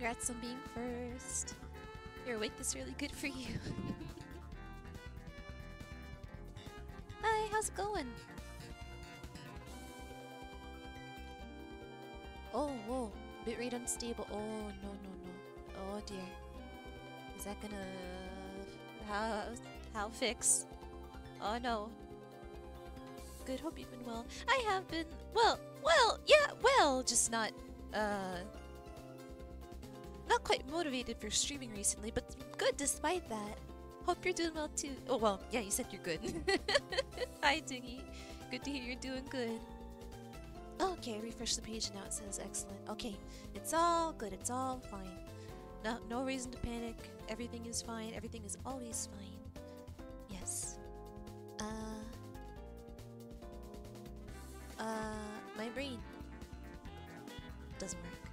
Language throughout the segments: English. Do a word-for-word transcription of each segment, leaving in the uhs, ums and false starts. Congrats on being first. Your awake is really good for you. Hi, how's it going? Oh, whoa. Bitrate unstable. Oh, no, no, no. Oh, dear. Is that gonna... How... How fix? Oh, no. Good, hope you've been well. I have been... Well, well, yeah, well, just not, uh... not quite motivated for streaming recently, but good despite that. Hope you're doing well, too. Oh, well, yeah, you said you're good. Hi, Dingy. Good to hear you're doing good. Okay, refresh the page and now it says excellent. Okay, it's all good. It's all fine. No, no reason to panic. Everything is fine. Everything is always fine. Yes. Uh. Uh. My brain doesn't work.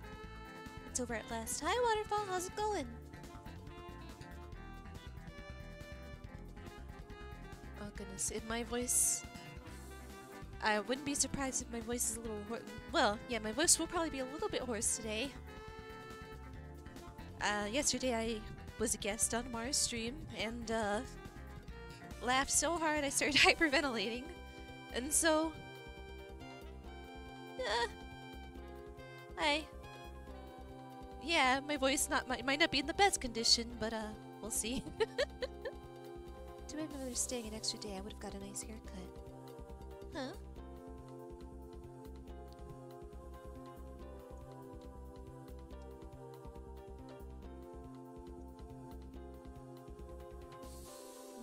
It's over at last. Hi, Waterfall. How's it going? Oh goodness! In my voice. I wouldn't be surprised if my voice is a little hoarse. Well, yeah, my voice will probably be a little bit hoarse today. Uh, yesterday I was a guest on Mars Stream and uh, laughed so hard I started hyperventilating. And so... Uh, I... Yeah, my voice not might, might not be in the best condition, but uh, we'll see. Too bad my mother's staying an extra day. I would have got a nice haircut. Huh?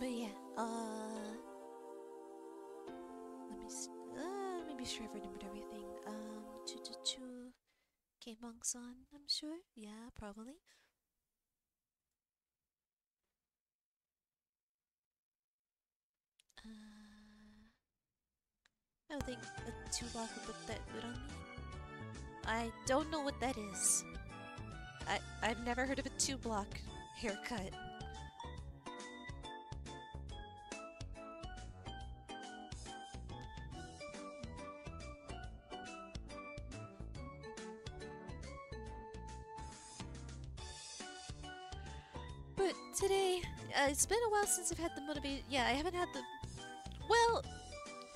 But yeah, uh, let me uh, let me be sure I've remembered everything. Um, choo choo choo. Okay, Monk's on, I'm sure. Yeah, probably. Uh. I don't think a two-block would put that good on me. I don't know what that is. I, I've never heard of a two-block haircut. But today, uh, it's been a while since I've had the motivation. Yeah, I haven't had the... Well...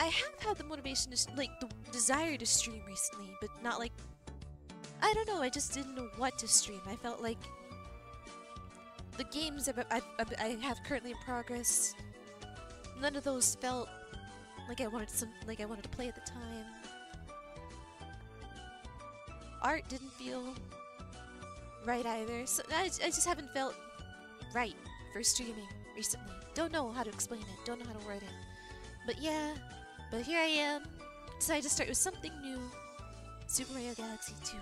I have had the motivation to, like, the desire to stream recently, but not like... I don't know, I just didn't know what to stream. I felt like... The games I've, I've, I have currently in progress, none of those felt like I wanted some, like I wanted to play at the time. Art didn't feel right either, so I, I just haven't felt right for streaming recently. Don't know how to explain it, don't know how to word it. But yeah... But here I am, decided to start with something new, Super Mario Galaxy two.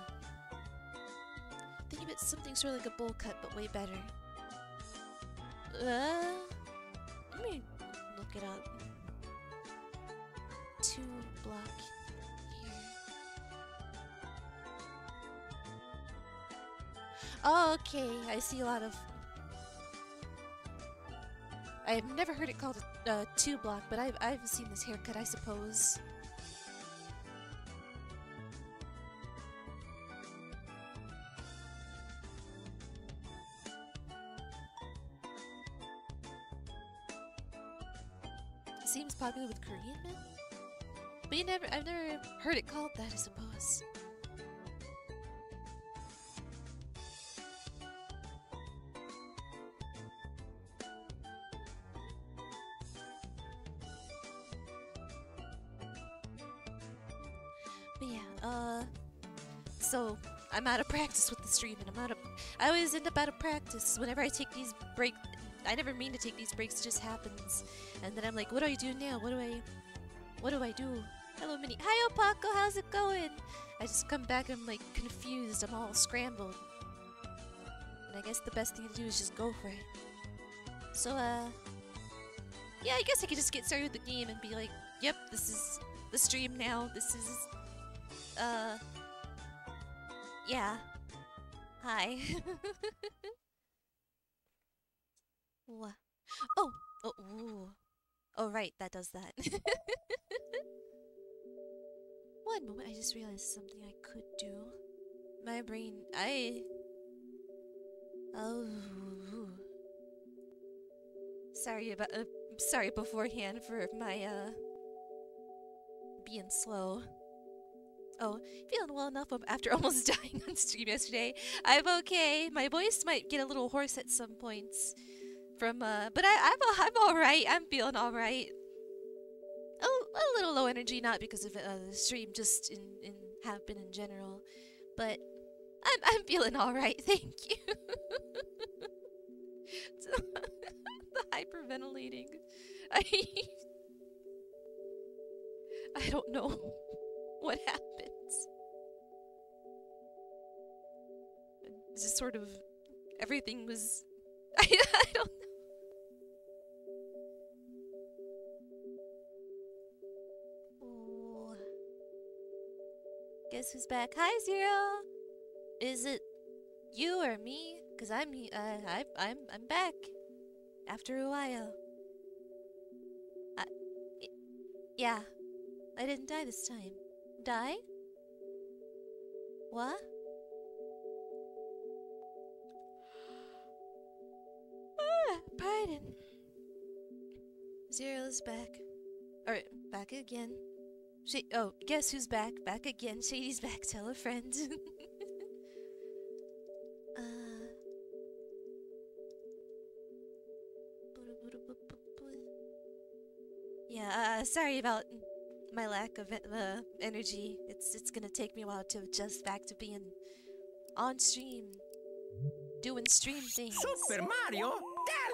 Think of it something sort of like a bowl cut, but way better. Uh, let me look it up. Two block here. Oh, okay, I see a lot of... I've never heard it called a uh, two block, but I've, I've seen this haircut, I suppose. Seems popular with Korean men? But you never, I've never heard it called that, I suppose. So I'm out of practice with the stream, and I'm out of. I always end up out of practice whenever I take these breaks. I never mean to take these breaks; it just happens. And then I'm like, "What do I do now? What do I? What do I do?" Hello, Minnie. Hi, Opaco. How's it going? I just come back and I'm like confused. I'm all scrambled. And I guess the best thing to do is just go for it. So, uh, yeah, I guess I could just get started with the game and be like, "Yep, this is the stream now. This is, uh." Yeah. Hi. What? Oh! Oh, ooh. Oh, right. That does that. One moment. I just realized something I could do. My brain... I... Oh. Sorry about, uh, sorry beforehand for my, uh, being slow. Oh, feeling well enough after almost dying on stream yesterday. I'm okay. My voice might get a little hoarse at some points. From, uh, but I, I'm, I'm alright. I'm feeling alright. Oh, a little low energy, not because of uh, the stream, just in, in, have been in general. But I'm, I'm feeling alright, thank you. The hyperventilating. I, I don't know what happens. It's just sort of, everything was, I, I don't know. Guess who's back? Hi, Zero. Is it you or me? Cause I'm uh, I, I'm I'm back after a while. I, yeah, I didn't die this time. Die? What? Ah, pardon. Zero is back. All right, back again. She, oh, guess who's back? Back again. Shady's back. Tell a friend. uh, yeah. Uh, sorry about my lack of uh, energy. It's it's gonna take me a while to adjust back to being on stream, doing stream things. Super Mario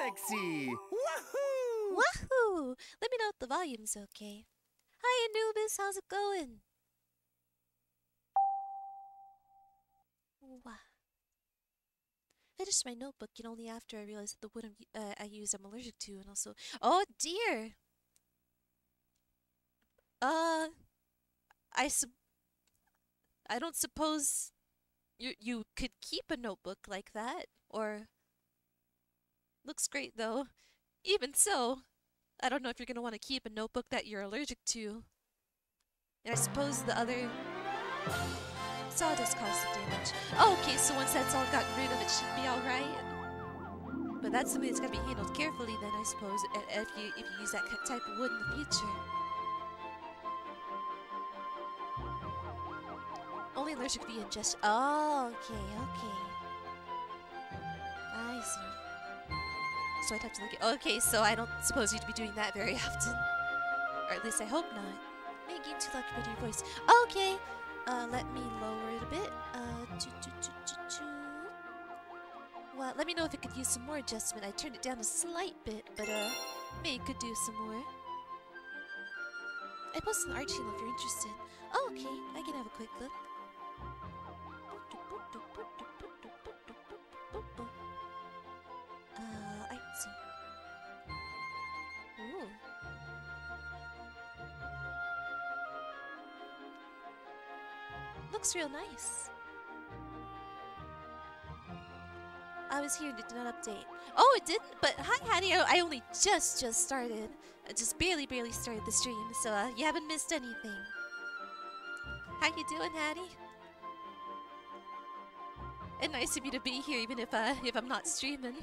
Galaxy! Woohoo! Woohoo! Let me know if the volume's okay. Hi Anubis, how's it going? Wow. Finished my notebook, and only after I realized that the wood I'm, uh, I use I'm allergic to, and also, oh dear. Uh, I su I don't suppose you you could keep a notebook like that, or looks great though. Even so. I don't know if you're going to want to keep a notebook that you're allergic to. And I suppose the other sawdust caused the damage. Oh, okay, so once that's all gotten rid of, it should be alright. But that's something that's going to be handled carefully then, I suppose, if you, if you use that type of wood in the future. Only allergic to the ingestion. Oh, okay, okay. I see. So I'd have to look at. Okay, so I don't suppose you'd be doing that very often. Or at least I hope not. May gain too lucky with your voice. Okay! Uh, let me lower it a bit. Uh, choo choo choo choo choo. Well, let me know if it could use some more adjustment. I turned it down a slight bit, but uh, May could do some more. I posted an art channel if you're interested. Oh, okay. I can have a quick look. Looks real nice. I was here and it did not update. Oh, it didn't? But hi, Hattie. I only just, just started. I just barely, barely started the stream, so uh, you haven't missed anything. How you doing, Hattie? And nice of you to be here, even if uh, if I'm not streaming.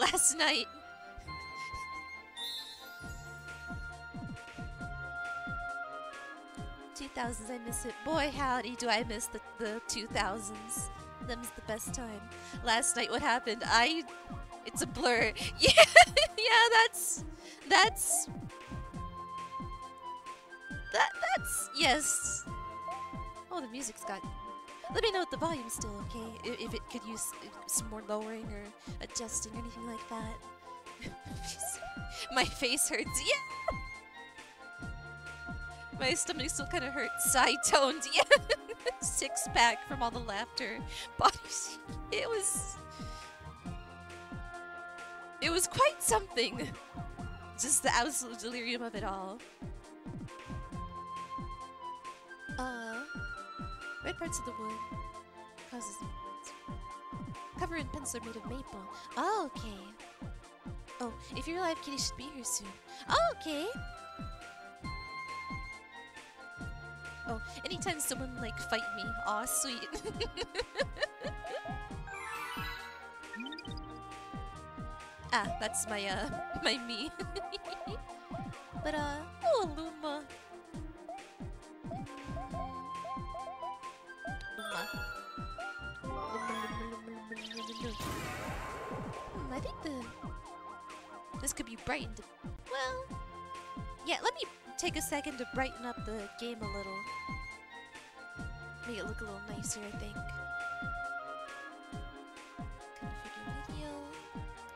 Last night. two thousands, I miss it. Boy, howdy, do I miss the, the two thousands. Them's the best time. Last night, what happened? I... It's a blur. Yeah, yeah, that's... That's... That, that's... Yes. Oh, the music's got... Let me know if the volume's still okay. If, if it could use some more lowering or adjusting or anything like that. My face hurts. Yeah! My stomach still kind of hurts. Side-toned, yeah. Six pack from all the laughter. Body shaking. It was... It was quite something. Just the absolute delirium of it all. Uh... Red parts of the wood causes... Cover and pencil are made of maple. Oh, okay. Oh, if you're alive, Kitty should be here soon. Oh, okay. Oh, anytime someone, like, fight me. Aw, sweet. Ah, that's my, uh, my me. But, uh, oh, Luma. Luma. Hmm, I think the... this could be brightened. Well... yeah, let me take a second to brighten up the game a little. Make it look a little nicer, I think.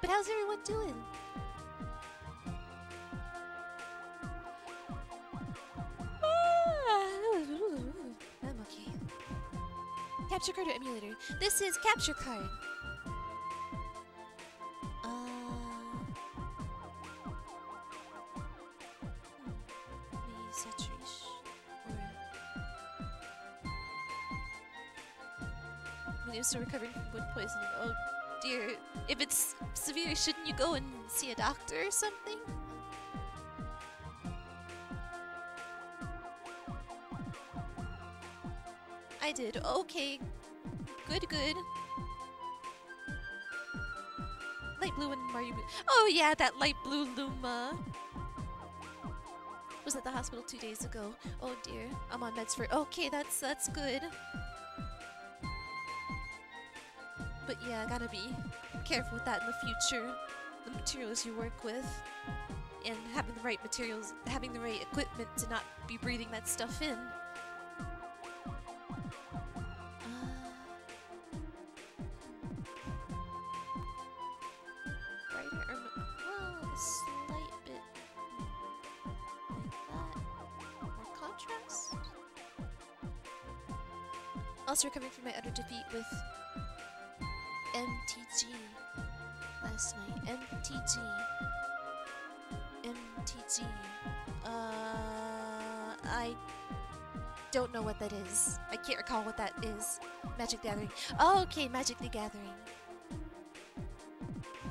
But how's everyone doing? I'm okay. Capture card or emulator? This is capture card. Uh, maybe saturation or I'm still recovering from wood poisoning. Oh. If it's severe, shouldn't you go and see a doctor or something? I did. Okay. Good, good. Light blue and Mario blue. Oh yeah, that light blue Luma. Was at the hospital two days ago. Oh dear. I'm on meds for... okay, that's that's good. But yeah, gotta be careful with that in the future. The materials you work with, and having the right materials, having the right equipment to not be breathing that stuff in. That is. I can't recall what that is. Magic the Gathering. Oh, okay, Magic the Gathering. Uh,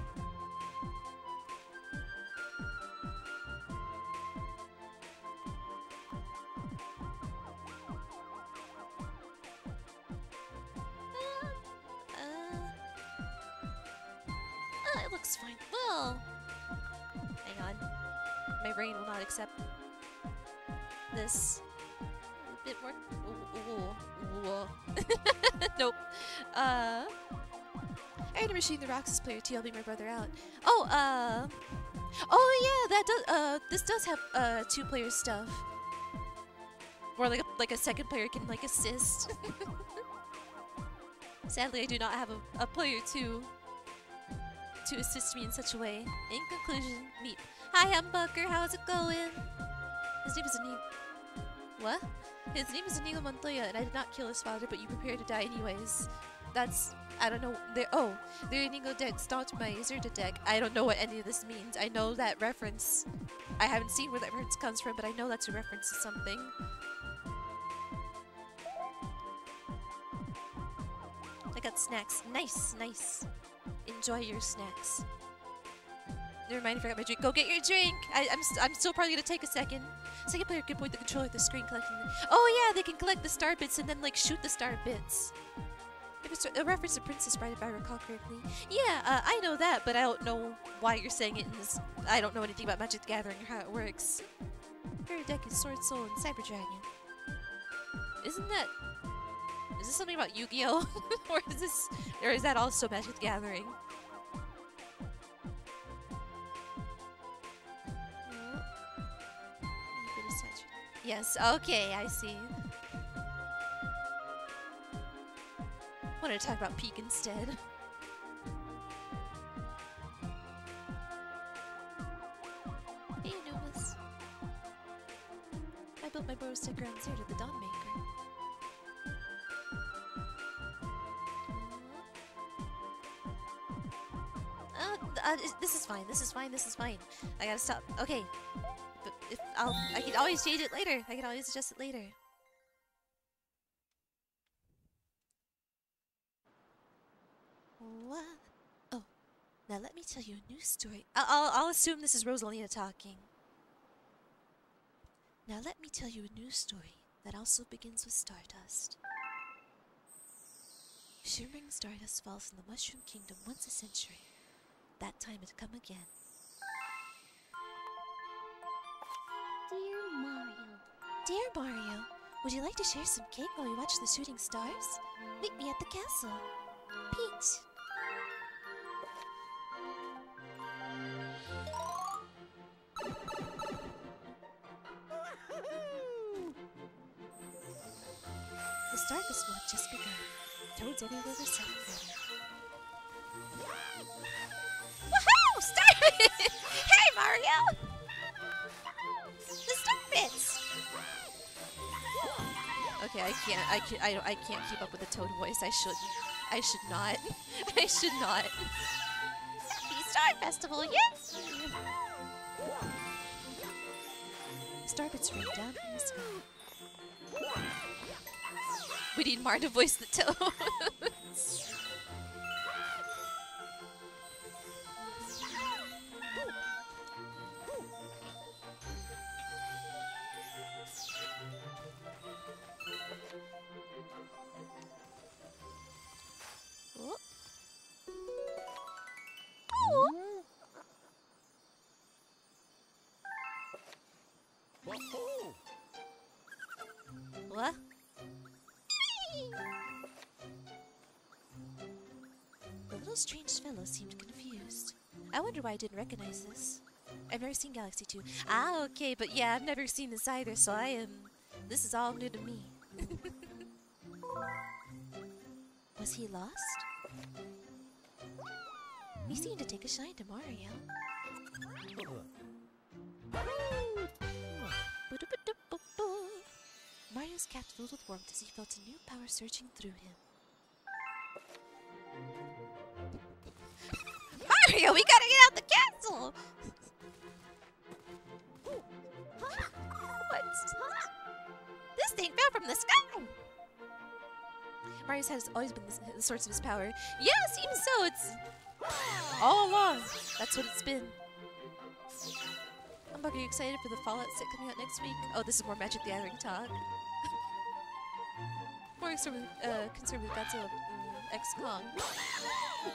uh, uh, it looks fine. Well, hang on. My brain will not accept this. It worked. Nope. Uh, I had a machine the Roxas player T L beat my brother out. Oh, uh, oh yeah, that does. Uh, this does have uh two-player stuff. Or like a, like a second player can like assist. Sadly, I do not have a, a player two to assist me in such a way. In conclusion, meep. Hi, Humbucker. How's it going? His name is Inigo. What? His name is Inigo Montoya, and I did not kill his father, but you prepare to die anyways. That's... I don't know... They're, oh, their Inigo deck stopped my Azurda deck. I don't know what any of this means. I know that reference. I haven't seen where that reference comes from, but I know that's a reference to something. I got snacks. Nice, nice. Enjoy your snacks. Never mind, I forgot my drink. Go get your drink! I, I'm, st I'm still probably gonna take a second. Second player can point the controller at the screen collecting them. Oh yeah, they can collect the star bits and then like shoot the star bits. If it's a reference to Princess Bride, if I recall correctly. Yeah, uh, I know that, but I don't know why you're saying it in this. I don't know anything about Magic the Gathering or how it works. Fairy deck is Sword Soul and Cyber Dragon. Isn't that... is this something about Yu-Gi-Oh? Or is this... or is that also Magic the Gathering? Yes, okay, I see. Wanted to talk about Peak instead. Hey, Anubis. I built my Boros deck around zero to the Dawnmaker. Uh, uh, this is fine, this is fine, this is fine. I gotta stop. Okay. But if I'll, I can always change it later. I can always adjust it later. What? Oh, now let me tell you a new story. I'll, I'll, I'll assume this is Rosalina talking. Now let me tell you a new story that also begins with stardust. Shimmering stardust falls in the Mushroom Kingdom once a century. That time had come again. Dear Mario. Dear Mario, would you like to share some cake while you watch the shooting stars? Meet me at the castle. Peach. The Starfest Walk just begun. Toads everywhere were celebrating. Woohoo! Starfest! Hey, Mario! The Starfest! Okay, I can't. I can. I. I can't keep up with the Toad voice. I should. I should not. I should not. Happy Star Festival, yes! Starbits rain down from the sky. We need Mar to voice the toads. Oh. Oh. What? The little strange fellow seemed confused. I wonder why I didn't recognize this. I've never seen Galaxy two. Ah, okay, but yeah, I've never seen this either, so I am... This is all new to me. Was he lost? He seemed to take a shine to Mario. Mario's cap filled with warmth as he felt a new power surging through him. Mario, we gotta get out the castle! What's... This thing fell from the sky! Mario's head has always been the source of his power. Yeah, seems so. It's... all along. That's what it's been. Humbug, are you excited for the Fallout set coming out next week? Oh, this is more Magic the Gathering talk. More uh, concerned with Godzilla X Kong.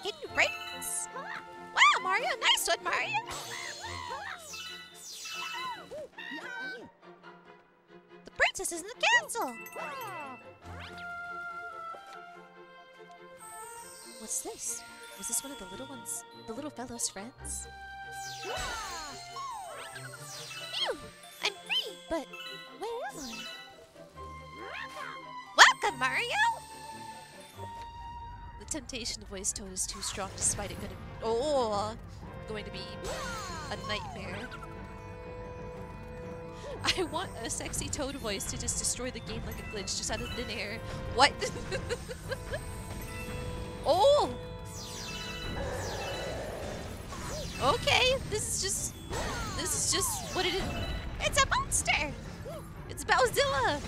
Getting breaks! Wow, Mario! Nice one, Mario! The princess is in the castle! What's this? Was this one of the little ones? The little fellow's friends? Phew! I'm free! But where am I? Welcome, Mario! The temptation to voice Toad is too strong despite it going to be... Oh! Going to be a nightmare. I want a sexy Toad voice to just destroy the game like a glitch just out of thin air. What? Oh! Okay, this is just... This is just what it is. It's a monster! It's Bowzilla!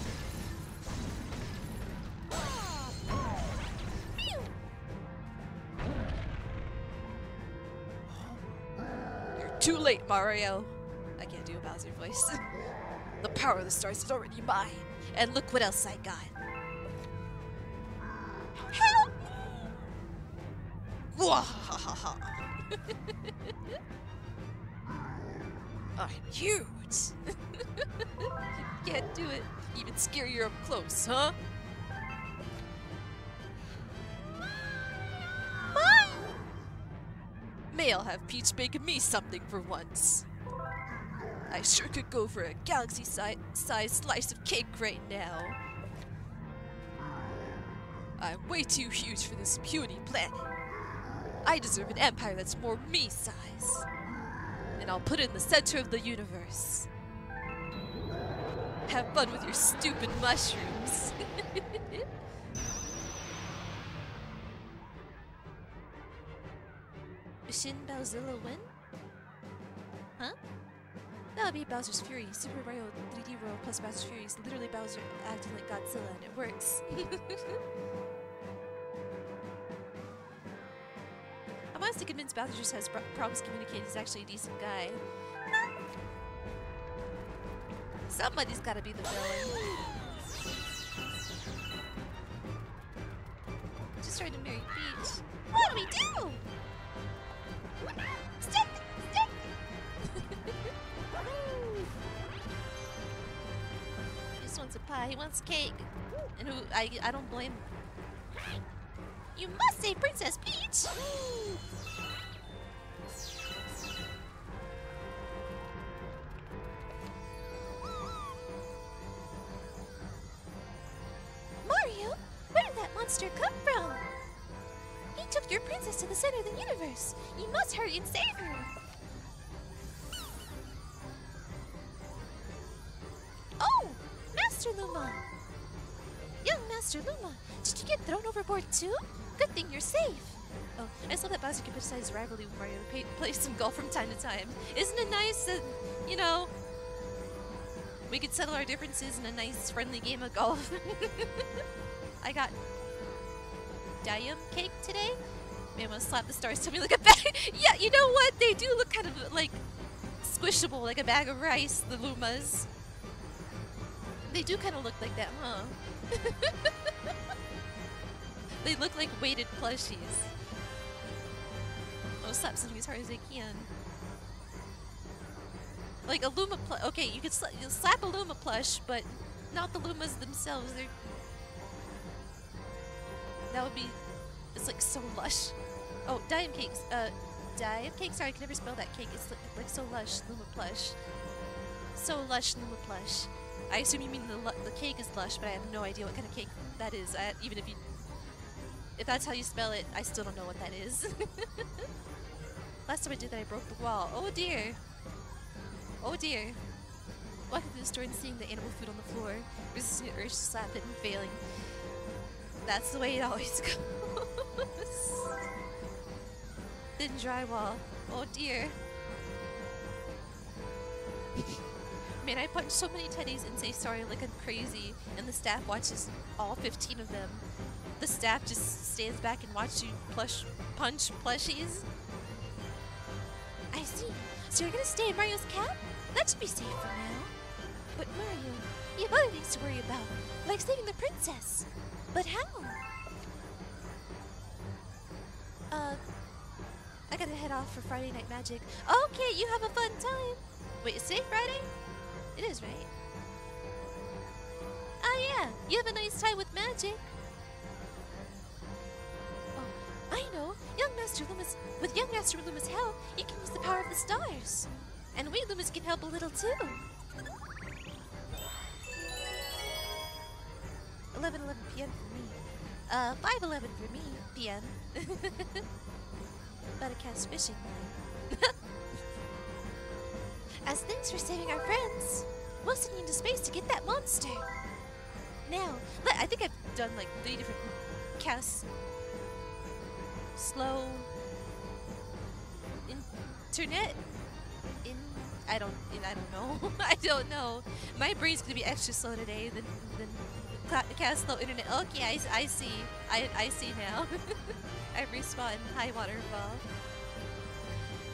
You're too late, Mario. I can't do a Bowser voice. The power of the stars is already mine. And look what else I got. Help! I'm huge! You can't do it. Even scarier up close, huh? Mom! May I'll have Peach bake me something for once. I sure could go for a galaxy-sized slice of cake right now. I'm way too huge for this puny planet. I deserve an empire that's more me-size. And I'll put it in the center of the universe. Have fun with your stupid mushrooms. Shin Bowzilla win? Huh? That'll be Bowser's Fury. Super Mario three D World plus Bowser's Fury is literally Bowser acting like Godzilla, and it works. I'm honestly convinced Bowser just has problems communicating. He's actually a decent guy. Somebody's gotta be the villain. Just tried to marry Peach. What do we do? Stick! Stick! He just wants a pie. He wants cake. And who? I, I don't blame him. You must save Princess Peach! Mario, where did that monster come from? He took your princess to the center of the universe. You must hurry and save her. Oh, Master Luma! Young Master Luma, did you get thrown overboard too? Good thing you're safe. Oh, I just love that Bowser can criticize his rivalry with Mario and play some golf from time to time. Isn't it nice that, you know, we could settle our differences in a nice, friendly game of golf? I got Dium cake today. Man, I'm gonna slap the stars. Tell me, look at that. Yeah, you know what? They do look kind of like squishable, like a bag of rice. The Lumas. They do kind of look like that, huh? They look like weighted plushies. I'll slap something as hard as I can. Like a Luma plush. Okay, you could sl you slap a Luma plush, but not the Lumas themselves. They're that would be. It's like so lush. Oh, Dium cakes. Uh, Dium cakes. Sorry, I can never spell that cake. It's like, like so lush. Luma plush. So lush. Luma plush. I assume you mean the lu the cake is lush, but I have no idea what kind of cake that is. I, even if you, if that's how you spell it, I still don't know what that is. Last time I did that, I broke the wall. Oh dear. Oh dear. Walking through the store and seeing the animal food on the floor, resisting the urge to slap it and failing. That's the way it always goes. Thin drywall. Oh dear. Man, I punch so many teddies and say sorry like I'm crazy, and the staff watches all fifteen of them. The staff just stands back and watches you plush punch plushies. I see. So you're gonna stay in Mario's cab? That should be safe for now. But Mario, you have other things to worry about, like saving the princess. But how? Uh, I gotta head off for Friday Night Magic. Okay, you have a fun time. Wait, is today Friday? It is, right? Ah, yeah. You have a nice time with Magic. Oh, I know. Young Master Luma's, with Young Master Luma's help, you can use the power of the stars, and we Lumas can help a little too. eleven eleven p m for me. Uh, five eleven for me, p m About to cast fishing line. As thanks for saving our friends, we'll send you into space to get that monster. Now, let, I think I've done like three different casts. Slow. Internet. In. I don't. In, I don't know. I don't know. My brain's gonna be extra slow today than than. Cast low internet. Okay, I, I see. I, I see now. I respawn high waterfall.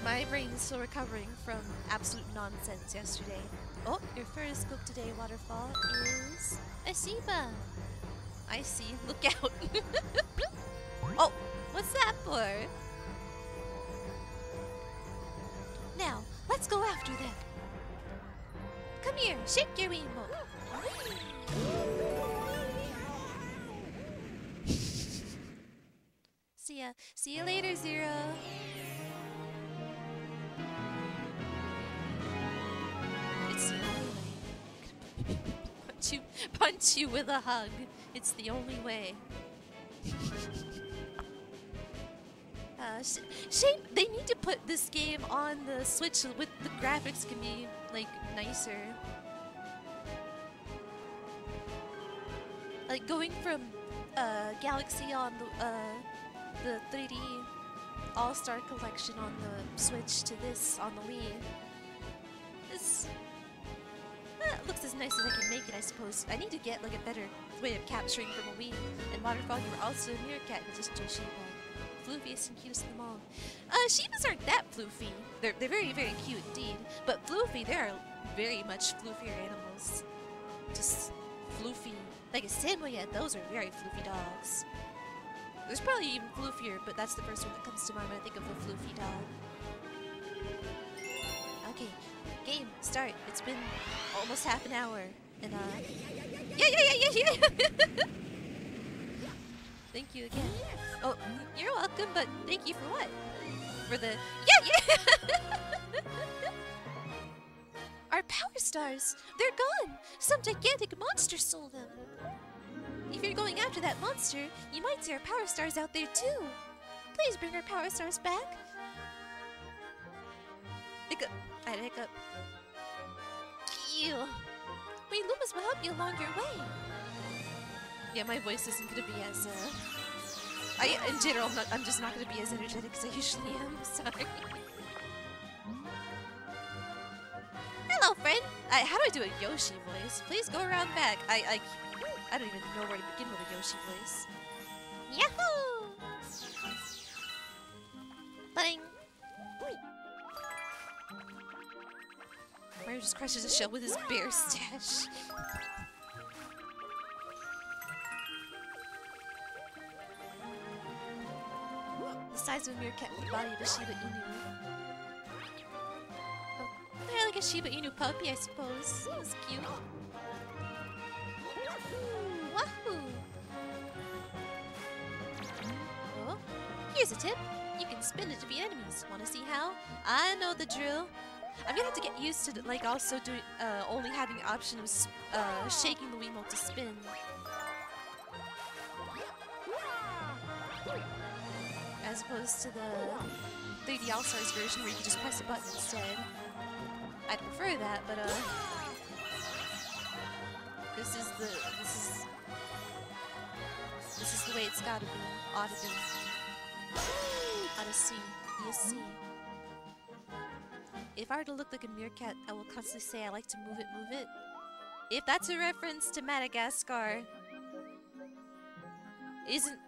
My brain is still recovering from absolute nonsense yesterday. Oh, your first scoop today, waterfall, is a Sheba. I see. Look out. Oh, what's that for? Now, let's go after them. Come here, shake your Wiimote. See ya. See you later, Zero. It's the only way. punch you, punch you with a hug. It's the only way. uh, sh shame they need to put this game on the Switch. With the graphics can be like nicer. Like going from uh, Galaxy on the. Uh, The three D All-Star Collection on the Switch to this on the Wii. This eh, looks as nice as I can make it, I suppose. I need to get like a better way of capturing from a Wii. And Waterfall, you were also a meerkat and just a Sheba. Floofiest and cutest of them all. Uh, Shebas aren't that floofy. They're, they're very, very cute indeed. But floofy, they are very much floofier animals. Just floofy. Like a Samoyed, those are very floofy dogs. There's probably even floofier, but that's the first one that comes to mind when I think of the floofy doll. Okay, game, start. It's been almost half an hour. And, uh... yeah, yeah, yeah, yeah, yeah! Thank you again. Oh, you're welcome, but thank you for what? For the... Yeah, yeah! Our power stars! They're gone! Some gigantic monster stole them! If you're going after that monster, you might see our power stars out there too! Please bring our power stars back! Hiccup. I had a hiccup. Ew. Wait, Loomis will help you along your way! Yeah, my voice isn't gonna be as, uh... I, in general, I'm, not, I'm just not gonna be as energetic as I usually am, sorry. Hello, friend! I, how do I do a Yoshi voice? Please go around back. I, I, I don't even know where to begin with a Yoshi voice. Yahoo! Bang! Mario just crushes a shell with his bare stash. The size of a meerkat with the body of a Shiba Inu. Oh, they're like a Shiba Inu puppy, I suppose. That was cute. Wahoo! Wahoo! Oh, here's a tip. You can spin it to be enemies. Wanna see how? I know the drill. I'm gonna have to get used to, like, also doing, uh, only having the option of, uh, shaking the Wiimote to spin. As opposed to the three D All-Stars version where you can just press a button instead. I'd prefer that, but, uh... This is the, this is... This is the way it's gotta be. Ought to be. Ought to see. You see. If I were to look like a meerkat, I will constantly say I like to move it, move it. If that's a reference to Madagascar, isn't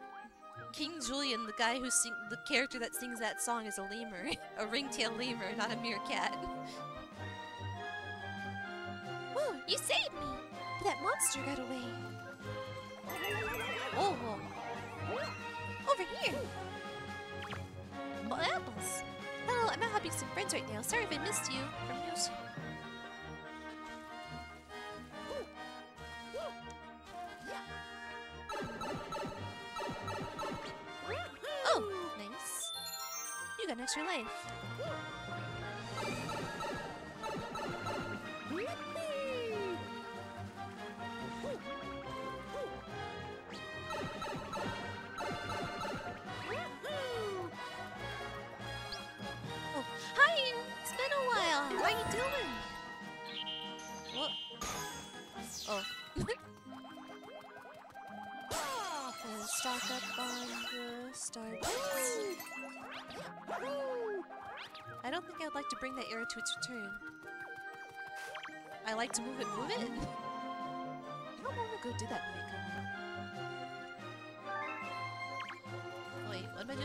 King Julian the guy who sing the character that sings that song is a lemur, a ringtail lemur, not a meerkat? Whoa, you saved me! But that monster got away. Whoa, whoa! Over here. My apples. Well, I'm out helping some friends right now. Sorry if I missed you. From Yoshi. Oh, nice. You got an extra life. What are you doing? What? Oh. And stock up on the star. I don't think I'd like to bring that era to its return. I like to move it, move it. I don't want to go do that when I come home. Wait, what am I doing?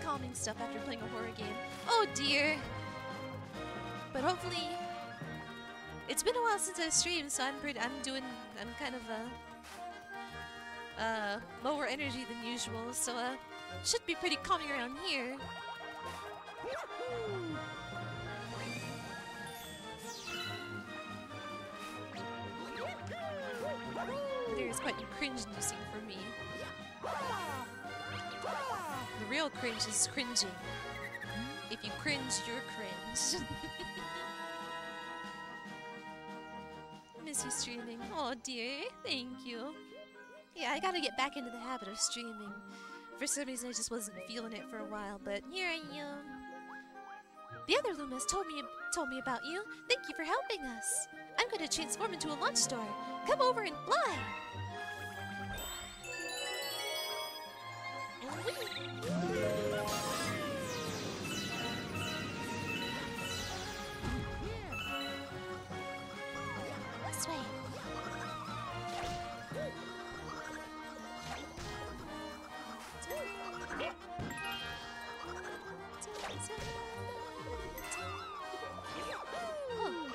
Calming stuff after playing a horror game. Oh dear! But hopefully, it's been a while since I streamed, so I'm pretty. I'm doing. I'm kind of a uh, lower energy than usual, so uh, should be pretty calming around here. There is quite cringe-inducing for me. The real cringe is cringing. If you cringe, you're cringe. Miss you streaming. Oh dear, thank you. Yeah, I gotta get back into the habit of streaming. For some reason, I just wasn't feeling it for a while, but here I am. The other Loomis told me told me about you. Thank you for helping us. I'm gonna transform into a lunch star. Come over and fly. This way. Oh.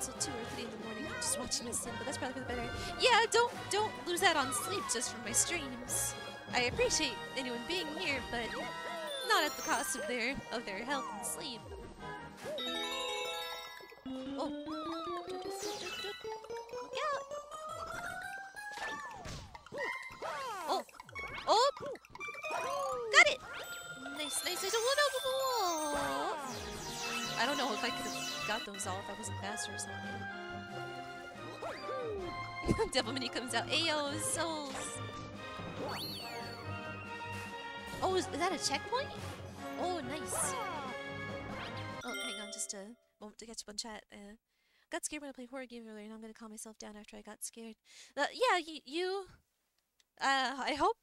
till two or three in the morning. I'm just watching this in, but that's probably for the better. Yeah, don't don't lose out on sleep just from my streams. I appreciate anyone being here, but not at the cost of their of their health and sleep. Oh. Look out! Oh! Oh! Got it! Nice, nice, nice. Whoa, I don't know if I could have got those all if I wasn't faster or something. Devil Mini comes out. Ayo, souls! Oh, is, is that a checkpoint? Oh, nice. Oh, hang on just a moment to catch up on chat. Uh, got scared when I played horror games earlier, and I'm going to calm myself down after I got scared. Uh, yeah, you... you uh, I hope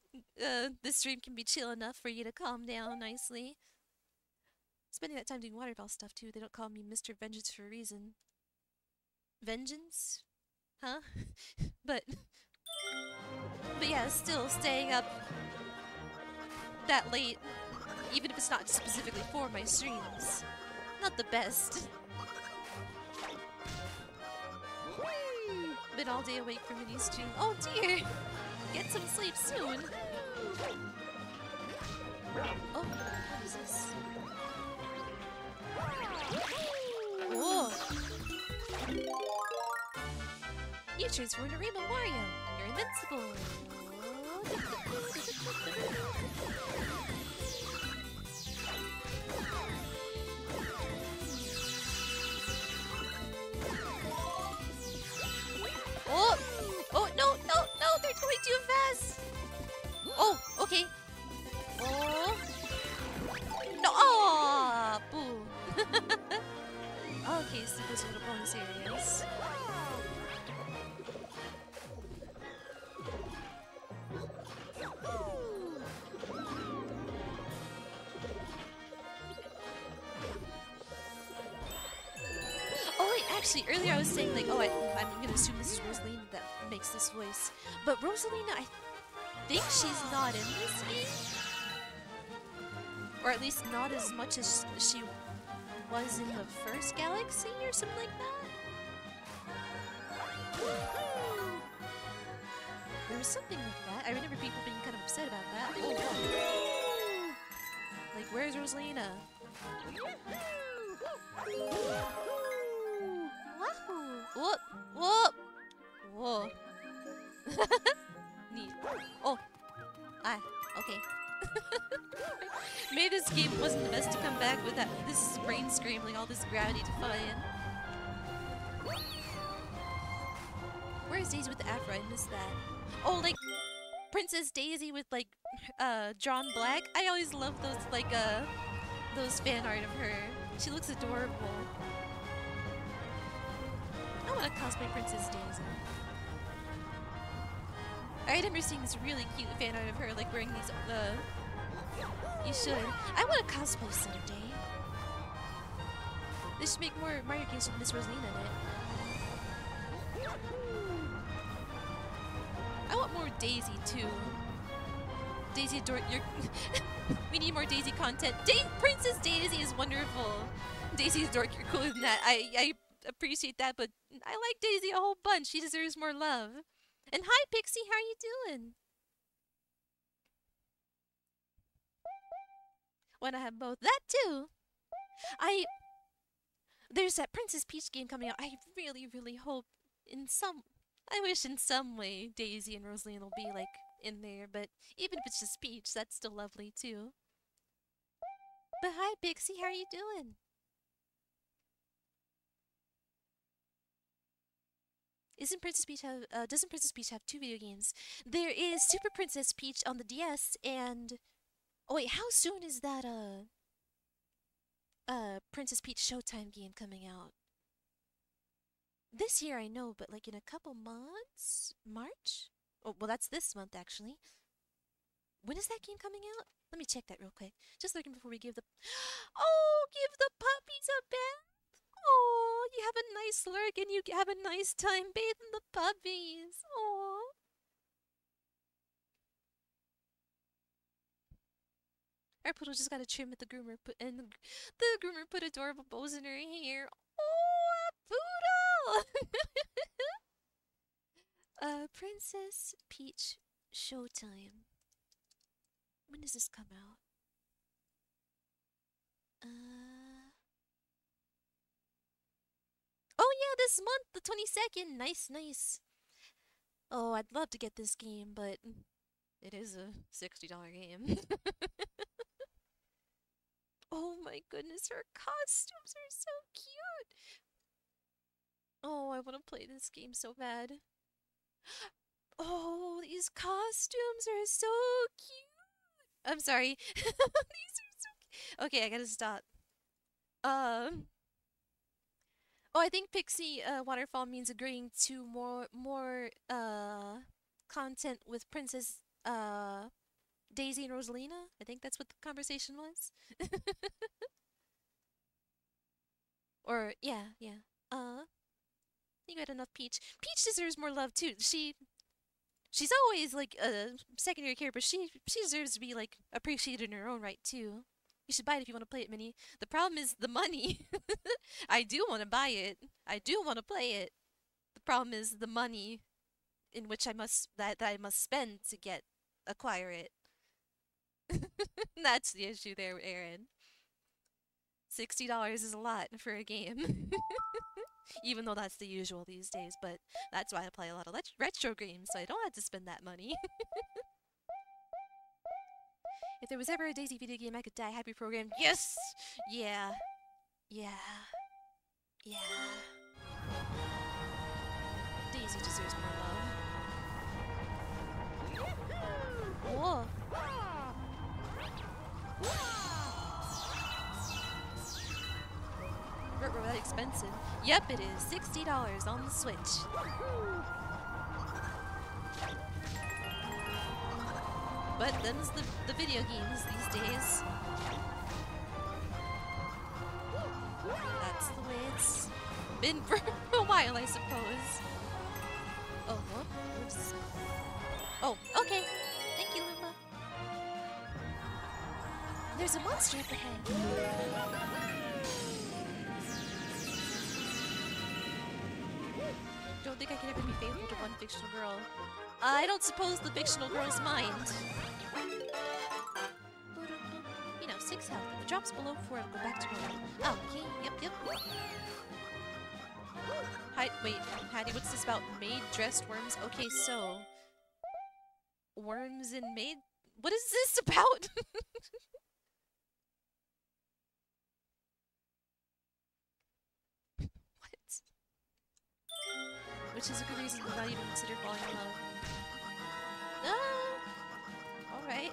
uh, this stream can be chill enough for you to calm down nicely. Spending that time doing waterfall stuff, too. They don't call me Mister Vengeance for a reason. Vengeance? Huh? but... But yeah, still staying up that late, even if it's not specifically for my streams. Not the best. Been all day awake for mini stream. Oh dear! Get some sleep soon! Oh, what is this? Whoa! You transformed to Rainbow Mario! You're invincible! Oh! Oh, no, no, no! They're going too fast! Oh, okay. Oh! No! Oh, boo! Okay, so those are the bonus areas. Actually, earlier I was saying, like, oh, I, I'm going to assume this is Rosalina that makes this voice. But Rosalina, I think she's not in this game? Or at least not as much as she was in the first Galaxy or something like that? There was something like that. I remember people being kind of upset about that. Oh, wow. Like, where's Rosalina? Whoop! Whoop! Whoa! Neat. Oh! Ah, okay. Maybe this game wasn't the best to come back with that. This is brain scrambling, all this gravity defying. Where is Daisy with the afro? I missed that. Oh, like Princess Daisy with like uh, drawn black. I always love those like uh those fan art of her. She looks adorable. I want to cosplay Princess Daisy. I remember seeing this really cute fan art of her, like wearing these. Uh, you should. I want to cosplay someday. They should make more Mario games with Miss Rosalina in it. I want more Daisy too. Daisy, adore your. We need more Daisy content. Da- Princess Daisy is wonderful. Daisy's dork, you're cooler than that. I. I appreciate that, but I like Daisy a whole bunch. She deserves more love. And hi, Pixie, how are you doing? Wanna have both? That too. I there's that Princess Peach game coming out. I really, really hope in some. I wish in some way Daisy and Rosalina will be like in there. But even if it's just Peach, that's still lovely too. But hi, Pixie, how are you doing? Isn't Princess Peach have, uh, doesn't Princess Peach have two video games? There is Super Princess Peach on the D S and... Oh wait, how soon is that uh, uh, Princess Peach Showtime game coming out? This year I know, but like in a couple months? March? Oh, well that's this month actually. When is that game coming out? Let me check that real quick. Just looking before we give the... Oh, give the puppies a bath! Oh, you have a nice lurk and you have a nice time bathing the puppies. Oh. Our poodle just got a trim at the groomer, put and the, the groomer put adorable bows in her hair. Oh, a poodle! uh, Princess Peach Showtime. When does this come out? Uh. Oh yeah, this month, the twenty-second. Nice, nice. Oh, I'd love to get this game, but it is a sixty dollar game. Oh my goodness, her costumes are so cute. Oh, I want to play this game so bad. Oh, these costumes are so cute. I'm sorry. These are so cute. Okay, I gotta stop. Um. Oh, I think Pixie uh, Waterfall means agreeing to more more uh content with Princess uh Daisy and Rosalina. I think that's what the conversation was. Or yeah, yeah. Uh, you got enough Peach. Peach deserves more love too. She, she's always like a secondary character, but she she deserves to be like appreciated in her own right too. You should buy it if you want to play it, Minnie. The problem is the money. I do want to buy it. I do want to play it. The problem is the money, in which I must that, that I must spend to get acquire it. That's the issue there, Aaron. Sixty dollars is a lot for a game, even though that's the usual these days. But that's why I play a lot of retro games, so I don't have to spend that money. If there was ever a Daisy video game I could die happy program, yes! Yeah. Yeah. Yeah. Daisy deserves more love. Whoa. We're really expensive. Yep, it is. sixty dollars on the Switch. But them's the, the video games these days. That's the way it's been for a while, I suppose. Oh, whoops. Oh, okay. Thank you, Luma. There's a monster up ahead. Don't think I can ever be faithful to one fictional girl. I don't suppose the fictional girl's mind. You know, six health. If it drops below four, I'll go back to normal. Oh, okay. Yep, yep. Hi, wait, Hattie, what's this about maid-dressed worms? Okay, so... worms and maid... What is this about? What? Which is a good reason to not even consider falling in love. Ah! Alright.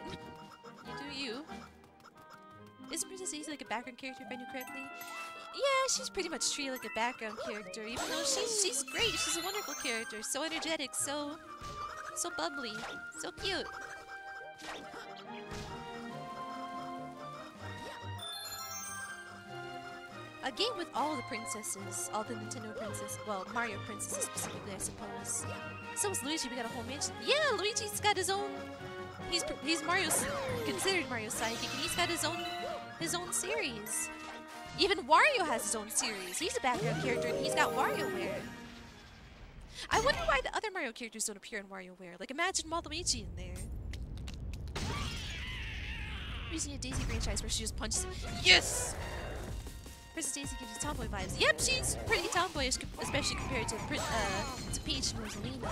You do you. Isn't Princess Daisy like a background character, if I knew correctly? Yeah, she's pretty much treated like a background character, even though she's, she's great. She's a wonderful character. So energetic, so... so bubbly. So cute. A game with all the princesses, all the Nintendo princesses, well, Mario princesses specifically, I suppose. So is Luigi, we got a whole mansion. Yeah, Luigi's got his own, he's, he's Mario's, considered Mario's sidekick, and he's got his own, his own series. Even Wario has his own series. He's a background character, and he's got WarioWare. I wonder why the other Mario characters don't appear in WarioWare. Like, imagine Waluigi in there. We've seen a Daisy franchise where she just punches. Yes! Princess Daisy gives you tomboy vibes. Yep, she's pretty tomboyish, especially compared to, uh, to Peach and Rosalina.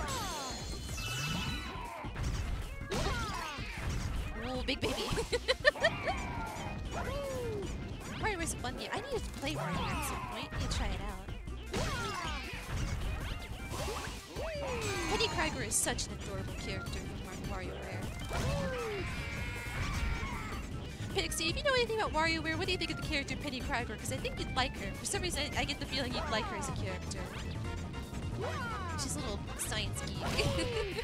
Ooh, big baby. WarioWare's a fun game. I need to play WarioWare at some point. I need to try it out. Penny Crygor is such an adorable character from WarioWare. Pixie, if you know anything about WarioWare, what do you think of the character Penny Crygor? Because I think you'd like her. For some reason, I, I get the feeling you'd like her as a character. She's a little science geek.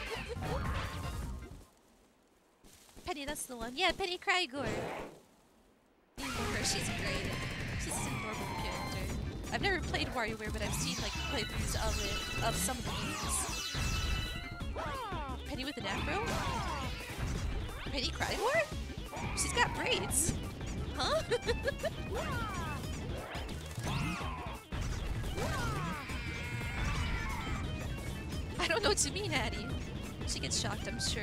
Penny, that's the one. Yeah, Penny Crygor. You know her. She's great. She's an adorable character. I've never played WarioWare, but I've seen like playthroughs of it, of some of the games. Penny with an afro? Penny Crygor? She's got braids. Huh? I don't know what you mean, Addie. She gets shocked, I'm sure.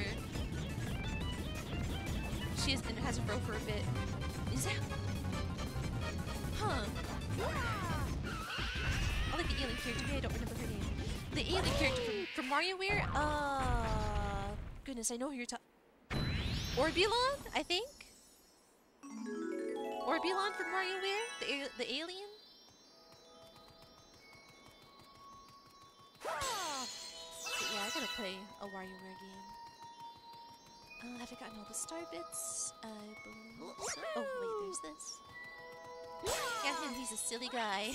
She is, and has a broker a bit. Is that? Huh. I like the alien character. Maybe I don't remember her name. The alien character from, from WarioWare? Uh, goodness, I know who you're talking. Orbulon, I think? Orbulon from WarioWare? The, the alien? Yeah, I gotta play a WarioWare game. Uh, have I gotten all the star bits? I believe so. Oh, wait, there's this. Yeah, him, he's a silly guy.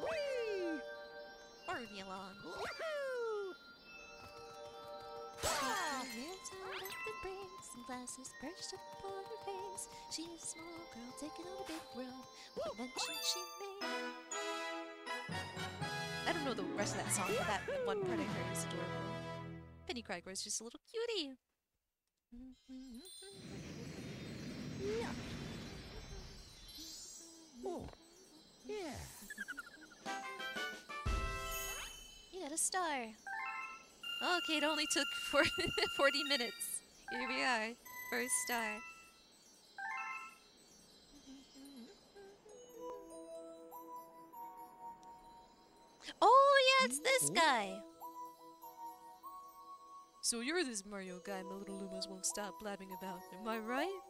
Orbulon. Years out of the breaks, and glasses perched upon her face. She's a small girl taking on a big world. What mention she made. I don't know the rest of that song, but that one part I heard is adorable. Penny Crygor is just a little cutie. Yeah. Oh. Yeah. You got a star. Okay, it only took forty minutes. Here we are. First star. Oh, yeah, it's this guy! So you're this Mario guy my little Lumas won't stop blabbing about, am I right?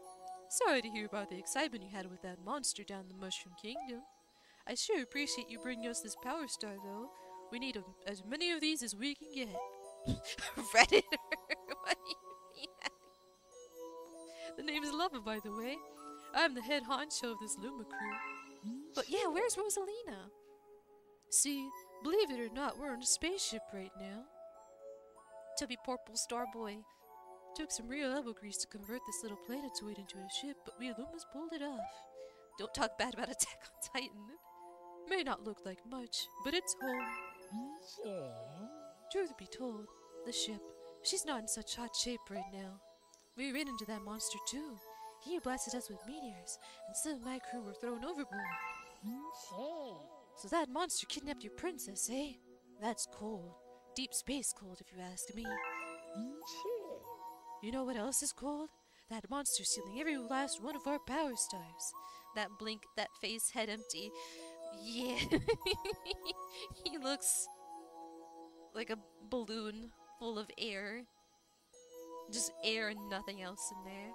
Sorry to hear about the excitement you had with that monster down the Mushroom Kingdom. I sure appreciate you bringing us this power star, though. We need a, as many of these as we can get. Redditor, what do you mean? The name is Lava, by the way. I'm the head honcho of this Luma crew. But yeah, where's Rosalina? See, believe it or not, we're on a spaceship right now. Tubby Purple Starboy took some real elbow grease to convert this little planetoid into a ship, but we Lumas pulled it off. Don't talk bad about Attack on Titan. May not look like much, but it's home. Yeah. Truth be told, the ship, she's not in such hot shape right now. We ran into that monster too. He blasted us with meteors, and some of my crew were thrown overboard. Yeah. So that monster kidnapped your princess, eh? That's cold. Deep space cold, if you ask me. Yeah. You know what else is cold? That monster stealing every last one of our power stars. That blink, that face, head empty. Yeah. He looks like a balloon full of air. Just air and nothing else in there.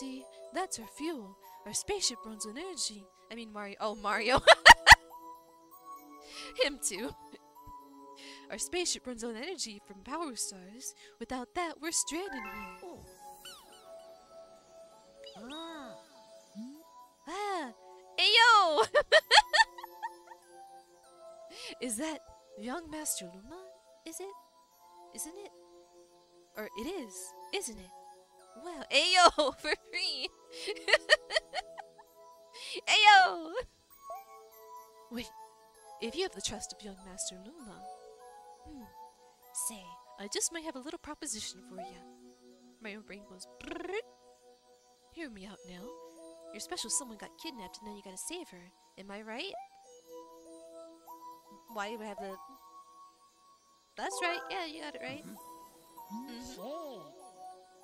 See, that's our fuel. Our spaceship runs on energy. I mean Mario. Oh, Mario. Him too. Our spaceship runs on energy from power stars. Without that, we're stranded here. Oh. Ah. Hmm? Ah. Ayo! Is that young Master Luma? Is it? Isn't it? Or it is, isn't it? Wow, ayo! For free! Ayo! Wait, if you have the trust of young Master Luma... Hmm. Say, I just might have a little proposition for you. My own brain goes... Brrrr. Hear me out now. Your special someone got kidnapped and now you gotta save her. Am I right? Why do I have the... That's right, yeah, you got it right. Mm-hmm.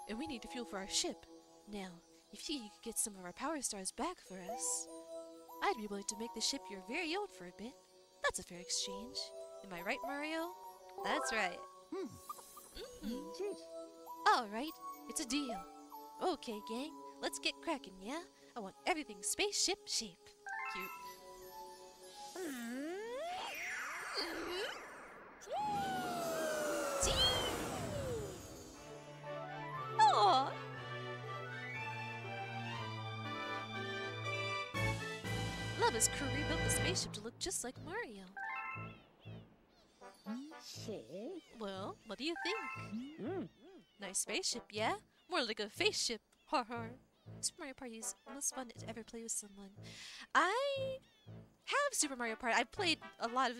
And we need the fuel for our ship. Now, if you could get some of our power stars back for us, I'd be willing to make the ship your very own for a bit. That's a fair exchange. Am I right, Mario? That's right. Mm-hmm. Alright, it's a deal. Okay, gang, let's get cracking, yeah? I want everything spaceship shape. Cute. Oh. Lava's crew rebuilt the spaceship to look just like Mario. Well, what do you think? Nice spaceship, yeah? More like a face ship. Har har. Super Mario Party is the most fun to ever play with someone. I have Super Mario Party. I played a lot of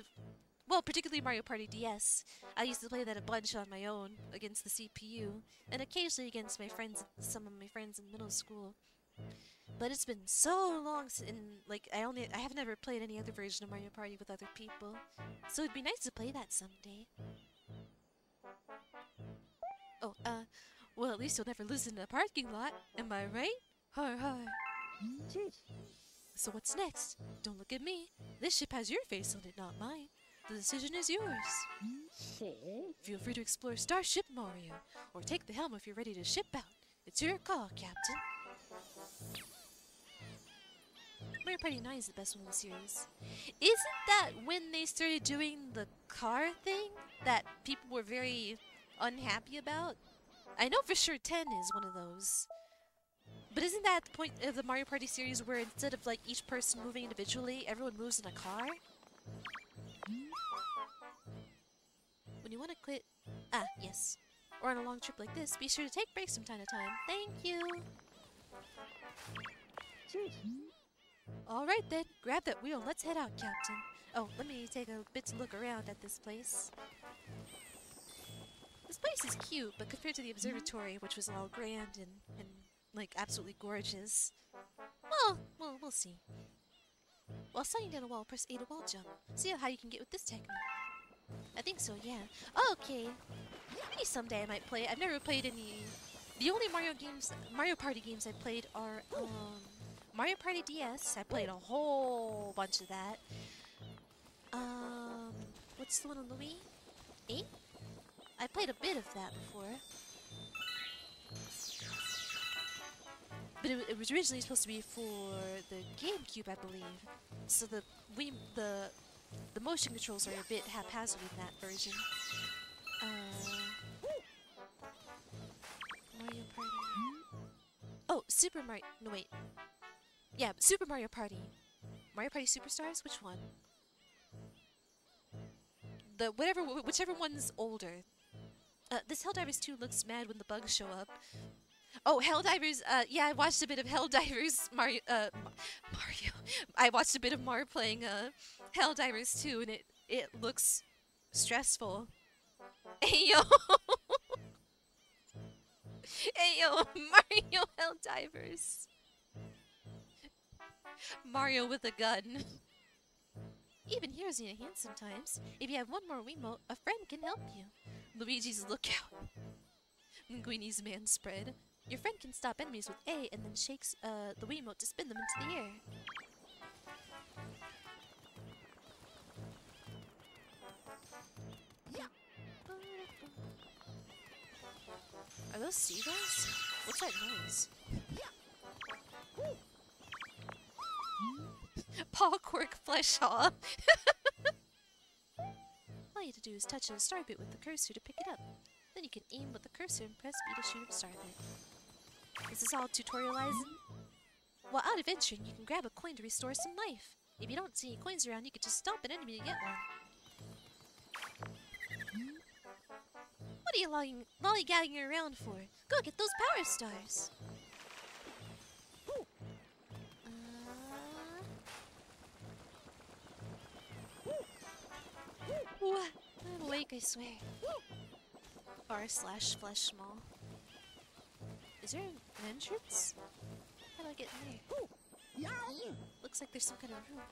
Well, particularly Mario Party D S. I used to play that a bunch on my own, against the C P U, and occasionally against my friends, some of my friends in middle school. But it's been so long since, like, I only, I have never played any other version of Mario Party with other people. So it'd be nice to play that someday. Oh, uh, well, at least you'll never lose in a parking lot, am I right? Har har. So what's next? Don't look at me. This ship has your face on it, not mine. The decision is yours. Feel free to explore Starship Mario, or take the helm if you're ready to ship out. It's your call, Captain. Mario Party nine is the best one in the series. Isn't that when they started doing the car thing that people were very unhappy about? I know for sure ten is one of those. But isn't that the point of the Mario Party series where instead of like each person moving individually, everyone moves in a car? When you want to quit... Ah, yes. Or on a long trip like this, be sure to take breaks from time to time. Thank you! Alright then, grab that wheel and let's head out, Captain. Oh, let me take a bit to look around at this place. This place is cute, but compared to the observatory, which was all grand and, and like, absolutely gorgeous. Well, well, we'll see. While sliding down a wall, press A to wall jump. See how you can get with this technique. I think so, yeah. Oh, okay. Maybe someday I might play. I've never played any... The only Mario games, Mario Party games I played are um, Mario Party D S. I played a whole bunch of that. Um, what's the one on the Wii? eight? I played a bit of that before. But it, it was originally supposed to be for the GameCube, I believe. So the Wii, the the motion controls are a bit haphazard in that version. Uh, Mario Party. Oh, Super Mario. No wait. Yeah, Super Mario Party. Mario Party Superstars. Which one? The whatever, whichever one's older. Uh, this Helldivers two looks mad when the bugs show up. Oh, Helldivers, uh, yeah, I watched a bit of Helldivers Mario, uh, Ma Mario, I watched a bit of Mar playing, uh, Helldivers two, and it, it looks stressful. Ayo! Ayo, Mario Helldivers! Mario with a gun. Even heroes need a hand sometimes. If you have one more Wiimote, a friend can help you. Luigi's Lookout. Linguini's Man Spread. Your friend can stop enemies with A and then shakes uh, the Wiimote to spin them into the air. Are those seagulls? What's that noise? Paw Quirk Flesh Haw. All you have to do is touch a star bit with the cursor to pick it up. Then you can aim with the cursor and press B to shoot a star bit. Is this all tutorializing? While out adventuring, you can grab a coin to restore some life. If you don't see any coins around, you can just stomp an enemy to get one. What are you lollygagging lolly around for? Go get those power stars! Ooh, I'm awake, I swear. Bar slash flesh mall. Is there an entrance? How do I get in there? Looks like there's some kind of room.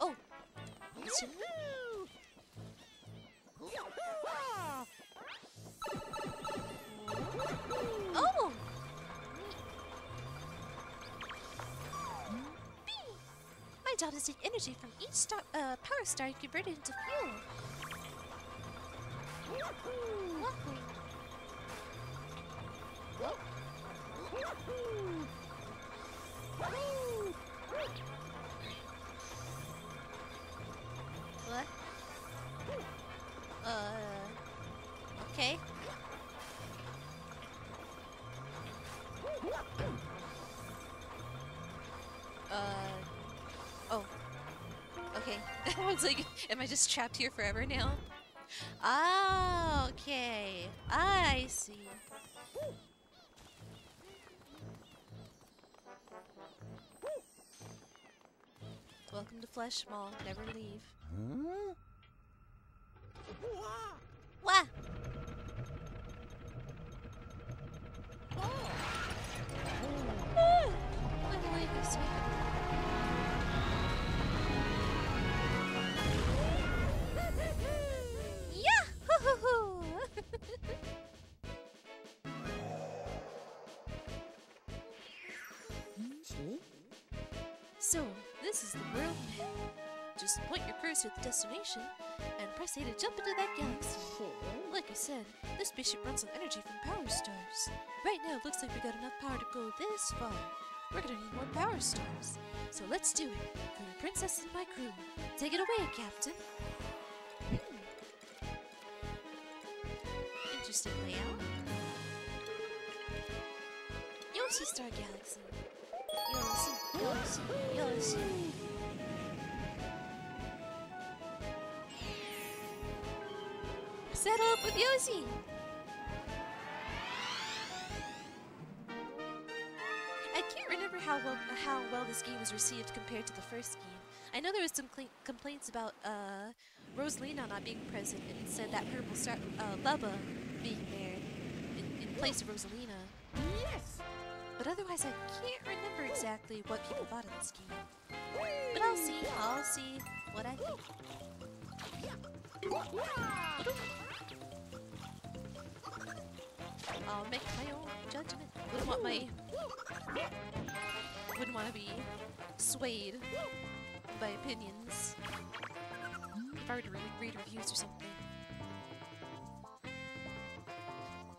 Oh! It's a room! Oh! My job is to take energy from each star, uh, power star and convert it into fuel. What? Uh, okay. Uh. Okay, I was like, am I just trapped here forever now? Ah, okay. I see. Welcome to Flesh Mall. Never leave. Huh? Wah! Oh. I believe you, sweetheart. So, this is the world map. Just point your cursor at the destination and press A to jump into that galaxy. Like I said, this spaceship runs on energy from power stars. Right now, it looks like we got enough power to go this far. We're gonna need more power stars. So let's do it for the princess and my crew. Take it away, Captain. Interesting layout. Yoshi Star Galaxy. Yoshi, Yoshi, Yoshi. Settle up with Yoshi! I can't remember how well, uh, how well this game was received compared to the first game. I know there was some complaints about uh, Rosalina not being present, and it said that purple star uh, Bubba being there in, in place of Rosalina. Yes. But otherwise, I can't remember exactly what people thought of this game. But I'll see. I'll see what I think. I'll make my own judgment. Wouldn't want my wouldn't want to be swayed by opinions. If I were to re read reviews or something.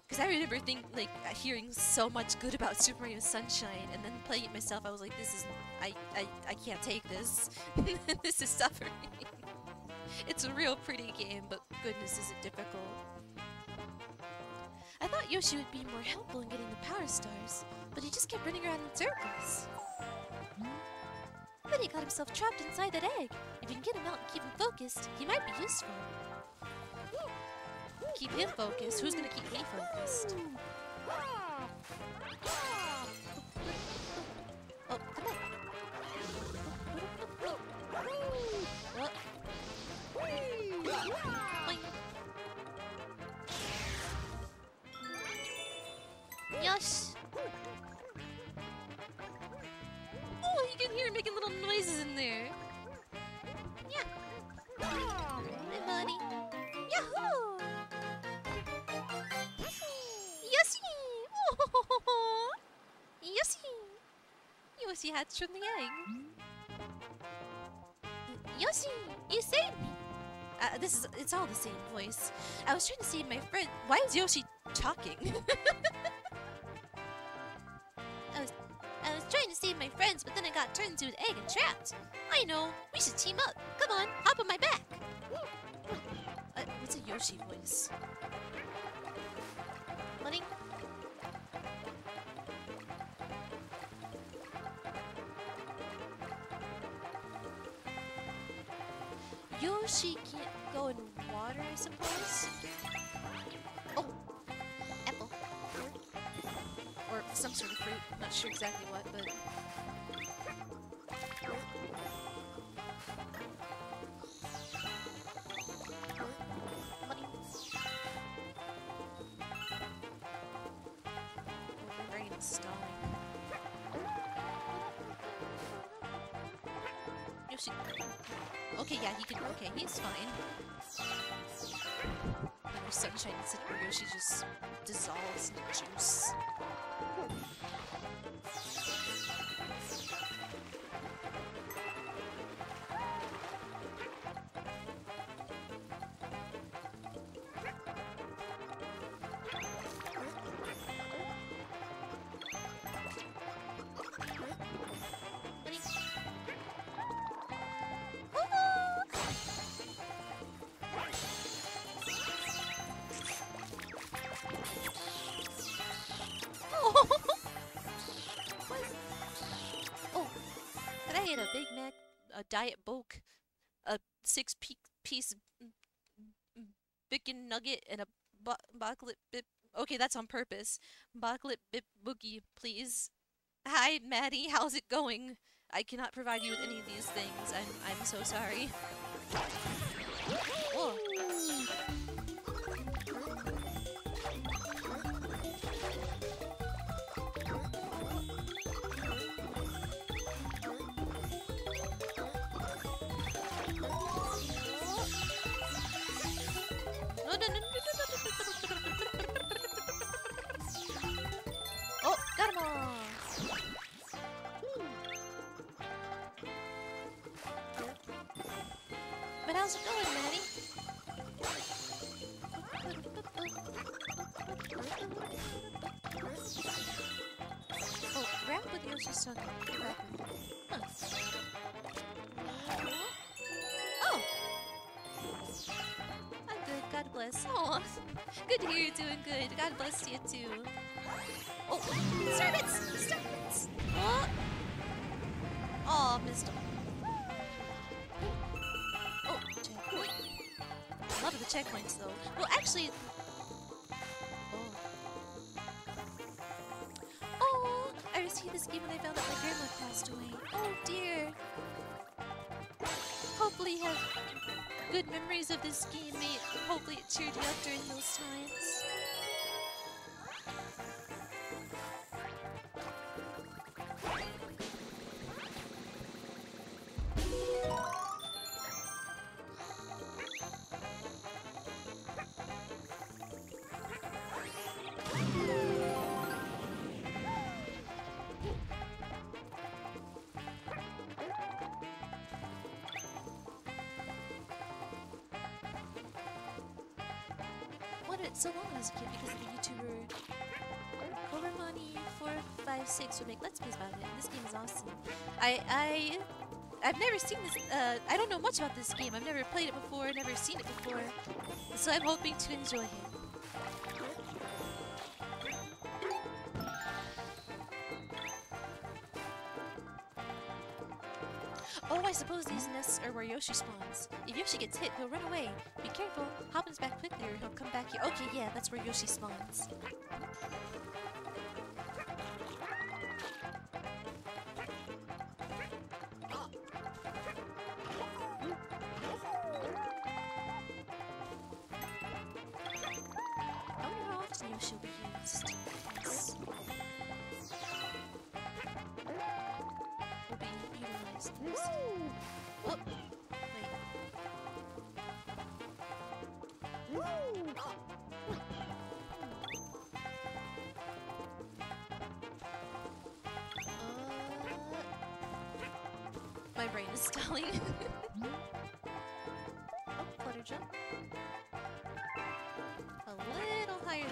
Because I remember think, like hearing so much good about Super Mario Sunshine, and then playing it myself, I was like, this is I I I can't take this. This is suffering. It's a real pretty game, but goodness, is it difficult. I thought Yoshi would be more helpful in getting the power stars, but he just kept running around in circles. But he got himself trapped inside that egg. If you can get him out and keep him focused, he might be useful. Keep him focused? Who's gonna keep me focused? Oh, come on. Oh. Yosh! Oh, you can hear him making little noises in there. Yeah. Hi, buddy. Yahoo! Yoshi! Oh, Yoshi! Yoshi hatched from the egg. Yoshi, you saved me. Uh, this is, it's all the same voice. I was trying to save my friend. Why is Yoshi talking? I was, I was trying to save my friends, but then I got turned into an egg and trapped. I know, we should team up. Come on, hop on my back. Uh, what's a Yoshi voice? Money? Yoshi can't go in water, I suppose. Oh, apple, or some sort of fruit. Not sure exactly what, but my brain is stalling. Yoshi. Okay, yeah, he can. Okay, he's fine. Remember Sunshine and City where Yoshi just dissolves into juice. A Big Mac, a Diet Coke, a six-piece bacon nugget, and a bo bocklet bip. Okay, that's on purpose. Bocklet bip boogie, please. Hi, Maddie. How's it going? I cannot provide you with any of these things. I'm, I'm so sorry. Whoa. Oh, got him all! But how's it going, Manny? Oh, grab with Yoshi's son. Huh. Oh! I'm good, God bless. Aw, good to hear you're doing good. God bless you too. Oh, servants! Servants! What? Oh, missed him. Oh, checkpoint. I love the checkpoints, though. Well, actually... Oh. Oh, I received this game when I found out my grandma passed away. Oh, dear. Hopefully you have good memories of this game, mate. Hopefully it cheered you up during those times. So long as a kid because of the YouTuber Overmoney four five six would make Let's Plays about it. This game is awesome. I, I, I've never seen this, uh, I don't know much about this game. I've never played it before, never seen it before, so I'm hoping to enjoy it. Oh, I suppose these nests are where Yoshi spawns. If Yoshi gets hit, he'll run away. Be careful. Hoppins back quickly or he'll come back here. Okay, yeah, that's where Yoshi spawns. I wonder how often Yoshi will be used. Oh, wait. Uh, my brain is stalling. Oh, flutter jump. A little higher than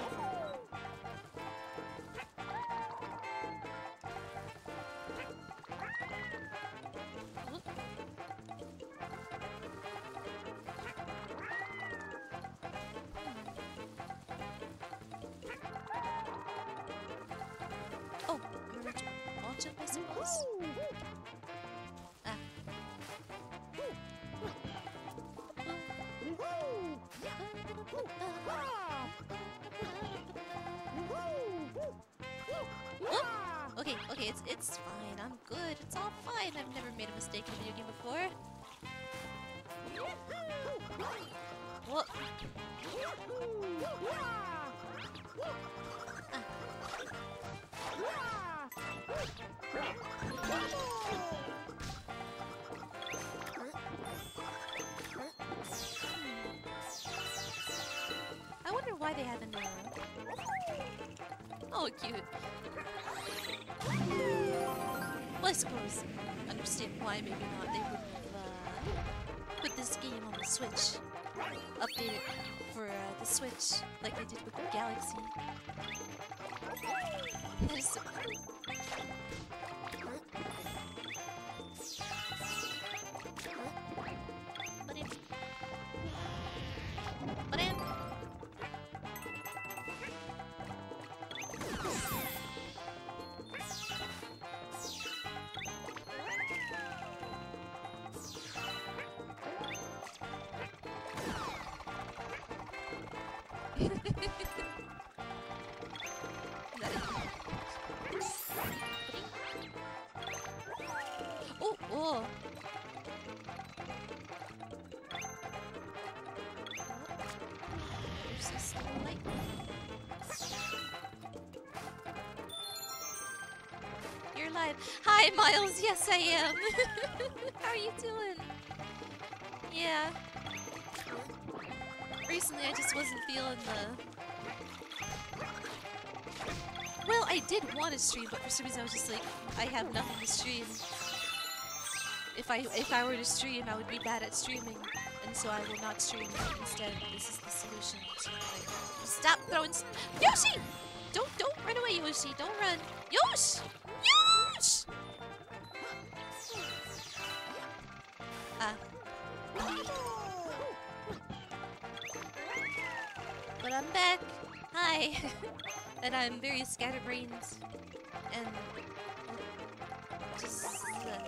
Okay, okay, it's it's fine. I'm good. It's all fine. I've never made a mistake in a video game before. What? I wonder why they have a name. Oh, cute. Well, I suppose I understand why maybe not they would have uh, put this game on the Switch, update it for uh, the Switch like they did with the Galaxy. That is so cool. cool. You're live. Hi, Miles. Yes, I am. How are you doing? Yeah. Recently, I just wasn't feeling the... Well, I did want to stream, but for some reason I was just like, I have nothing to stream. If I if I were to stream, I would be bad at streaming. And so I will not stream, but instead this is the solution. Stop throwing... Yoshi! Don't, don't run away, Yoshi. Don't run. Yosh! Yosh! Ah. But I'm back. Hi. And I'm very scatterbrained. And... Just... Uh.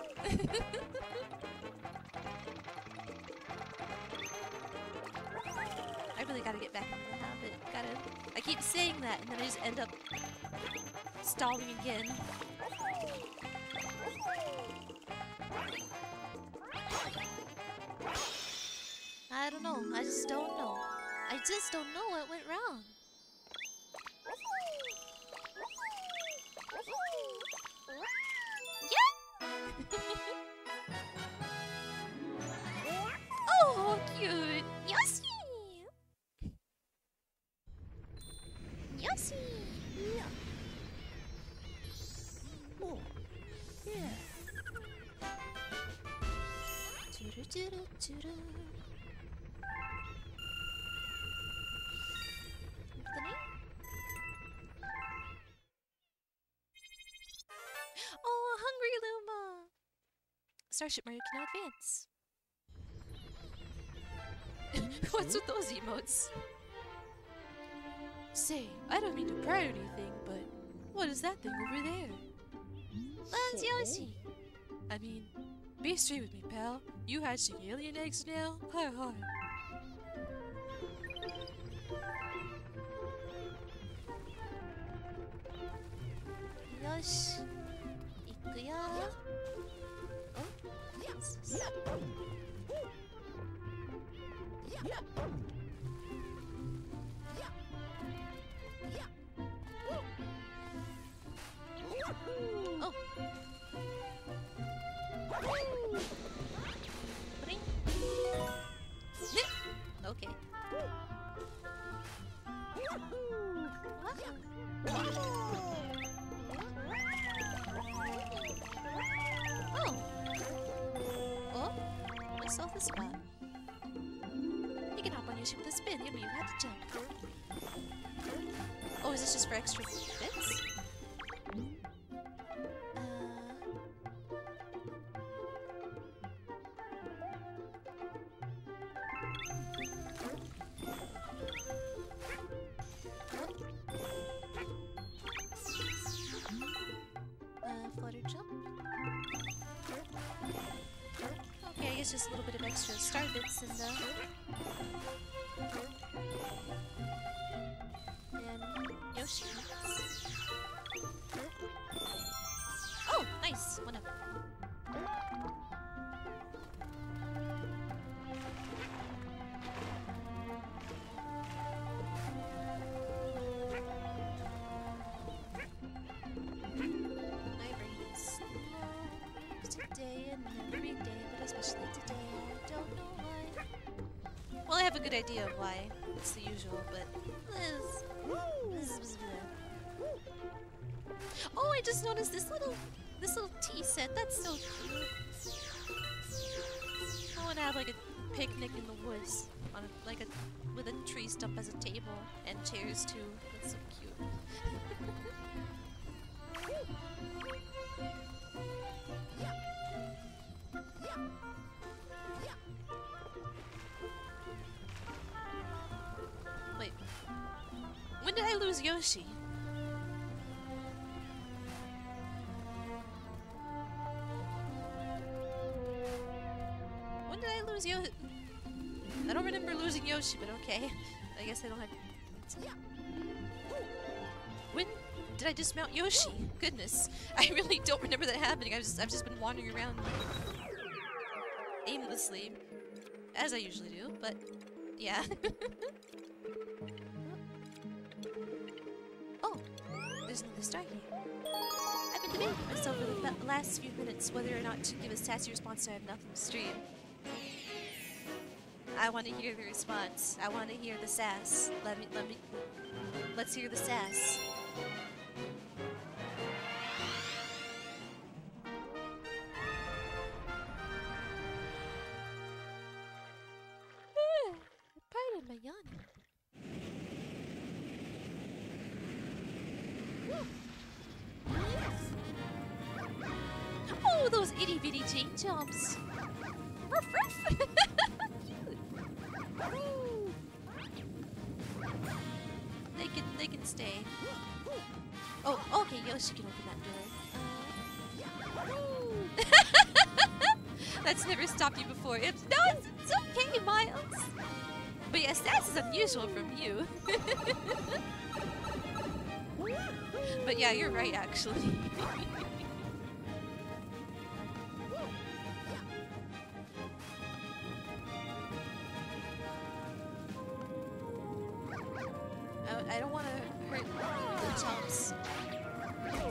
I really gotta get back into the habit. Gotta... I keep saying that, and then I just end up... stalling again. I don't know. I just don't know. I just don't know what went wrong. Yeah! Oh, cute! Yoshi! Yoshi! Yeah. Oh. Yeah. Doo -doo -doo -doo -doo -doo. Starship Mario can now advance. What's with those emotes? Say, I don't mean to pry or anything, but what is that thing over there? That's Yoshi. I mean, be straight with me, pal. You hatching alien eggs now? Hi, hi. Yosh. Ikuya. Oh. Okay. Off the spot. You can hop on your ship with a spin, you don't even have to jump. Oh, is this just for extra bits? Uh, uh flutter jump. Just a little bit of extra star bits in the... And Yoshi. Oh, nice! One up. Idea of why. It's the usual, but... Oh, I just noticed this little... This little tea set. That's so cute. I want to have like a picnic in the woods. On a, like a... With a tree stump as a table. And chairs too. That's so cute. When did I lose Yoshi? When did I lose Yoshi? I don't remember losing Yoshi, but okay. I guess I don't have... When Did I dismount Yoshi? Goodness. I really don't remember that happening. I've just, I've just been wandering around aimlessly, as I usually do, but yeah. Oh, there's another star here. I've been debating with myself for the last few minutes whether or not to give a sassy response to I Have Nothing to Stream. I want to hear the response. I want to hear the sass. Let me, let me, let's hear the sass. Oh, those itty bitty chain jumps. Ruff, ruff. They can, they can stay. Oh, okay, Yoshi can open that door. Uh, That's never stopped you before. It's, no, it's, it's okay, Miles. But yes, that's unusual from you. But yeah, you're right, actually. I, I don't want to hurt the chomps.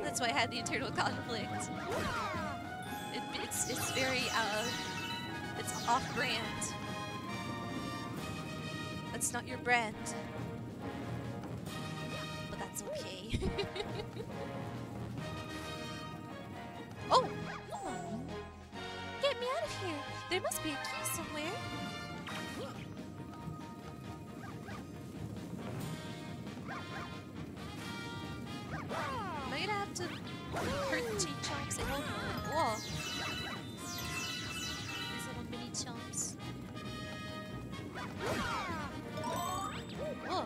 That's why I had the internal conflict. It, it's, it's very, uh, it's off-brand. That's not your brand. But that's okay. Oh! Oh! Get me out of here! There must be a key somewhere. Am I gonna have to hurt the chain chomps and hold on the wall? These little mini chomps. Whoa.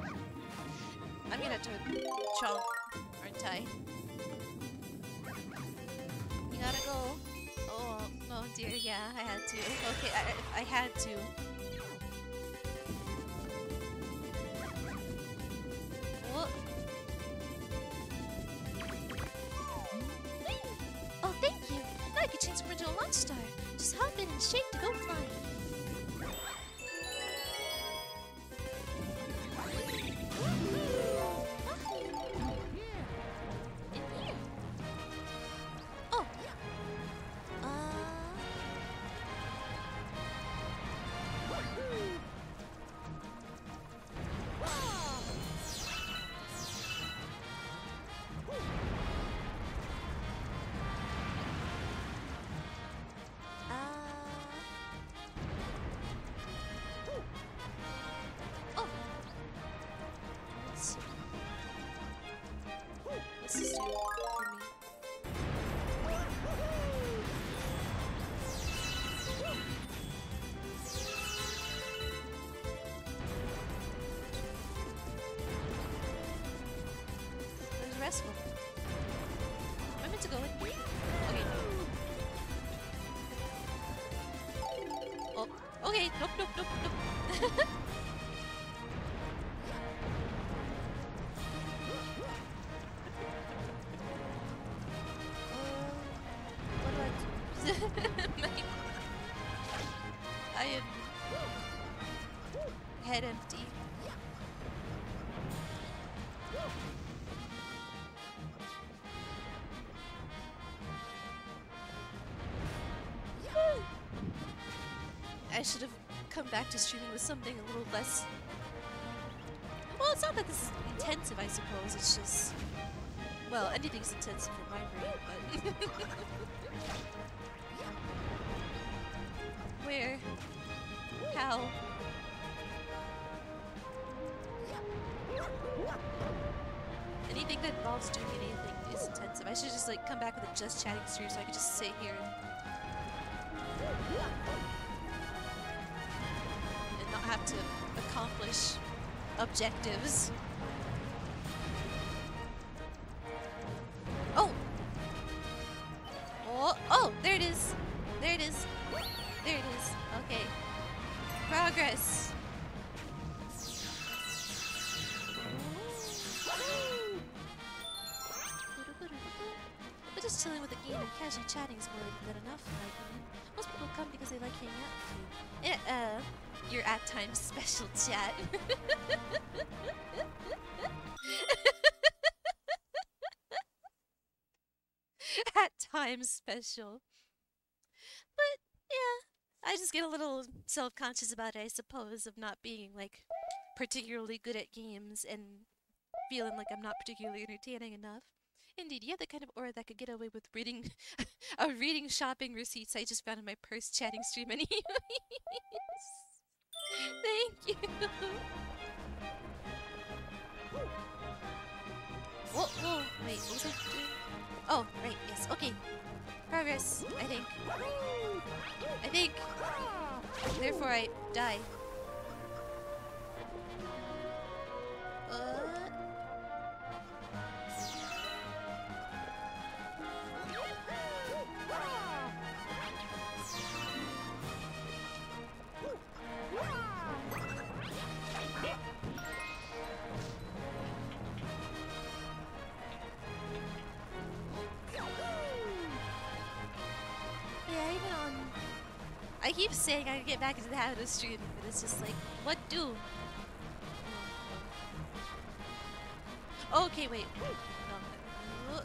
I'm gonna have to chomp, aren't I? You gotta go. Oh, oh dear, yeah, I had to. Okay, I, I had to. Whoa. Oh, thank you. Now I could change over into a launch star. Just hop in and shake to go flying. Nope, nope, nope, nope. What do I do? I am head empty. I should have come back to streaming with something a little less... Well, it's not that this is intensive, I suppose, it's just... Well, anything's intensive for my brain, but... Where? How? Anything that involves doing anything is intensive. I should just, like, come back with a just chatting stream so I could just sit here and... have to accomplish objectives. Oh! Oh! Oh! There it is! There it is! There it is! Okay. Progress! just chilling with the game and casually chatting is more than good enough, in my opinion. Most people come because they like hanging out with you. Uh, uh, your at-time special chat. At-time special. But, yeah, I just get a little self-conscious about it, I suppose, of not being, like, particularly good at games and feeling like I'm not particularly entertaining enough. Indeed, you have the kind of aura that could get away with reading a reading shopping receipts I just found in my purse chatting stream anyways. Thank you. Whoa, whoa, wait, what was I doing? Oh, right, yes, okay. Progress, I think. I think. Therefore I die. Uh I keep saying I can get back into the habit of streaming, but it's just like, what do? Okay, wait. No.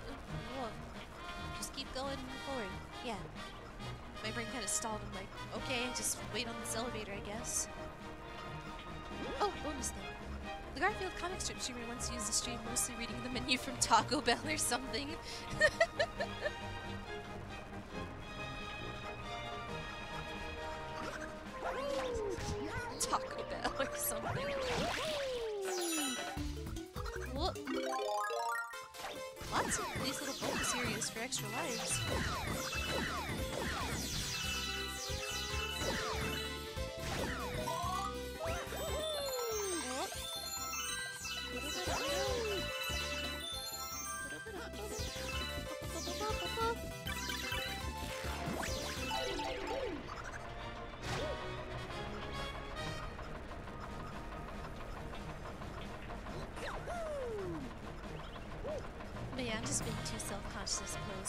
Just keep going forward. Yeah. My brain kind of stalled. I'm like, okay, just wait on this elevator, I guess. Oh, bonus thing. The Garfield comic strip streamer once used the stream mostly reading the menu from Taco Bell or something. Taco Bell or something. Whoop. Lots of these little bonus areas for extra lives.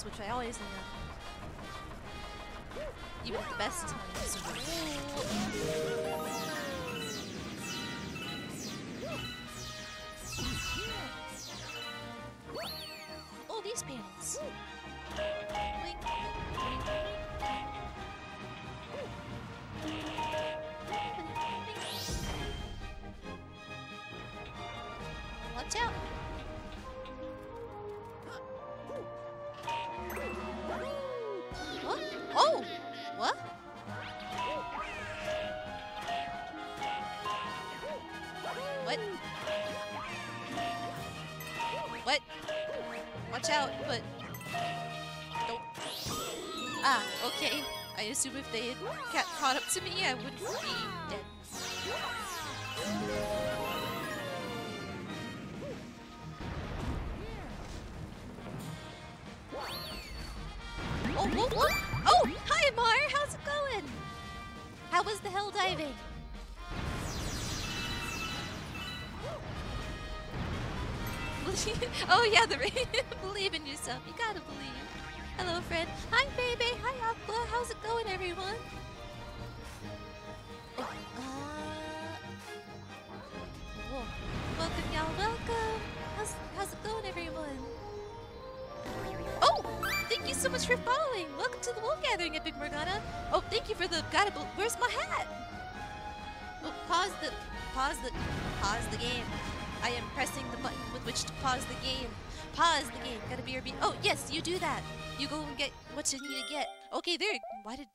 Which I always know. Even at the best times. Oh, these panels. Wink, wink, wink. Watch out! Out, but nope. Ah, okay. I assume if they had got caught up to me, I would be dead. Oh, whoa, whoa. Oh, hi, Mar. How's it going? How was the hell diving? Oh yeah, the believe in yourself. You gotta believe. Hello, friend. Hi, baby. Hi, Aqua. How's it going, everyone? Oh, uh... Welcome, y'all. Welcome. How's how's it going, everyone? Oh, thank you so much for following. Welcome to the Wolf Gathering, Epic Morgana. Oh, thank you for the gotta. Where's my hat? Oh, pause the pause the pause the game. I am pressing the button with which to pause the game. Pause the game. Gotta be or be. Oh, yes, you do that. You go and get what you need to get. Okay, there. Why did it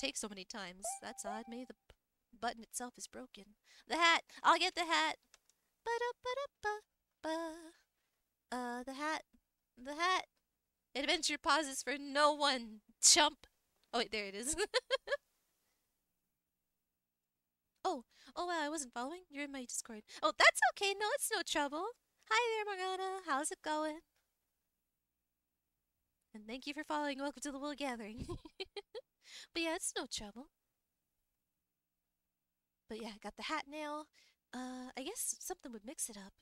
take so many times? That's odd. Maybe the button itself is broken. The hat. I'll get the hat. Ba-da-ba-da-ba-ba. Uh, the hat. The hat. Adventure pauses for no one. Chump. Oh, wait, there it is. Oh, oh wow, I wasn't following? You're in my Discord. Oh, that's okay. No, it's no trouble. Hi there, Morgana. How's it going? And thank you for following. Welcome to the World Gathering. But yeah, it's no trouble. But yeah, I got the hat now. Uh, I guess something would mix it up.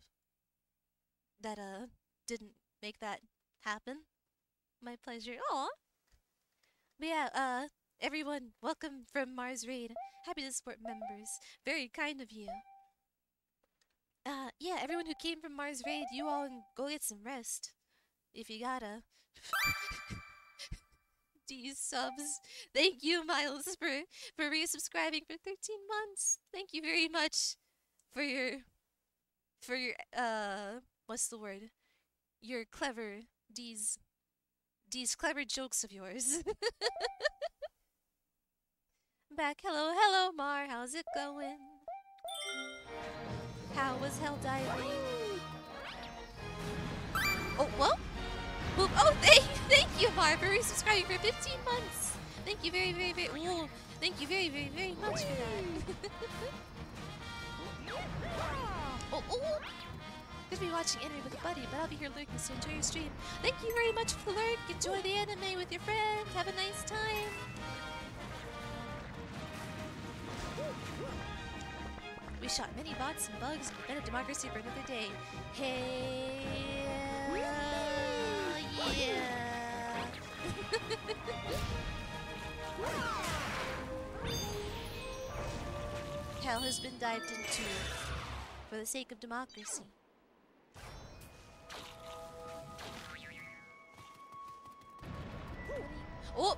That, uh, didn't make that happen. My pleasure. Aw. But yeah, uh, everyone, welcome from Mars Raid. Happy to support members. Very kind of you. Uh, yeah, everyone who came from Mars Raid, you all go get some rest. If you gotta. These subs. Thank you, Miles, for, for resubscribing for thirteen months. Thank you very much for your, for your, uh, what's the word? Your clever, these, these clever jokes of yours. Back, hello, hello, Mar, how's it going? How was Helldivers? Oh, well? Boop. Oh, thank you, thank you, Mar, for resubscribing for fifteen months. Thank you very, very, very, whoa, thank you very, very, very much for that. Oh, oh, could be watching anime with a buddy, but I'll be here lurking, so enjoy your stream. Thank you very much for the lurk. Enjoy the anime with your friend. Have a nice time. We shot many bots and bugs and prevented democracy for another day. Hey. Yeah. Hell has been dived into for the sake of democracy. Oh!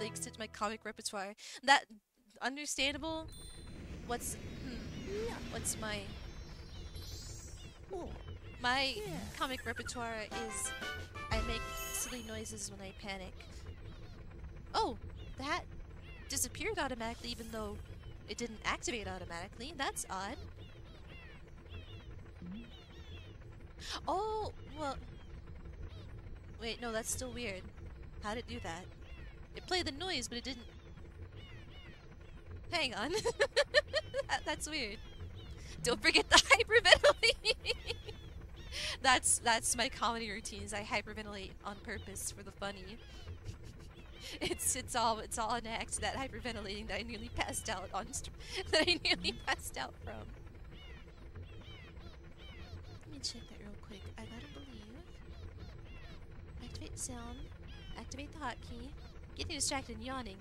Links to my comic repertoire. That understandable. What's hmm, what's my my yeah. comic repertoire is I make silly noises when I panic. Oh, that disappeared automatically, even though it didn't activate automatically. That's odd. Oh well. Wait, no, that's still weird. How'd it do that? It played the noise, but it didn't... Hang on. that, that's weird. Don't forget the hyperventilating! that's, that's my comedy routines. I hyperventilate on purpose for the funny. it's, it's all, it's all an act, that hyperventilating that I nearly passed out on... that I nearly passed out from. Let me check that real quick. I gotta believe... Activate sound. Activate the hotkey. Getting distracted and yawning.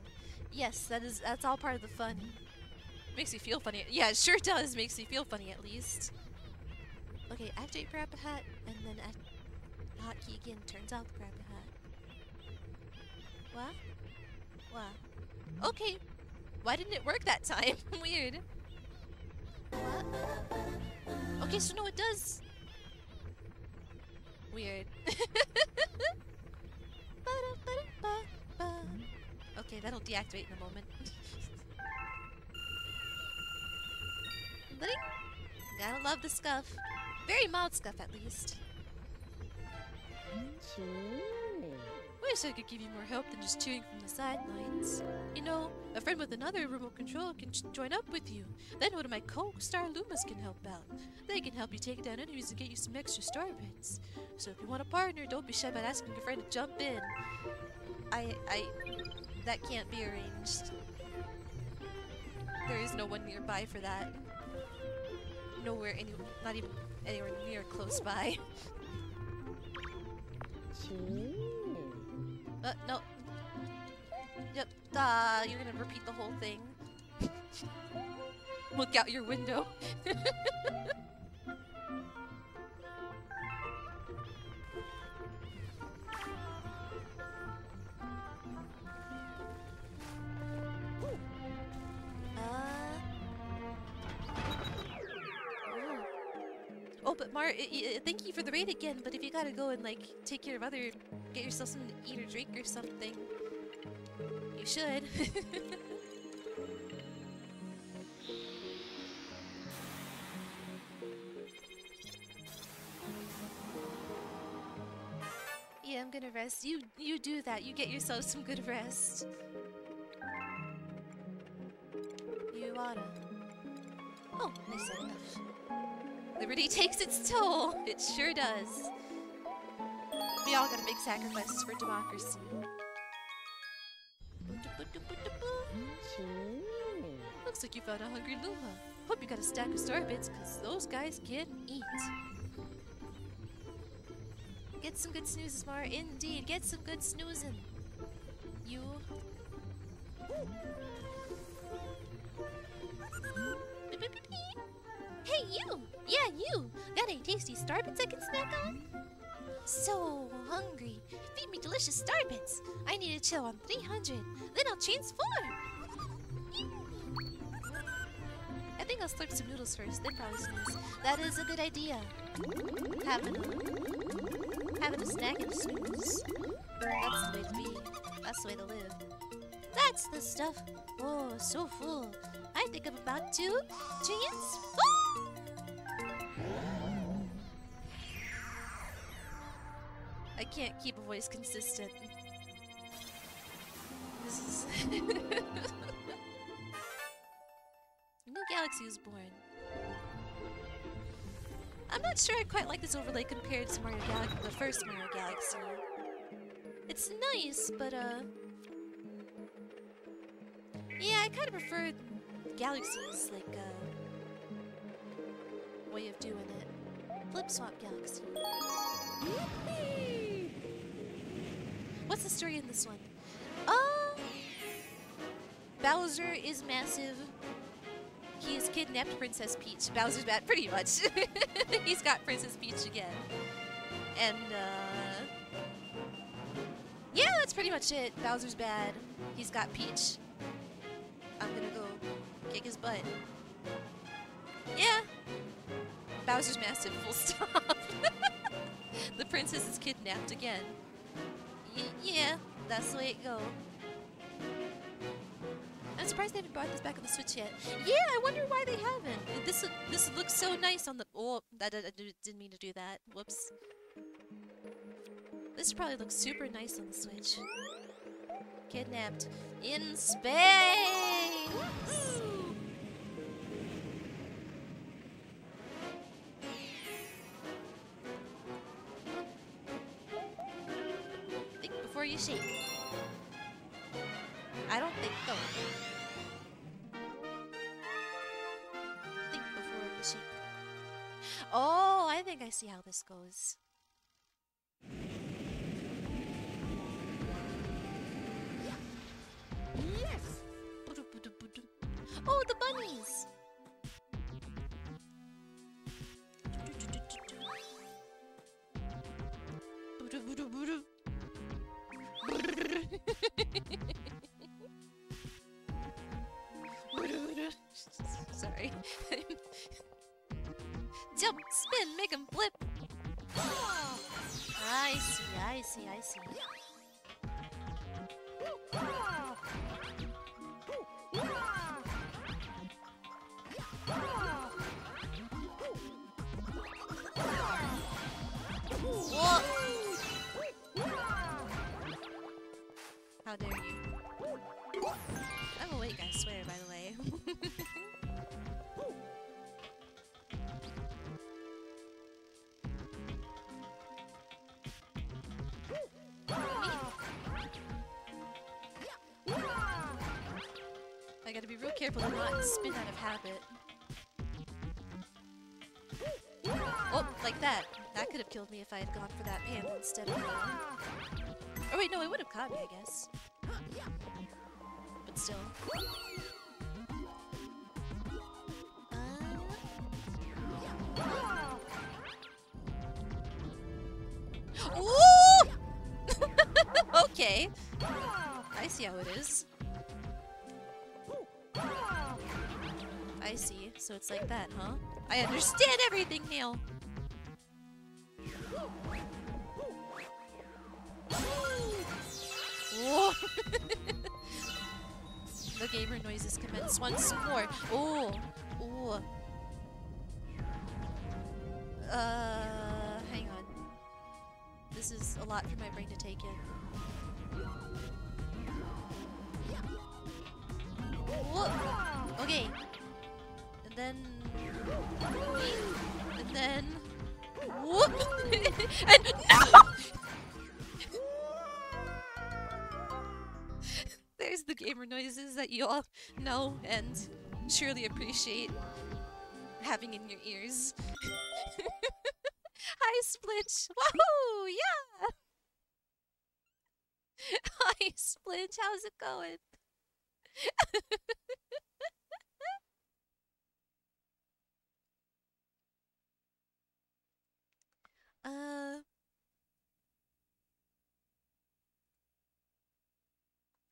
Yes, that is that's all part of the fun. Makes me feel funny. Yeah, it sure does. Makes me feel funny at least. Okay, activate Parappa Hat and then the hotkey again turns off the Parappa Hat. What? What? Okay. Why didn't it work that time? Weird. What? Okay, so no, it does. Weird. Okay, that'll deactivate in a moment. Gotta love the scuff. Very mild scuff, at least. Wish I could give you more help than just cheering from the sidelines. You know, a friend with another remote control can join up with you. Then one of my co-star Lumas can help out. They can help you take down enemies and get you some extra star bits. So if you want a partner, don't be shy about asking your friend to jump in. I... I... That can't be arranged. There is no one nearby for that. Nowhere, any, not even anywhere near close by. Uh, no. Yep, uh, you're gonna repeat the whole thing. Look out your window. Oh, but Mar, thank you for the raid again, but if you gotta go and, like, take care of other... Get yourself something to eat or drink or something. You should. Yeah, I'm gonna rest. You, you do that. You get yourself some good rest. You oughta. Oh, I said enough. Liberty takes its toll. It sure does. We all gotta make sacrifices for democracy. Looks like you found a hungry Luma. Hope you got a stack of star bits, cause those guys can eat. Get some good snoozes, Mara. Indeed, get some good snoozing. You. Hey, you! Yeah, you! Got any tasty star bits I can snack on? So hungry. Feed me delicious star bits. I need to chill on three hundred. Then I'll transform. I think I'll slurp some noodles first, then probably snooze. That is a good idea. Having a, having a snack and a snooze. That's the way to be. That's the way to live. That's the stuff. Oh, so full. I think I'm about to transform. I can't keep a voice consistent. This is... a new galaxy was born. I'm not sure I quite like this overlay compared to Mario Galaxy, the first Mario Galaxy. It's nice, but uh... yeah, I kind of prefer Galaxy's, like, uh... way of doing it. Flip Swap Galaxy. What's the story in this one? Oh, Bowser is massive. He has kidnapped Princess Peach. Bowser's bad, pretty much. He's got Princess Peach again. And, uh... yeah, that's pretty much it. Bowser's bad. He's got Peach. I'm gonna go kick his butt. Yeah. Bowser's massive, full stop. The princess is kidnapped again. Y yeah, that's the way it goes. I'm surprised they haven't brought this back on the Switch yet. Yeah, I wonder why they haven't. This this looks so nice on the... Oh, I didn't mean to do that. Whoops. This probably looks super nice on the Switch. Kidnapped in space! You shake. I don't think so. Think before you shake. Oh, I think I see how this goes. Yes. Oh, the bunnies. Sorry. Jump, spin, make him flip. I see, I see, I see. Whoa. How dare you? I'm awake, I swear, by the way. I gotta be real careful to not spin out of habit. Oh, like that. That could have killed me if I had gone for that panel instead of... Uh... Oh wait, no, it would have caught me, I guess. But still. Um. Ooh! Okay. I see how it is. I see. So it's like that, huh? I understand everything, Neil. Whoa. The gamer noises commence once more. Oh, oh. Uh, hang on. This is a lot for my brain to take in. Whoa. Okay. And then. And then. Whoop. And no. gamer noises that you all know and surely appreciate having in your ears. Hi, Splitch! Wahoo! Yeah! Hi, Splitch! How's it going? uh...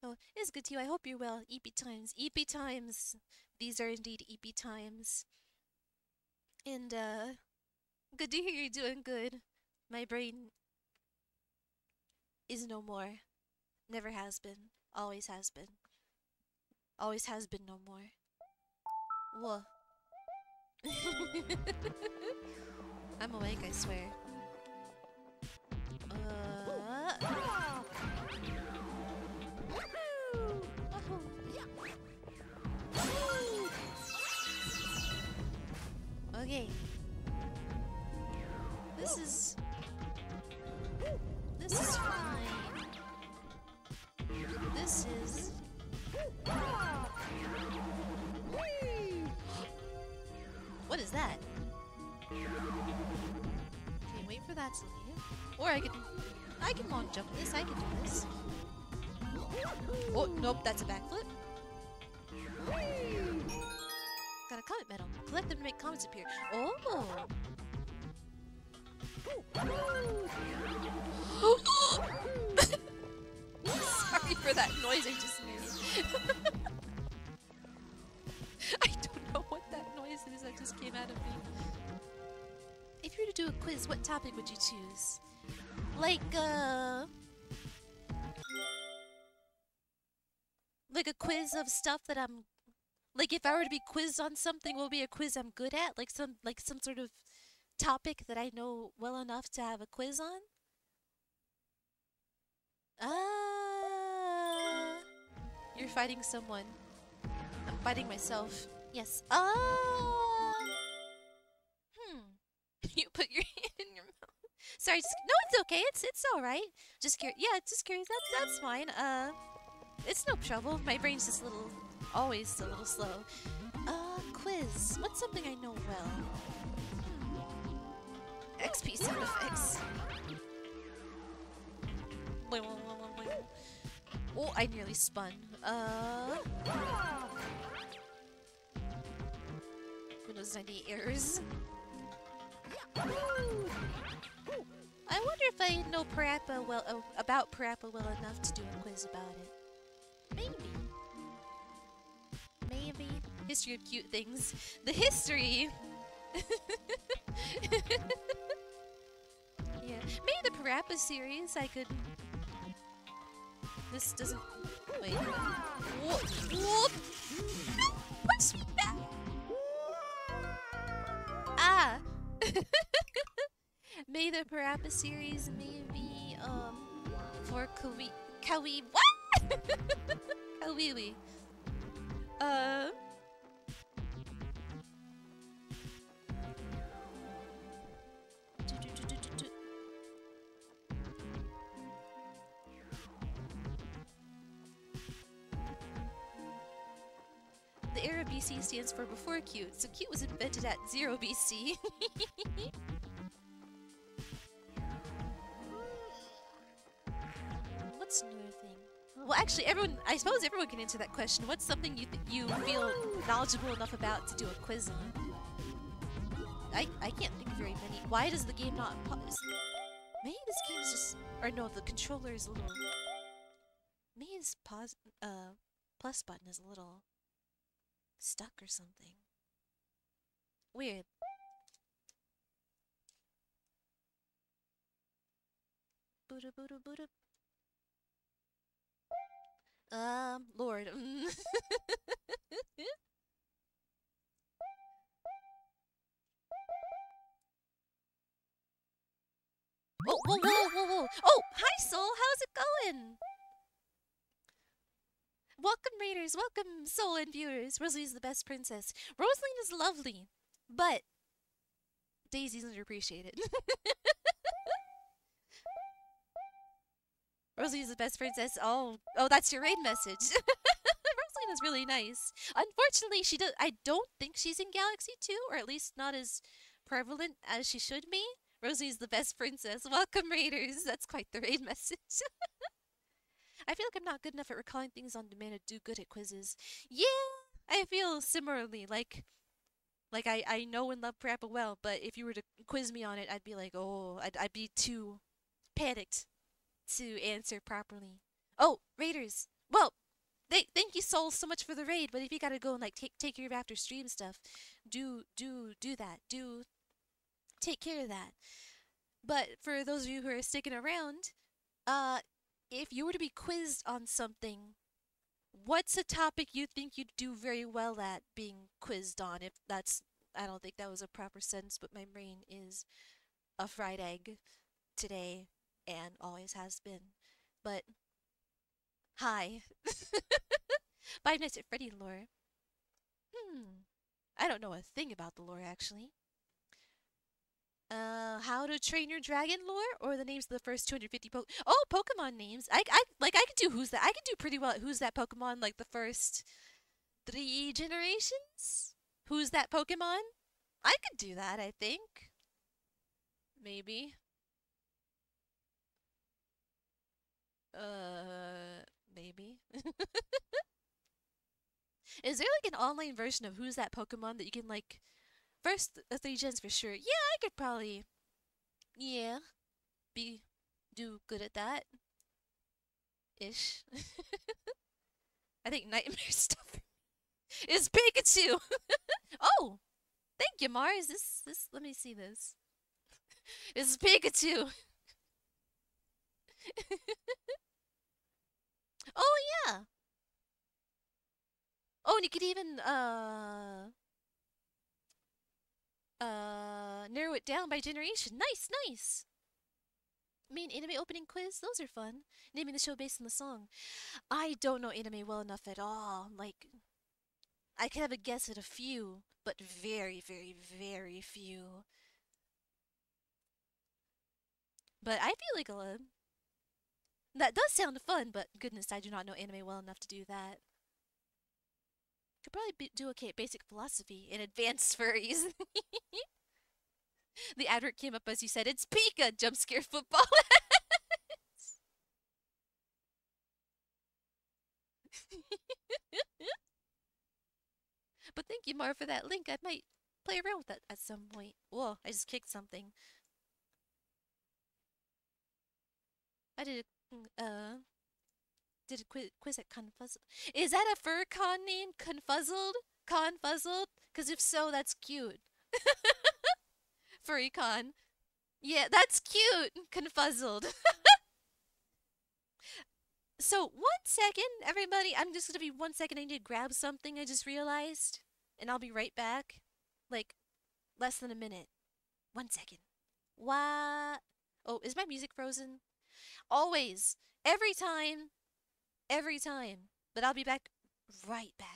Oh, it's good to you. I hope you're well. E P times. E P times. These are indeed E P times. And, uh... good to hear you're doing good. My brain is no more. Never has been. Always has been. Always has been no more. Whoa. I'm awake, I swear. Uh... Okay. This is... This is fine. This is... What is that? Okay, wait for that to leave. Or I can... I can long jump this, I can do this. Oh, nope, that's a backflip. Got a comet medal. Collect them to make comets appear. Oh! Sorry for that noise I just made. I don't know what that noise is that just came out of me. If you were to do a quiz, what topic would you choose? Like, uh... Like a quiz of stuff that I'm... Like if I were to be quizzed on something, what would be a quiz I'm good at? Like some, like some sort of... topic that I know well enough to have a quiz on? Ah, you're fighting someone. I'm fighting myself. Yes. Ah. Hmm. You put your hand in your mouth. Sorry. Just, no, it's okay. It's it's all right. Just curious. Yeah, just curious. That's that's fine. Uh, it's no trouble. My brain's just a little, always a little slow. Uh, quiz. What's something I know well? X P sound effects. Oh, I nearly spun. Uh. Windows ninety errors. I wonder if I know Parappa well uh, about Parappa well enough to do a quiz about it. Maybe. Maybe. History of cute things. The history. Yeah, maybe the Parappa series I could... This doesn't... Wait... Whoop! Whoop! No! Push me back! Ah! Maybe the Parappa series, maybe... Um... For Kawi... Kawi... What? Kawiwi. Uh... The era B C stands for before Q, so Q was invented at zero B C. What's newer thing? Well, actually, everyone, I suppose everyone can answer that question. What's something you, th you feel knowledgeable enough about to do a quiz on? I, I can't think of very many. Why does the game not pause? Maybe this game is just... Or no, the controller is a little... Maybe this pause, uh, plus button is a little... stuck or something. Weird. Booda booda booda. Um, Lord. Whoa, whoa, whoa, whoa, whoa. Oh, hi, Soul. How's it going? Welcome, Raiders. Welcome, Soul and viewers. Rosalina's the best princess. Rosalina's lovely, but Daisy's underappreciated. Rosalina's the best princess. Oh, oh, that's your raid message. was really nice. Unfortunately, she does. I don't think she's in Galaxy two, or at least not as prevalent as she should be. Rosie's the best princess. Welcome, Raiders. That's quite the raid message. I feel like I'm not good enough at recalling things on demand to do good at quizzes. Yeah, I feel similarly. Like, like I, I know and love Parappa well, but if you were to quiz me on it, I'd be like, oh, I'd, I'd be too panicked to answer properly. Oh, Raiders. Well, th thank you, Soul, so much for the raid, but if you gotta go and, like, take, take care of after-stream stuff, do, do, do that. Do take care of that. But for those of you who are sticking around, uh... if you were to be quizzed on something, what's a topic you think you'd do very well at being quizzed on? If that's, I don't think that was a proper sentence, but my brain is a fried egg today and always has been. But, hi. Five Nights at Freddy lore. Hmm. I don't know a thing about the lore, actually. Uh, How to Train Your Dragon lore, or the names of the first two hundred fifty po- Oh, Pokemon names. I, I, like, I could do Who's That. I could do pretty well at Who's That Pokemon, like, the first three generations? Who's That Pokemon? I could do that, I think. Maybe. Uh, maybe. Is there, like, an online version of Who's That Pokemon that you can, like, first uh, three gens for sure. Yeah, I could probably, yeah, be do good at that. Ish. I think nightmare stuff is Pikachu. Oh, thank you, Mars. This this. Let me see this. This is Pikachu. Oh yeah. Oh, and you could even uh. Uh, narrow it down by generation. Nice, nice! Main anime opening quiz? Those are fun. Naming the show based on the song. I don't know anime well enough at all. Like, I can have a guess at a few, but very, very, very few. But I feel like a lot. That does sound fun, but goodness, I do not know anime well enough to do that. Could probably be do okay at basic philosophy and advanced furries. The advert came up as you said, it's Pika! Jump scare football. But thank you, Mar, for that link. I might play around with that at some point. Whoa, I just kicked something. I did a... Uh... Did a quiz, quiz at Confuzzled. Is that a fur con name? Confuzzled? Confuzzled? Because if so, that's cute. Furry con. Yeah, that's cute. Confuzzled. So, one second, everybody. I'm just going to be one second. I need to grab something I just realized. And I'll be right back. Like, less than a minute. One second. What? Oh, is my music frozen? Always. Every time. Every time. But I'll be back, right back.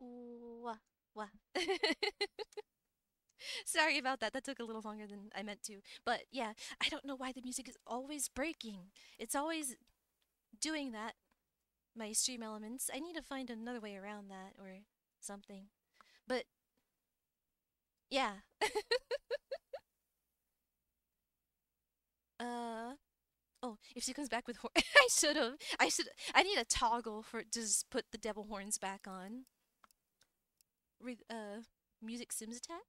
Wah, wah. Sorry about that. That took a little longer than I meant to. But yeah, I don't know why the music is always breaking. It's always doing that. My stream elements. I need to find another way around that or something. But yeah. uh oh, if she comes back with horn, I should have. I should. I need a toggle for to just put the devil horns back on. Re uh, music Sims attack.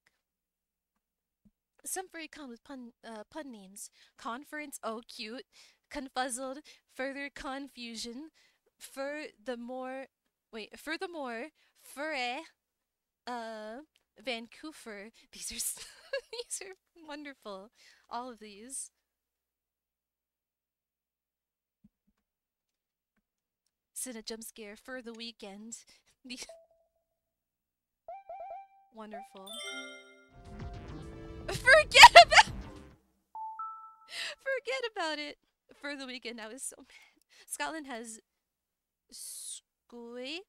Some furry con with pun uh, pun names. Conference. Oh, cute. Confuzzled. Further confusion. Furthermore, wait. Furthermore, furre, uh, Vancouver. These are these are wonderful. All of these. In a jump scare for the weekend. Wonderful. Forget about Forget about it. For the weekend, I was so mad. Scotland has Squaticon?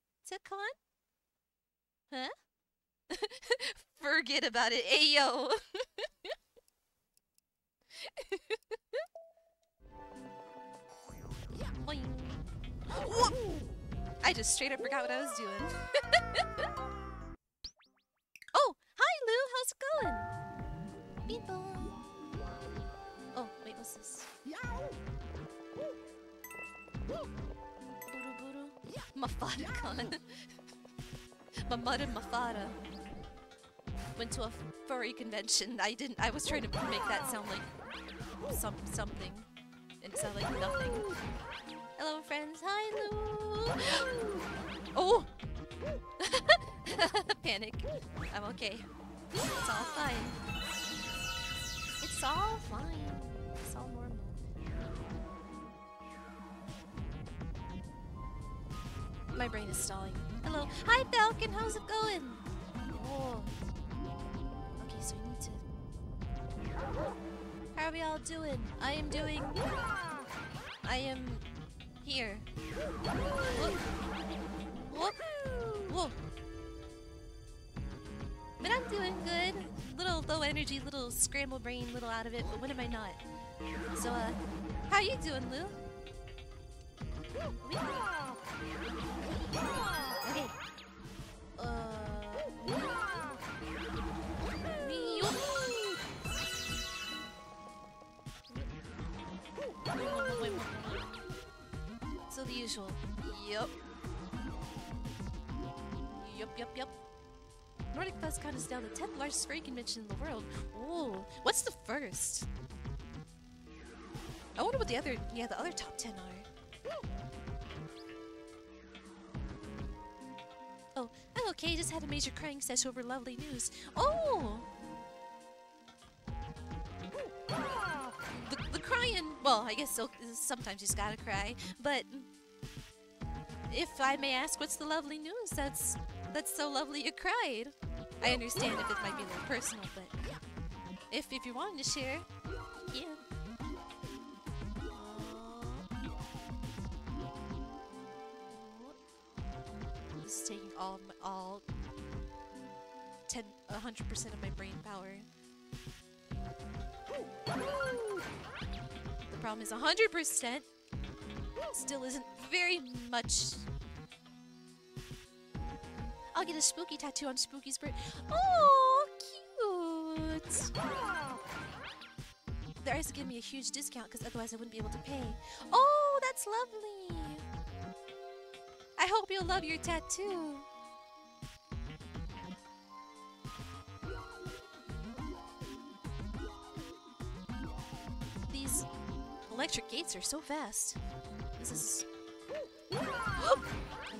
Huh? Forget about it. Ayo. Yeah, boing. Whoa. I just straight up forgot what I was doing. Oh, hi Lou, how's it going? People. Oh, wait, what's this? Mafada-con. My mother Mafada went to a furry convention. I didn't. I was trying to make that sound like some something, and it sounded like nothing. Hello friends, hi Lou! Oh! Panic. I'm okay. It's all fine. It's all fine. It's all normal. My brain is stalling. Hello. Hi Falcon, how's it going? Oh. Okay, so we need to... How are we all doing? I am doing... I am... Here. Whoop. Whoop. Whoop. But I'm doing good. Little low energy, little scramble brain, little out of it, but when am I not? So, uh, how you doing, Lou? Okay. Uh. So the usual. Yup. Yup, yup, yup. Nordic FurFest is now the tenth largest furry convention in the world. Ooh, what's the first? I wonder what the other, yeah, the other top ten are. Oh, I'm okay. Just had a major crying session over lovely news. Oh. The, the crying, well, I guess so, sometimes you just gotta cry, but if I may ask, what's the lovely news? That's that's so lovely you cried. I understand if it might be a little personal, but if, if you wanted to share, yeah. This is taking all, all ten, one hundred percent of my brain power. The problem is one hundred percent still isn't very much. I'll get a spooky tattoo on Spooky's bird. Oh, cute! They're going to give me a huge discount because otherwise I wouldn't be able to pay. Oh, that's lovely! I hope you'll love your tattoo. Electric gates are so fast. This is...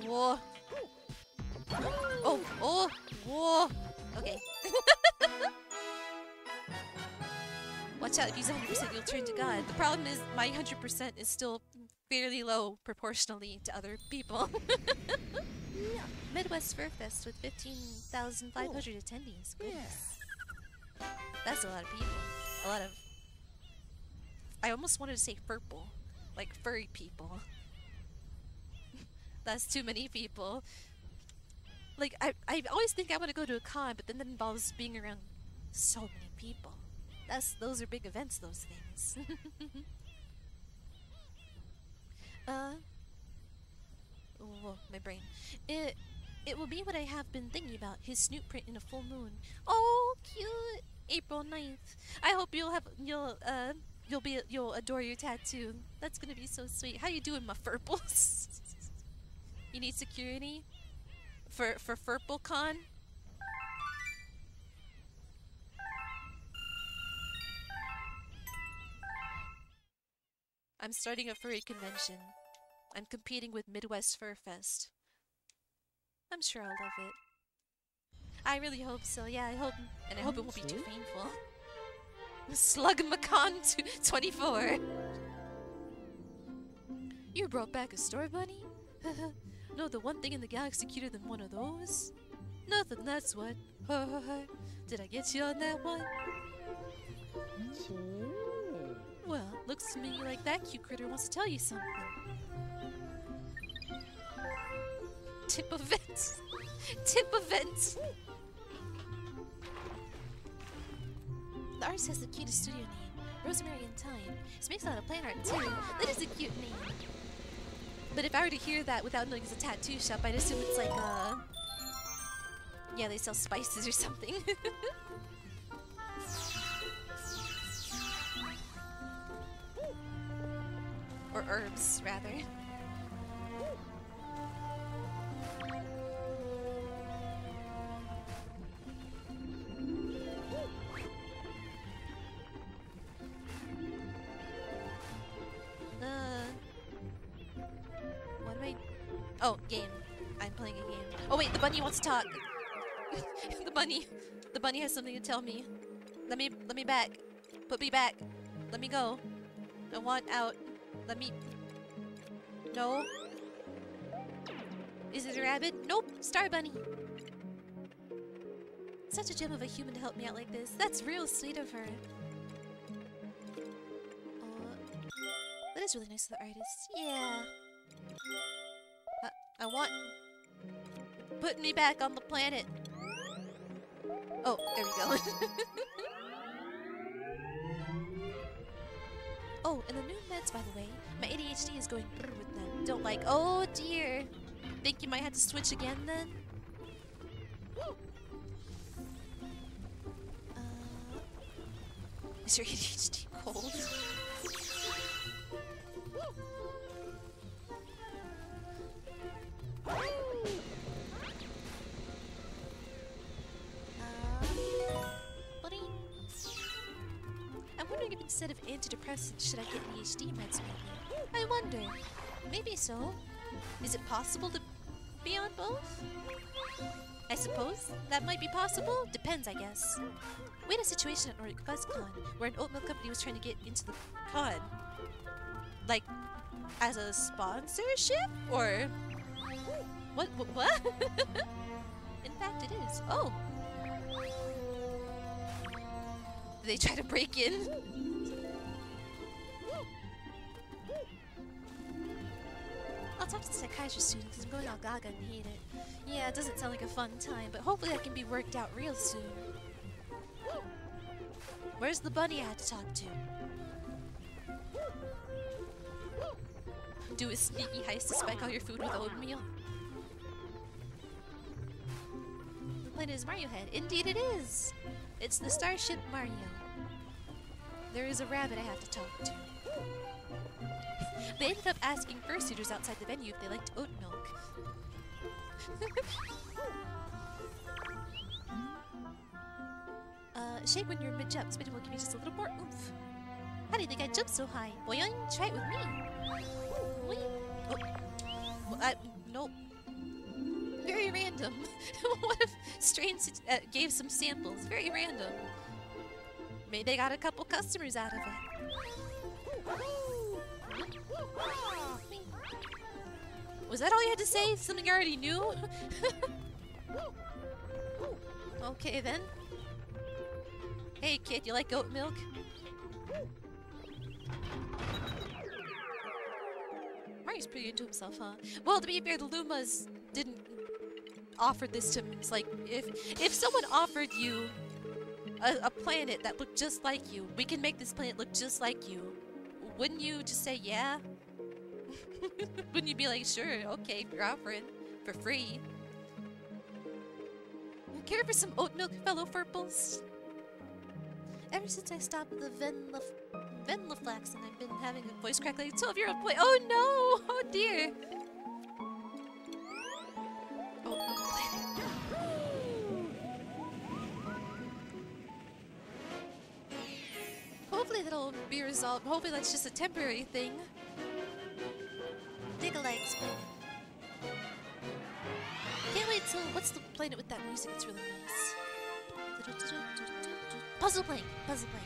Whoa. Oh, oh, whoa. Okay. Watch out, if you use one hundred percent, you'll turn to God. The problem is my one hundred percent is still fairly low proportionally to other people. Midwest FurFest with fifteen thousand five hundred attendees. Goodness. That's a lot of people. A lot of... I almost wanted to say purple, like furry people. That's too many people. Like, I, I always think I want to go to a con, but then that involves being around so many people. That's, those are big events, those things. uh, whoa, my brain. It, it will be what I have been thinking about, his snoot print in a full moon. Oh, cute! April ninth. I hope you'll have, you'll, uh, you'll be, you'll adore your tattoo. That's gonna be so sweet. How you doing, my furples? You need security? For, for FurpleCon? I'm starting a furry convention. I'm competing with Midwest FurFest. I'm sure I'll love it. I really hope so, yeah, I hope, and I hope it won't be too painful. Slug Macon twenty-four. You brought back a store bunny? No, the one thing in the galaxy cuter than one of those? Nothing, that's what. Did I get you on that one? Well, looks to me like that cute critter wants to tell you something. Tip event! Tip event! Ours has the cutest studio name, Rosemary and Time. This makes a lot of plant art too. That is a cute name. But if I were to hear that without knowing it's a tattoo shop, I'd assume it's like uh yeah, they sell spices or something. Or herbs, rather. Oh, game. I'm playing a game. Oh wait, the bunny wants to talk. The bunny. The bunny has something to tell me. Let me, let me back. Put me back. Let me go. I want out. Let me... No. Is it a rabbit? Nope. Star bunny. Such a gem of a human to help me out like this. That's real sweet of her. Oh, that is really nice of the artist. Yeah. I want... Put me back on the planet. Oh, there we go. Oh, and the new meds, by the way. My A D H D is going brr with them. Don't like... Oh, dear. Think you might have to switch again, then? Uh, is your A D H D cold? Uh, buddy. I'm wondering if instead of antidepressants, should I get A D H D meds maybe? I wonder. Maybe so. Is it possible to be on both? I suppose that might be possible. Depends, I guess. We had a situation at Nordic BuzzCon where an oatmeal company was trying to get into the con. Like, as a sponsorship? Or... What? What? What? In fact, it is. Oh! Did they try to break in? I'll talk to the psychiatry student because I'm going all gaga and hate it. Yeah, it doesn't sound like a fun time, but hopefully that can be worked out real soon. Where's the bunny I had to talk to? Do a sneaky heist to spike all your food with oatmeal. The planet is Mario Head. Indeed it is! It's the Starship Mario. There is a rabbit I have to talk to. They ended up asking fursuiters outside the venue if they liked oat milk. uh, shake when you're mid-jump. Spinning will give you just a little more oomph. How do you think I jumped so high? Boing, try it with me. Wait. Oh. Well, I, nope. Very random. What if Strange uh, gave some samples? Very random. Maybe they got a couple customers out of it. Was that all you had to say? Something you already knew? Okay then. Hey kid, you like goat milk? Mario's pretty into himself, huh? Well, to be fair, the Lumas didn't offered this to me. It's like, if if someone offered you a, a planet that looked just like you, we can make this planet look just like you, wouldn't you just say yeah? Wouldn't you be like, sure, okay, if you're offering for free? Care for some oat milk, fellow Furples? Ever since I stopped the Venlaf Venlaflax and I've been having a voice crack like a twelve-year-old boy. Oh no! Oh dear! Oh, oh, hopefully that'll be resolved. Hopefully that's just a temporary thing. Dig a light spin. Can't wait till, what's the planet with that music? It's really nice. Puzzle blank! Puzzle blank.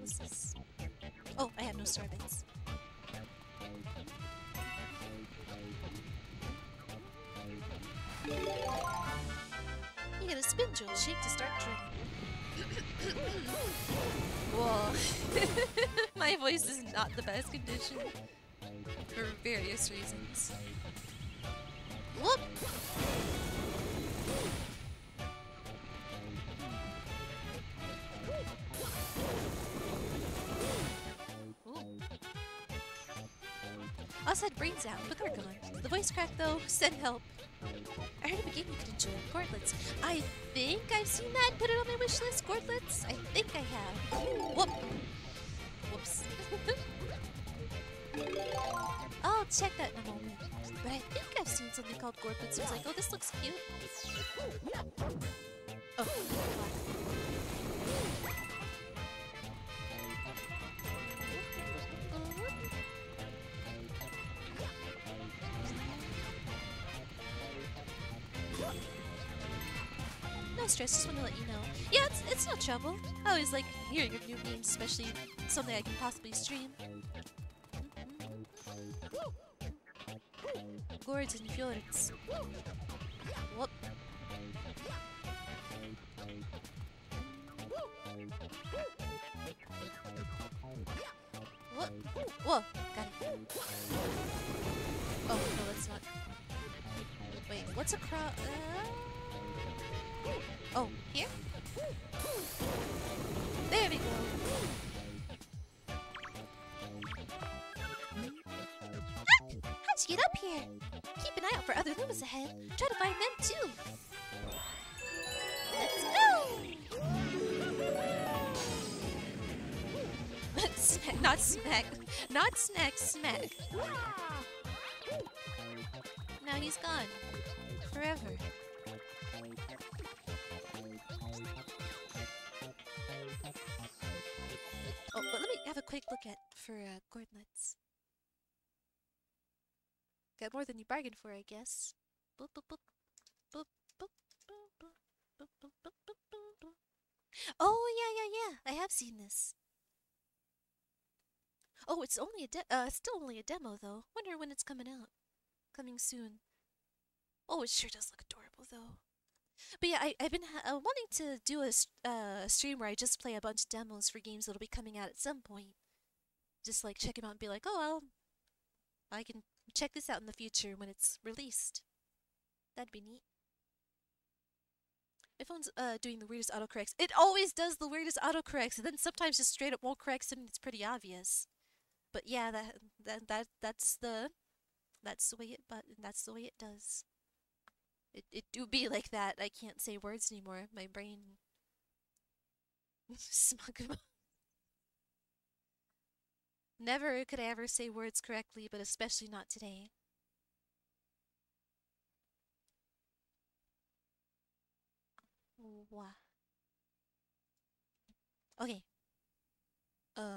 What's this? Oh, I have no starbits. You get a spin jewel shake to start drilling. Whoa. My voice is not the best condition for various reasons. Whoop! Also had brains out, but they're gone. The voice crack though, send help. I heard of a game you could enjoy, Gordlets. I think I've seen that and put it on my wish list, Gordlets. I think I have. Whoop! Whoops. I'll check that in a moment. But I think I've seen something called Gordlets. It's like, oh, this looks cute. Oh. Stress, just want to let you know. Yeah, it's, it's no trouble. I always like hearing of new games, especially something I can possibly stream. Mm-hmm. Gords and fjords. Whoop. Whoop. Whoa, got it. Oh, no, that's not. Wait, what's a crow? Uh... Oh, here? There we go. Ah! How'd you get up here? Keep an eye out for other Lumas ahead. Try to find them too. Let's go! Smack, not smack. Not snack, smack. Now he's gone. Forever. Oh, but let me have a quick look at for uh, Gordlets. Got more than you bargained for, I guess. Oh yeah, yeah, yeah! I have seen this. Oh, it's only a de uh, still only a demo though. Wonder when it's coming out. Coming soon. Oh, it sure does look adorable though. But yeah, I, I've been ha uh, wanting to do a uh, stream where I just play a bunch of demos for games that'll be coming out at some point. Just like check them out and be like, oh well, I can check this out in the future when it's released. That'd be neat. My phone's uh, doing the weirdest autocorrects. It always does the weirdest autocorrects, and then sometimes just straight up won't correct something that's pretty obvious. But yeah, that that that that's the that's the way it but that's the way it does. It, it do be like that. I can't say words anymore. My brain... Smug. Never could I ever say words correctly, but especially not today. Wow. Okay. Uh...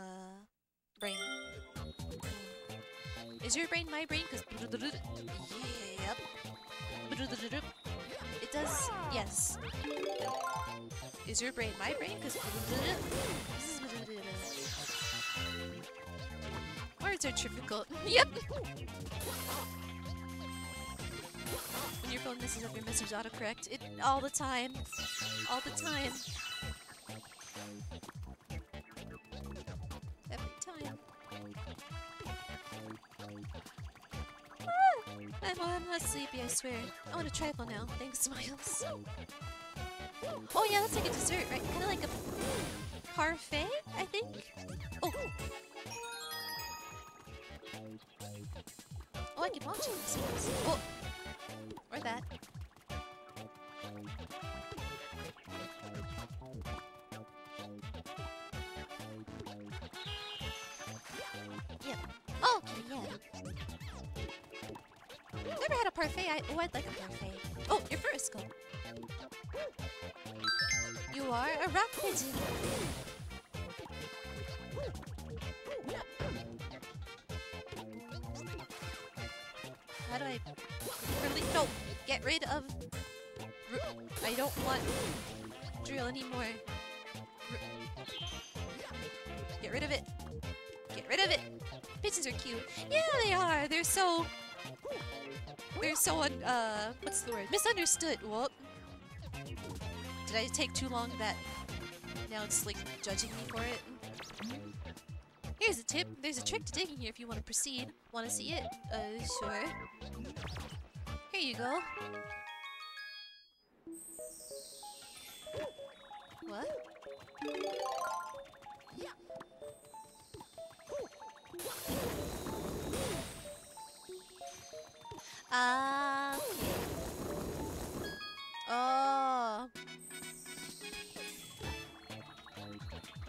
Brain. Is your brain my brain? 'Cause... Yep. It does, yes. Is your brain my brain? Because words are difficult. Yep. When your phone messes up your message autocorrect, it all the time, all the time, every time. Ah! I'm, I'm not sleepy, I swear. I want a trifle now. Thanks, Smiles. Oh yeah, that's like a dessert, right? Kind of like a parfait, I think. Oh. Oh, I can watch it. Oh. Or that. Yeah. Oh, okay, yeah. Never had a parfait. I, oh, I'd like a parfait. Oh, your fur is cool. You are a rock pigeon. How do I really no get rid of? I don't want drill anymore. Get rid of it. Get rid of it. Pigeons are cute. Yeah, they are. They're so. They're so un. Uh, what's the word? Misunderstood. Whoop. Did I take too long that now it's like judging me for it? Here's a tip. There's a trick to digging here if you want to proceed. Want to see it? Uh, sure. Here you go. What? Ah. Uh, okay. Oh.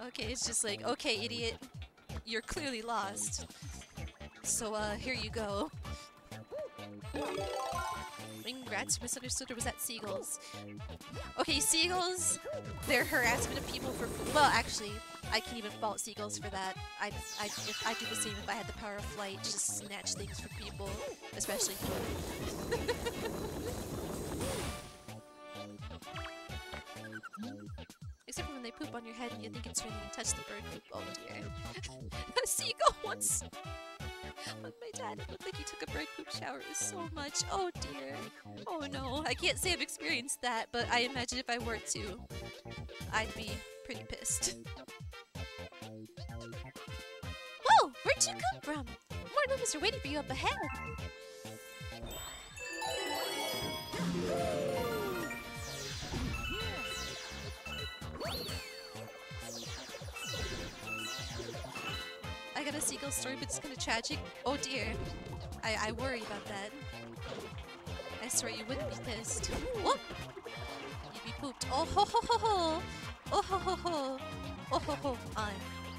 Okay, it's just like, okay, idiot. You're clearly lost. So, uh, here you go. Congrats, misunderstood, or was that seagulls? Okay, seagulls, their harassment of people for food. Well, actually, I can even fault seagulls for that. I'd, I'd, if, I'd do the same if I had the power of flight, just snatch things from people, especially food. Except for when they poop on your head and you think it's raining and touch the bird poop. Oh dear. A seagull once! With my dad, it looked like he took a bird poop shower. It was so much. Oh dear. Oh no. I can't say I've experienced that, but I imagine if I were to, I'd be pretty pissed. Whoa! Where'd you come from? More numbers are waiting for you up ahead. I got a seagull story, but it's kind of tragic. Oh dear. I, I worry about that. I swear you wouldn't be pissed. Whoop! You'd be pooped. Oh ho ho ho ho! Oh ho ho ho! Oh ho ho on.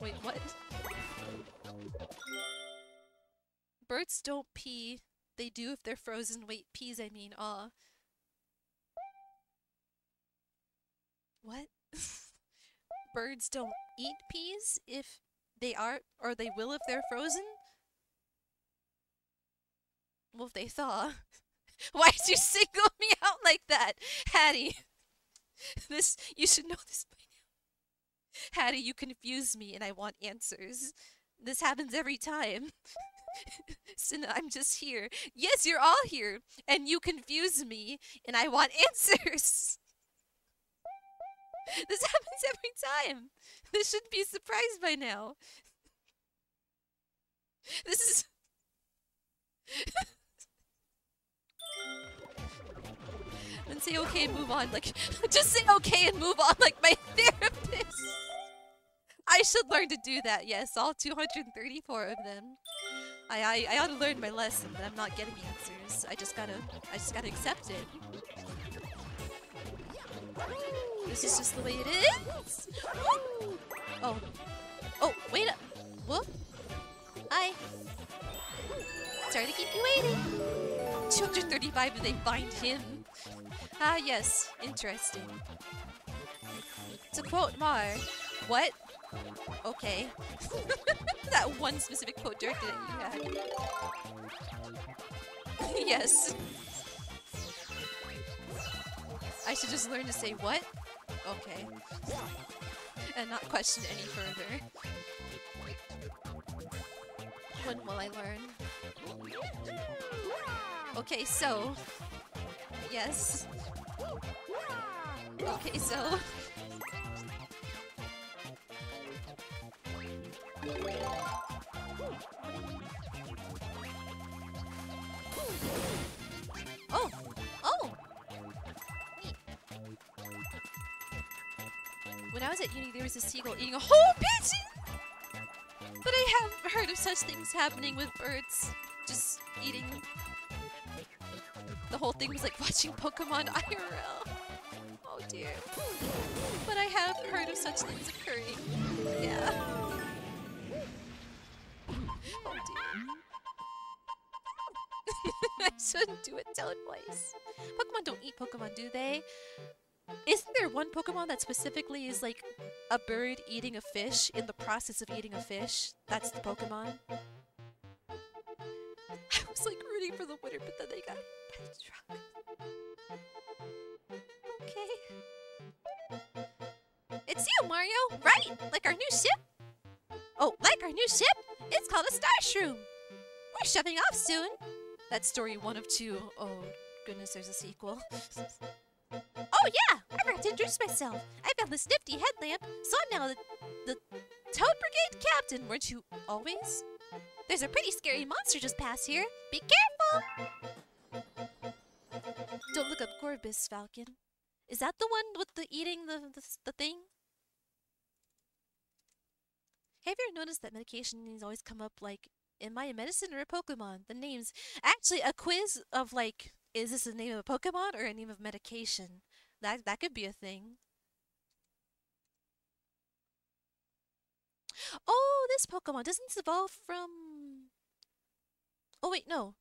Wait, what? Birds don't pee. They do if they're frozen. Wait, peas, I mean. Aw. What? Birds don't eat peas if they are, or they will if they're frozen? Well, if they thaw. Why did you single me out like that, Hattie? This, you should know this by now. Hattie, you confuse me and I want answers. This happens every time. Sinna, I'm just here. Yes, you're all here, and you confuse me and I want answers. This happens every time. This should be a surprise by now. This is... And say okay and move on. Like, just say okay and move on like my therapist. I should learn to do that, yes. All two hundred thirty-four of them. I, I, I ought to learn my lesson that I'm not getting answers. I just gotta, I just gotta accept it. This is just the way it is. Whoop. Oh, oh, wait up. Whoop. Hi. Sorry to keep you waiting. two hundred thirty-five and they bind him. Ah, yes. Interesting. To quote Mar, what? Okay. That one specific quote Dirk did it, you had. Yes. I should just learn to say what? Okay. And not question any further. When will I learn? Okay, so... Yes. Okay, so... Oh! Oh! Neat. When I was at uni, there was a seagull eating a whole pigeon! But I have heard of such things happening with birds. Just eating... The whole thing was like watching Pokemon I R L. Oh dear. But I have heard of such things occurring. Yeah. I shouldn't do it till it twice. Pokemon don't eat Pokemon, do they? Isn't there one Pokemon that specifically is like a bird eating a fish in the process of eating a fish? That's the Pokemon. I was like rooting for the winner, but then they got hit by the truck. Okay. It's you, Mario, right? Like our new ship? Oh, like our new ship? It's called a Starshroom. We're shoving off soon. That's story one of two. Oh, goodness, there's a sequel. Oh, yeah! I forgot to introduce myself. I found this nifty headlamp, so I'm now the, the Toad Brigade Captain. Weren't you always? There's a pretty scary monster just past here. Be careful! Don't look up Gorbis, Falcon. Is that the one with the eating the, the, the thing? Have you ever noticed that medication names always come up like, am I a medicine or a Pokemon? The names. Actually, a quiz of like, is this the name of a Pokemon or a name of medication? That, that could be a thing. Oh, this Pokemon. Doesn't this evolve from... Oh, wait, no.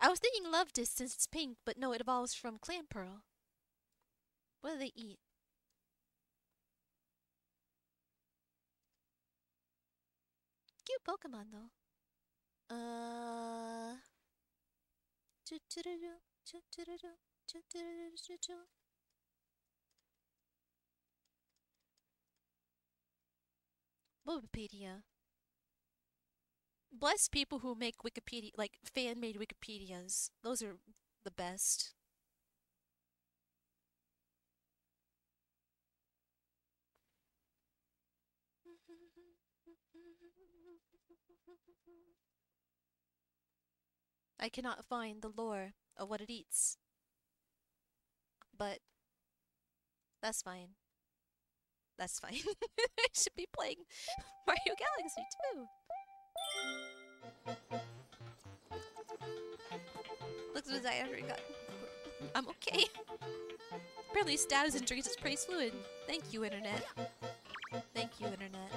I was thinking Love Distance, it's pink, but no, it evolves from Clamperl. What do they eat? Cute Pokemon though. Uh Bulbapedia. Bless people who make Wikipedia, like fan-made Wikipedias. Those are the best. I cannot find the lore of what it eats, but that's fine. That's fine. I should be playing Mario Galaxy two. Looks as I already got. I'm okay. Apparently, stabs and drinks its prey fluid. Thank you, internet. Thank you, internet.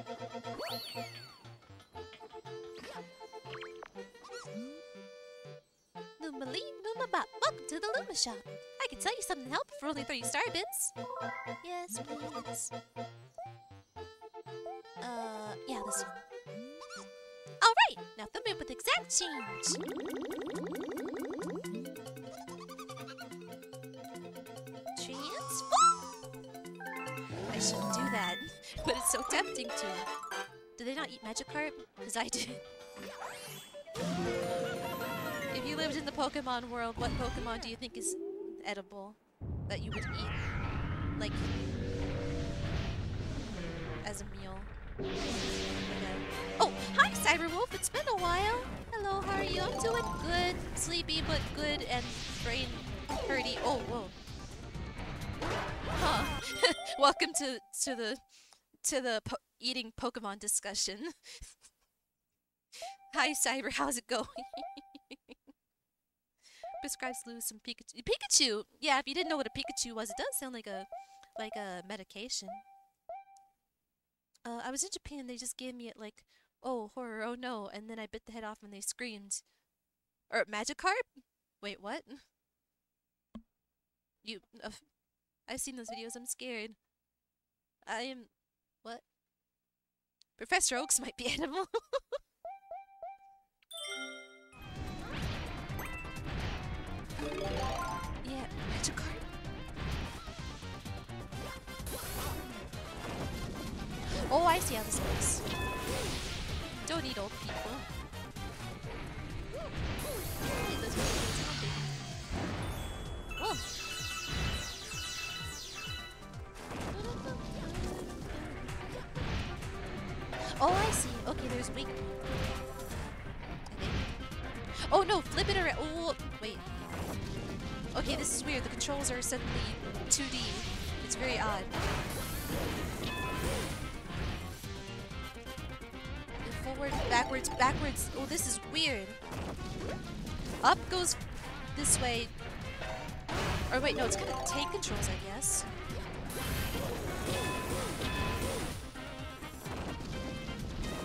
Lumaline, Lumabop, welcome to the Luma Shop. I can tell you something to help for only thirty starbins. Yes, please. Uh, yeah, this one. Alright, now fill me up with exact change. Transform! I shouldn't do that, but it's so tempting to. Do they not eat Magikarp? Because I did. If you lived in the Pokemon world, what Pokemon do you think is edible that you would eat, like, as a meal? Oh, hi Cyberwolf, it's been a while! Hello, how are you? I'm doing good, sleepy but good, and brain hurty. Oh, whoa. Huh. Welcome to, to the, to the po eating Pokemon discussion. Hi Cyber, how's it going? Prescribes Lou some Pikachu. Pikachu! Yeah, if you didn't know what a Pikachu was, it does sound like a like a medication. Uh, I was in Japan, they just gave me it like oh horror, oh no, and then I bit the head off and they screamed. Or Magikarp? Wait, what? You, uh, I've seen those videos, I'm scared. I am, what? Professor Oaks might be animal. Yeah, Magikarp. Oh, I see how this works. Don't eat old people. Whoa. Oh, I see. Okay, there's weak. Oh no, flip it around. Oh, wait. Okay, this is weird. The controls are suddenly two D. It's very odd. Forward, backwards, backwards. Oh, this is weird. Up goes this way. Or wait, no, it's gonna take controls, I guess.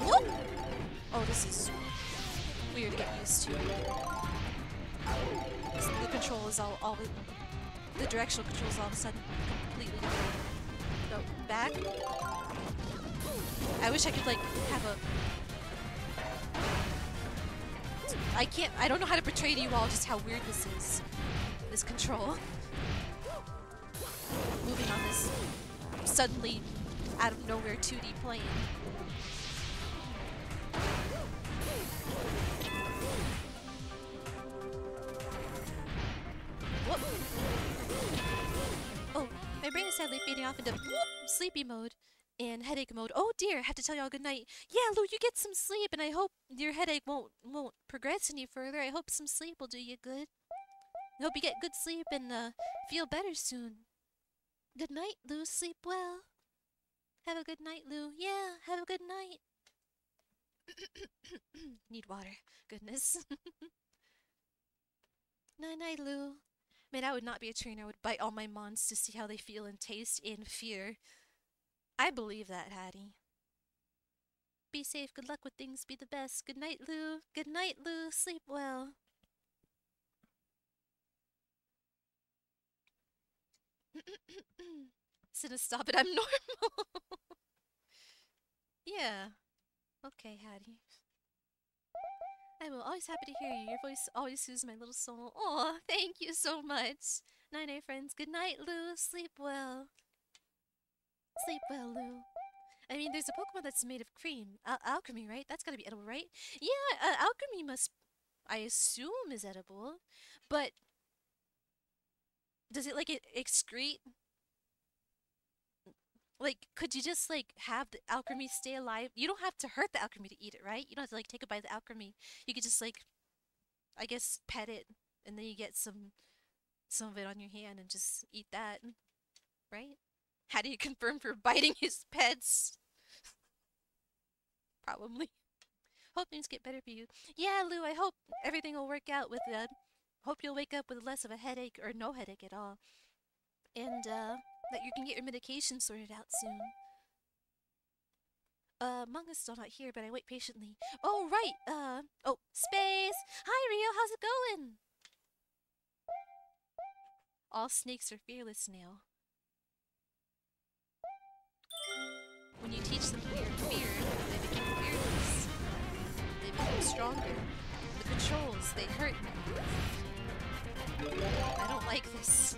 Whoop! Oh, this is weird to get used to. The control is all, all the, the directional control is all of a sudden completely different. Go back. I wish I could like have a. I can't. I don't know how to portray to you all just how weird this is. This control. Moving on this suddenly out of nowhere two D plane. Whoop. Oh, my brain is sadly fading off into whoop, sleepy mode and headache mode. Oh dear, I have to tell y'all goodnight. Yeah, Lou, you get some sleep, and I hope your headache won't won't progress any further. I hope some sleep will do you good. I hope you get good sleep and uh, feel better soon. Good night, Lou. Sleep well. Have a good night, Lou. Yeah, have a good night. Need water. Goodness. Night night, Lou. Man, I would not be a trainer. I would bite all my mons to see how they feel and taste in fear. I believe that, Hattie. Be safe. Good luck with things. Be the best. Good night, Lou. Good night, Lou. Sleep well. Sina, stop it. I'm normal. Yeah. Okay, Hattie. I will. Always happy to hear you. Your voice always soothes my little soul. Aw, thank you so much. Night night, friends. Good night, Lou. Sleep well. Sleep well, Lou. I mean, there's a Pokemon that's made of cream. Al Alcremie, right? That's gotta be edible, right? Yeah, uh, Alcremie must, I assume, is edible. But does it, like, it excrete? Like, could you just, like, have the Alcremie stay alive? You don't have to hurt the Alcremie to eat it, right? You don't have to, like, take a bite of the Alcremie. You could just, like, I guess, pet it. And then you get some, some of it on your hand and just eat that. Right? How do you confirm for biting his pets? Probably. Hope things get better for you. Yeah, Lou, I hope everything will work out with uh hope you'll wake up with less of a headache or no headache at all. And uh that you can get your medication sorted out soon. Uh Among Us still not here, but I wait patiently. Oh right, uh oh, Space! Hi Rio, how's it going? All snakes are fearless now. When you teach them fear, fear, they become fearless. They become stronger. The controls, they hurt me. I don't like this.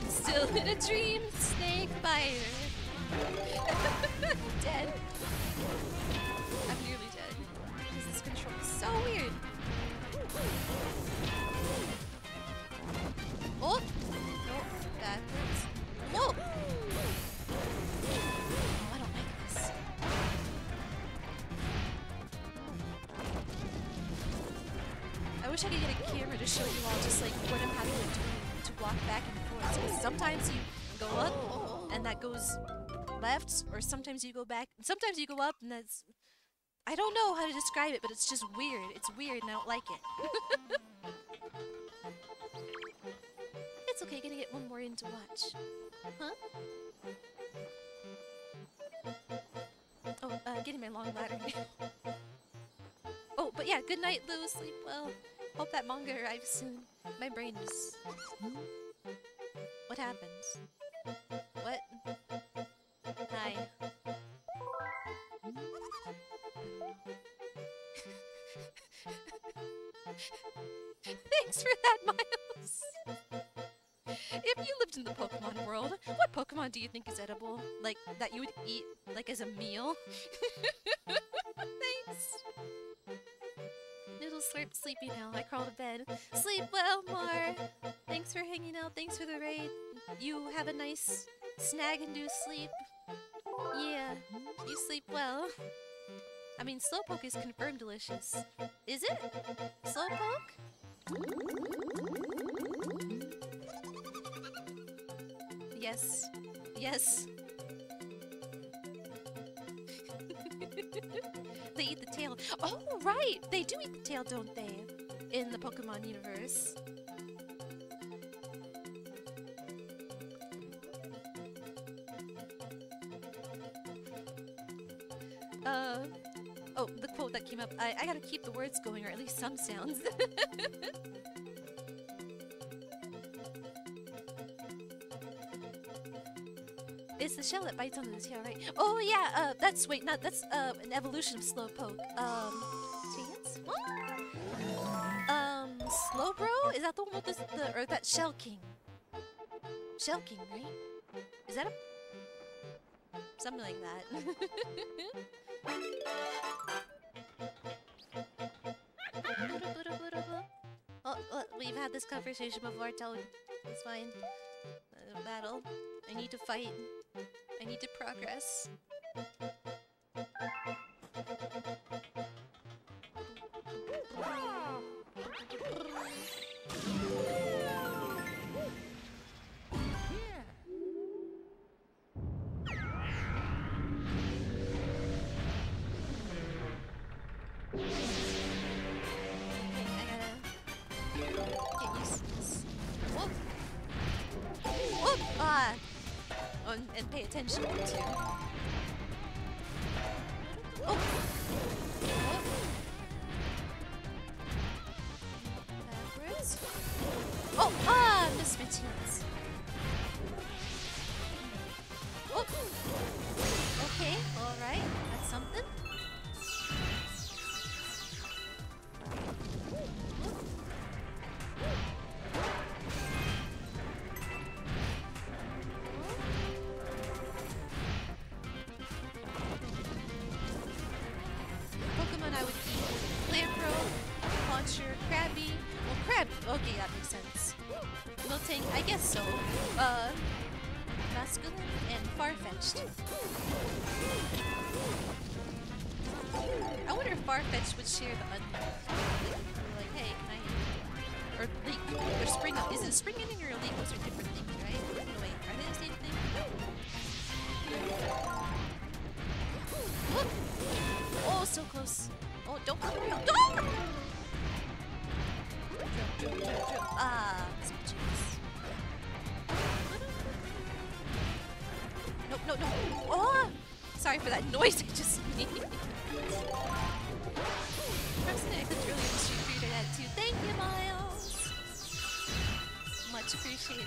I'm still in a dream, snake fire. Dead. I'm nearly dead. Because this control is so weird. Oh! Nope. Backwards. Whoa! I wish I could get a camera to show you all just like what I'm having to do to walk back and forth. Because sometimes you go up and that goes left, or sometimes you go back, and sometimes you go up and that's... I don't know how to describe it, but it's just weird. It's weird and I don't like it. It's okay, gonna get one more in to watch. Huh? Oh, uh, getting my long bladder now. Oh, but yeah, good night, Lou. Sleep well. Hope that manga arrives soon. My brain is... What happens? What? Hi. Thanks for that, Miles! If you lived in the Pokemon world, what Pokemon do you think is edible? Like, that you would eat, like, as a meal? Thanks! Noodle slurp, sleepy now. I crawl to bed. Sleep well, Mar! Thanks for hanging out. Thanks for the raid. You have a nice snag-induced sleep. Yeah, you sleep well. I mean, Slowpoke is confirmed delicious. Is it? Slowpoke? Yes. Yes. They eat the tail. Oh, right! They do eat the tail, don't they? In the Pokemon universe. Uh... Oh, the quote that came up. I, I gotta keep the words going, or at least some sounds. It's the shell that bites onto the tail, right? Oh yeah, uh, that's, wait, not, that's uh, an evolution of Slowpoke. Um, chance? What? Um, Slowbro? Is that the one with the, the, or that Shell King? Shell King, right? Is that a... Something like that. Oh, oh, we've had this conversation before, Toad. It's fine. Uh, battle. I need to fight. I need to progress. And pay attention to. Oh. Oh. Backwards. Oh, ah, missed my chance. Oh. Okay, all right, that's something. Share the unleashed. Like, hey, can I... Or leak. Or spring up. Is it spring ending or leak? Those are different things, right? No, wait, are they the same thing? Look! Oh, so close. Oh, don't come around. Don't! Drip, drip, drip, drip. Ah, switches. No, no, no. Oh! Sorry for that noise I just made. Thank you, Miles! Much appreciated.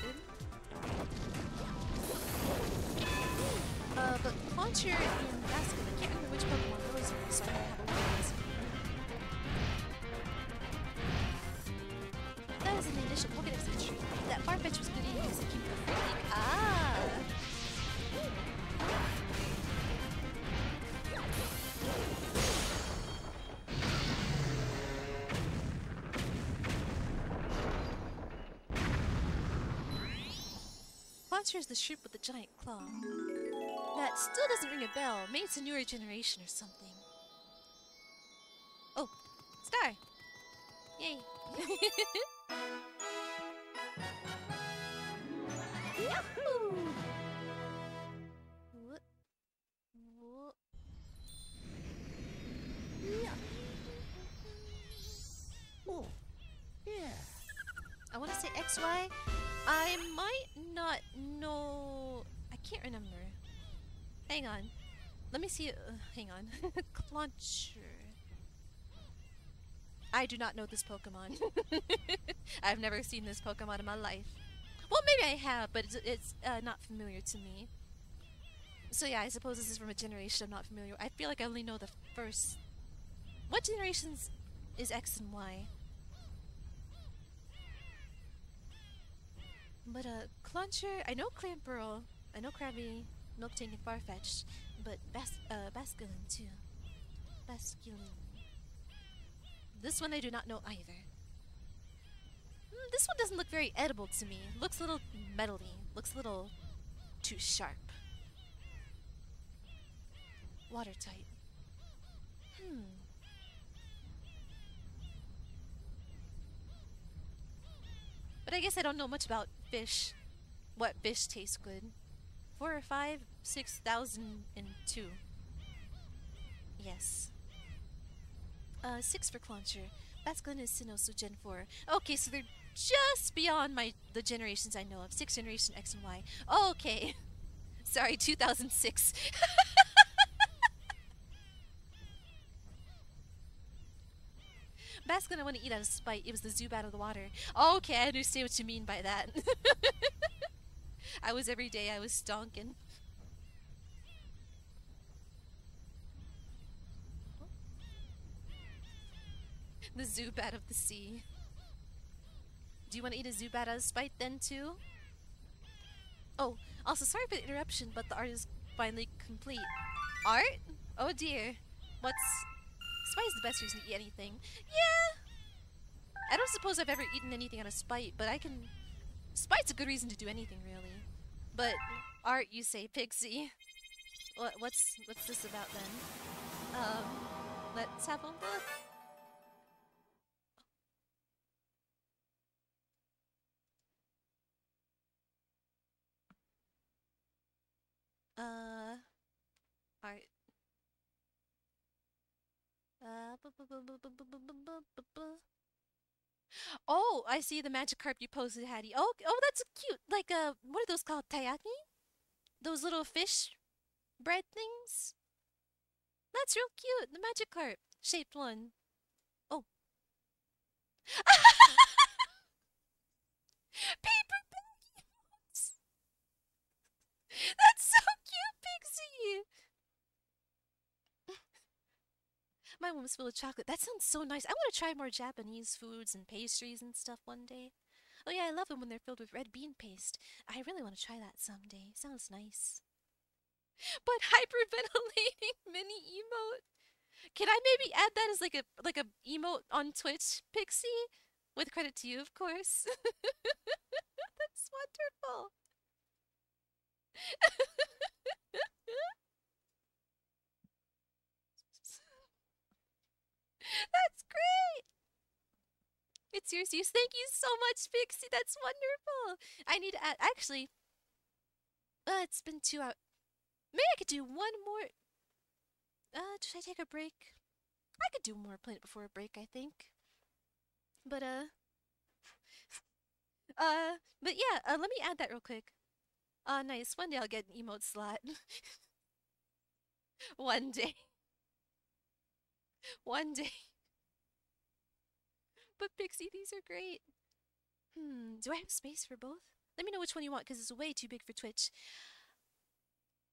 Uh, but Clauncher and Baskulin, I can't remember which Pokemon those are, so I don't have a witness. That was an initial Pokedex entry. That Farfetch was good because it came from Freak. Ah! Is the shrimp with the giant claw. That still doesn't ring a bell. Maybe it's a newer generation or something. Oh, star! Yay! Yahoo! What? What? Yeah. Oh, yeah. I want to say X Y. I might not know... I can't remember. Hang on. Let me see. Uh, hang on. Clauncher. I do not know this Pokemon. I've never seen this Pokemon in my life. Well, maybe I have, but it's, it's uh, not familiar to me. So yeah, I suppose this is from a generation I'm not familiar with. I feel like I only know the first... What generations is X and Y? But, uh, Clauncher, I know Clamperl, I know Krabby, Miltank, and Farfetch'd, but Bas uh, Baskulin, too. Baskulin. This one I do not know either. Mm, this one doesn't look very edible to me. Looks a little metally. Looks a little too sharp. Water type. Hmm. But I guess I don't know much about fish. What fish tastes good? Four or five, six thousand and two. Yes. Uh, six for Clauncher. Basculin is Sinnoh, Gen four. Okay, so they're just beyond my the generations I know of. Six generation X and Y. Oh, okay. Sorry, two thousand six. Basculin, I want to eat out of spite. It was the Zoob out of the water. Oh, okay, I understand what you mean by that. I was every day, I was stonking. The Zoob out of the sea. Do you want to eat a Zoob out of spite then, too? Oh, also, sorry for the interruption, but the art is finally complete. Art? Oh dear. What's... Spite is the best reason to eat anything. Yeah! I don't suppose I've ever eaten anything out of spite, but I can... Spite's a good reason to do anything, really. But art, you say, Pixie. What, what's what's this about, then? Um, let's have a look. Uh... Art. Uh, bu bu bu bu bu bu bu bu bu. Oh, I see the Magikarp you posted, Hattie. Oh, oh, that's cute. Like, uh, what are those called? Taiyaki? Those little fish bread things? That's real cute. The Magikarp shaped one. Oh. Paper bag. That's so cute, Pixie. My woman's full of chocolate. That sounds so nice. I want to try more Japanese foods and pastries and stuff one day. Oh yeah, I love them when they're filled with red bean paste. I really want to try that someday. Sounds nice. But hyperventilating mini emote. Can I maybe add that as like a like a emote on Twitch, Pixie? With credit to you, of course. That's wonderful. That's great! It's yours, use. Thank you so much, Pixie. That's wonderful. I need to add. Actually, uh, it's been two hours. Maybe I could do one more. Uh, should I take a break? I could do more Planet Before a break, I think. But uh, uh, but yeah. Uh, let me add that real quick. Uh, nice. One day I'll get an emote slot. One day. One day. But Pixie, these are great. Hmm, do I have space for both? Let me know which one you want, because it's way too big for Twitch.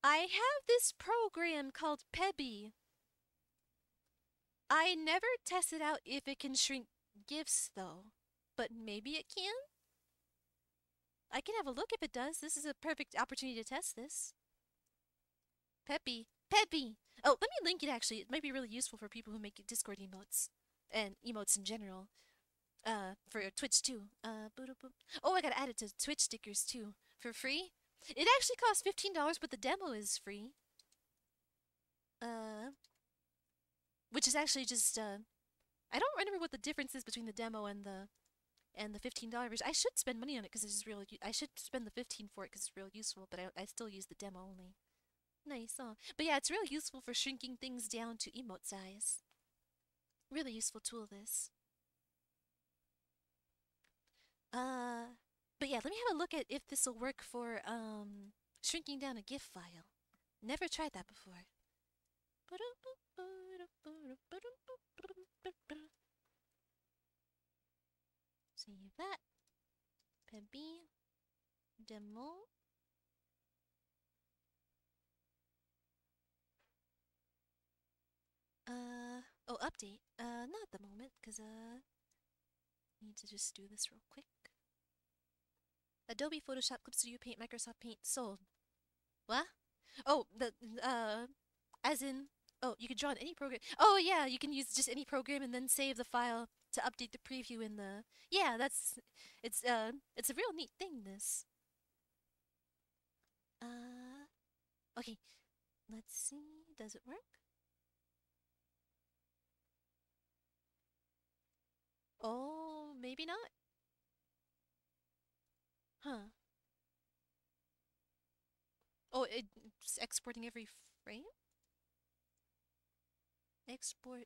I have this program called Pebby. I never tested out if it can shrink gifts, though. But maybe it can? I can have a look if it does. This is a perfect opportunity to test this. Pebby. Pebby! Oh, let me link it, actually. It might be really useful for people who make Discord emotes. And emotes in general. Uh, for Twitch, too. Uh, oh, I gotta add it to Twitch stickers, too. For free? It actually costs fifteen dollars, but the demo is free. Uh, which is actually just, uh... I don't remember what the difference is between the demo and the... And the fifteen dollars. I should spend money on it, because it's real... I should spend the fifteen dollars for it, because it's real useful, but I, I still use the demo only. Nice, huh? But yeah, it's really useful for shrinking things down to emote size. Really useful tool, this. Uh, but yeah, let me have a look at if this will work for um shrinking down a GIF file. Never tried that before. So you have that. Pebby. Demo. Uh, oh, update. Uh, not at the moment, because, uh, I need to just do this real quick. Adobe Photoshop Clip Studio Paint Microsoft Paint sold. What? Oh, the, uh, as in, oh, you can draw in any program. Oh, yeah, you can use just any program and then save the file to update the preview in the, yeah, that's, it's, uh, it's a real neat thing, this. Uh, okay, let's see, does it work? Oh, maybe not. Huh. Oh, it's exporting every frame? Export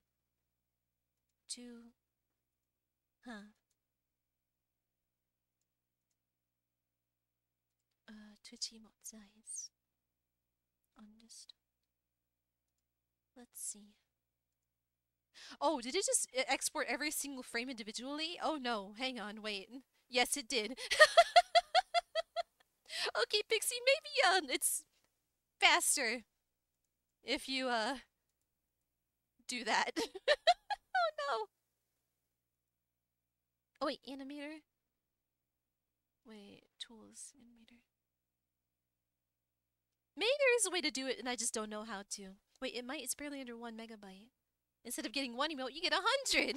to... Huh. Uh, Twitch emote size. Honest. Let's see. Oh, did it just export every single frame individually? Oh no, hang on, wait. Yes, it did. Okay, Pixie, maybe um, it's faster if you uh do that. Oh no! Oh wait, animator. Wait, tools, animator. Maybe there is a way to do it, and I just don't know how to. Wait, it might. It's barely under one megabyte. Instead of getting one emote, you get a hundred.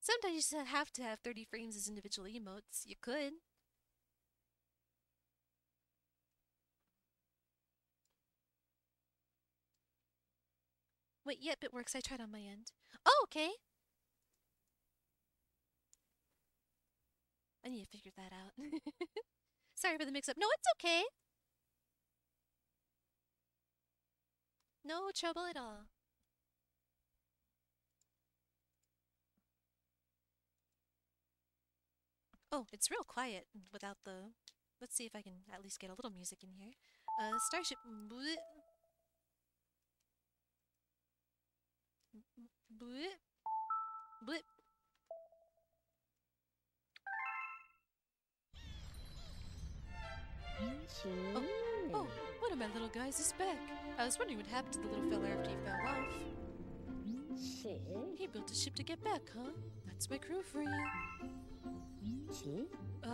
Sometimes you just have to have thirty frames as individual emotes. You could. Wait, yep, it works. I tried on my end. Oh, okay. I need to figure that out. Sorry for the mix-up. No, it's okay. No trouble at all. Oh, it's real quiet without the... Let's see if I can at least get a little music in here. Uh, Starship... Blip. Blip. Oh, oh, one of my little guys is back. I was wondering what happened to the little fella after he fell off. He built a ship to get back, huh? That's my crew for you. Uh,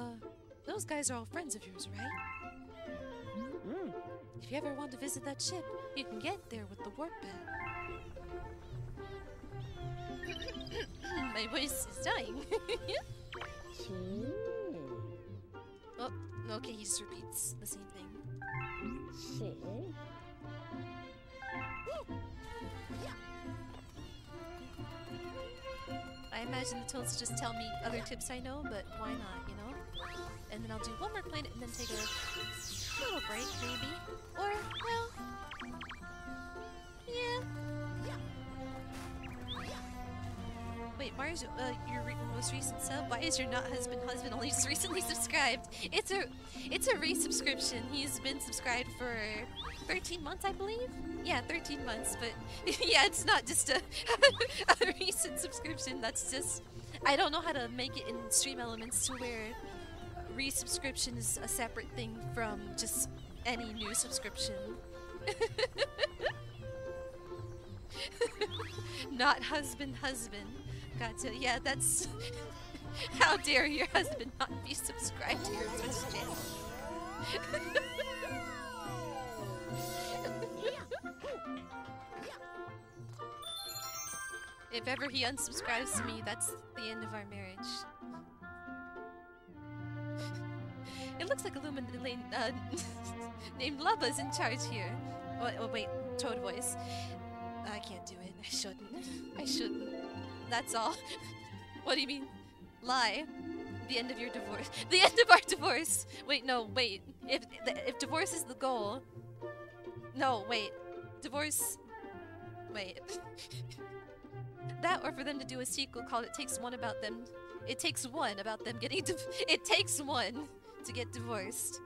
those guys are all friends of yours, right? Mm. If you ever want to visit that ship, you can get there with the warp pad. My voice is dying. Oh, okay, he just repeats the same thing. I imagine the tools just tell me other tips I know, but why not, you know? And then I'll do one more planet and then take a little break, maybe. Or, well... Yeah. Wait, Mars, uh, your re most recent sub? Why is your not husband husband only just recently subscribed? It's a, it's a resubscription. He's been subscribed for thirteen months, I believe. Yeah, thirteen months. But yeah, it's not just a, a recent subscription. That's just, I don't know how to make it in Stream Elements to where resubscription is a separate thing from just any new subscription. Not husband, husband. Gotcha. Yeah, that's. How dare your husband not be subscribed to your Twitch channel? If ever he unsubscribes to me, that's the end of our marriage. It looks like a Lumen uh, named Lubba's in charge here. Oh, oh wait, Toad voice. I can't do it. I shouldn't. I shouldn't. That's all. What do you mean? Lie. The end of your divorce. The end of our divorce. Wait, no, wait. If if divorce is the goal. No, wait. Divorce. Wait. That or for them to do a sequel called It Takes One about them. It takes one about them getting div- It takes one to get divorced.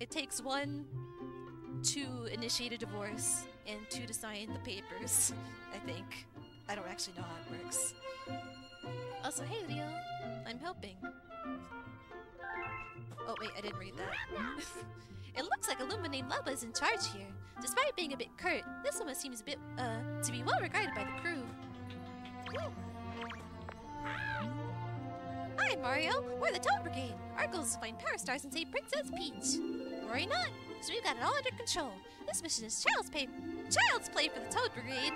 It takes one to initiate a divorce and two to sign the papers, I think. I don't actually know how it works. Also, hey Leo, I'm helping. Oh wait, I didn't read that. It looks like Illuminate Lubba is in charge here. Despite being a bit curt, this one seems a bit, uh, to be well regarded by the crew. Hi Mario, we're the Toad Brigade. Our goal is to find power stars and save Princess Peach. Worry not, because we've got it all under control. This mission is child's play, child's play for the Toad Brigade.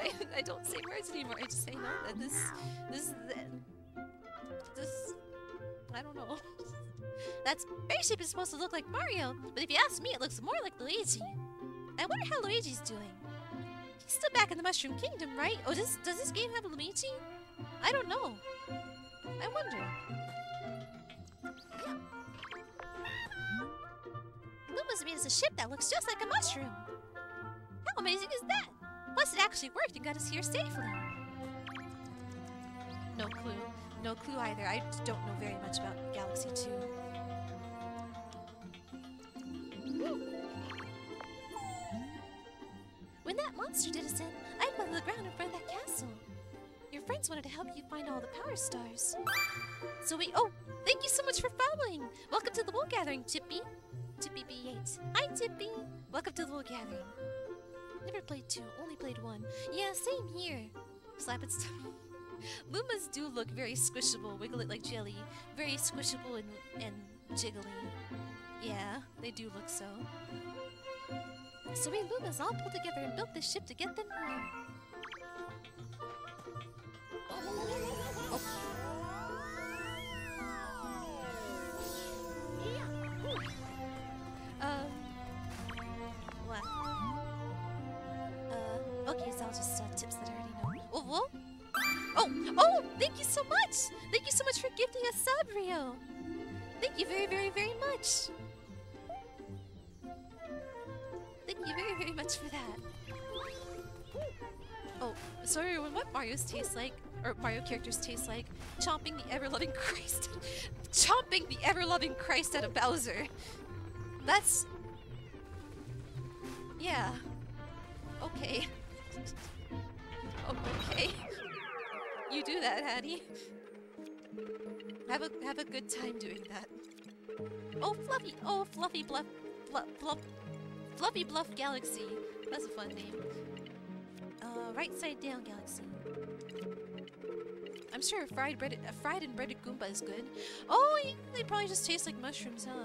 I, I don't say words anymore. I just say no. And this, this, this, I don't know. That spaceship is supposed to look like Mario, but if you ask me, it looks more like Luigi. I wonder how Luigi's doing. He's still back in the Mushroom Kingdom, right? Oh, does does this game have Luigi? I don't know. I wonder. Luma's made us a ship that looks just like a mushroom. How amazing is that? Plus, it actually worked and got us here safely. No clue. No clue either. I don't know very much about Galaxy two. When that monster did us in, I fell to the ground in front of that castle. Your friends wanted to help you find all the power stars. So we... Oh, thank you so much for following! Welcome to the Wool Gathering, Chippy. Tippy B eight. Hi, Tippy! Welcome to the Wool Gathering. Never played two, only played one. Yeah, same here. Slap its tummy. Lumas do look very squishable, wiggle it like jelly. Very squishable and, and jiggly. Yeah, they do look so. So we Lumas all pulled together and built this ship to get them here. Oh. Um, what? Uh, okay, so I'll just uh, tips that I already know. Oh, whoa! Oh, oh! Thank you so much! Thank you so much for gifting us sub, Rio! Thank you very, very, very much! Thank you very, very much for that. Oh, so everyone, what Mario's taste like, or Mario characters taste like, chomping the ever-loving Christ... chomping the ever-loving Christ out of Bowser! That's... yeah. Okay. Oh, okay. You do that, Hattie. Have a have a good time doing that. Oh, Fluffy! Oh, Fluffy Bluff... Bluff... Bluff... Fluffy Bluff Galaxy. That's a fun name. Uh, right side down Galaxy. I'm sure a fried breaded... a fried and breaded Goomba is good. Oh, they probably just taste like mushrooms, huh?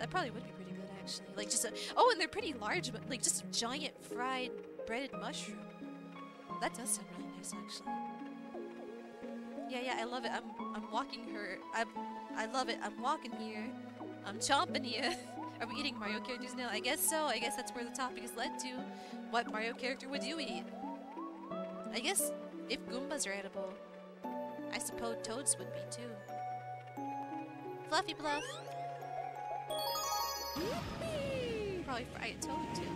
That probably would be pretty good, actually. Like, just a... oh, and they're pretty large, but, like, just a giant fried breaded mushroom. That does sound really nice, actually. Yeah, yeah, I love it. I'm I'm walking her. I'm, I love it. I'm walking here. I'm chomping here. Are we eating Mario characters now? I guess so. I guess that's where the topic is led to. What Mario character would you eat? I guess if Goombas are edible, I suppose Toads would be, too. Fluffy Bluff. Probably fry a Toad too.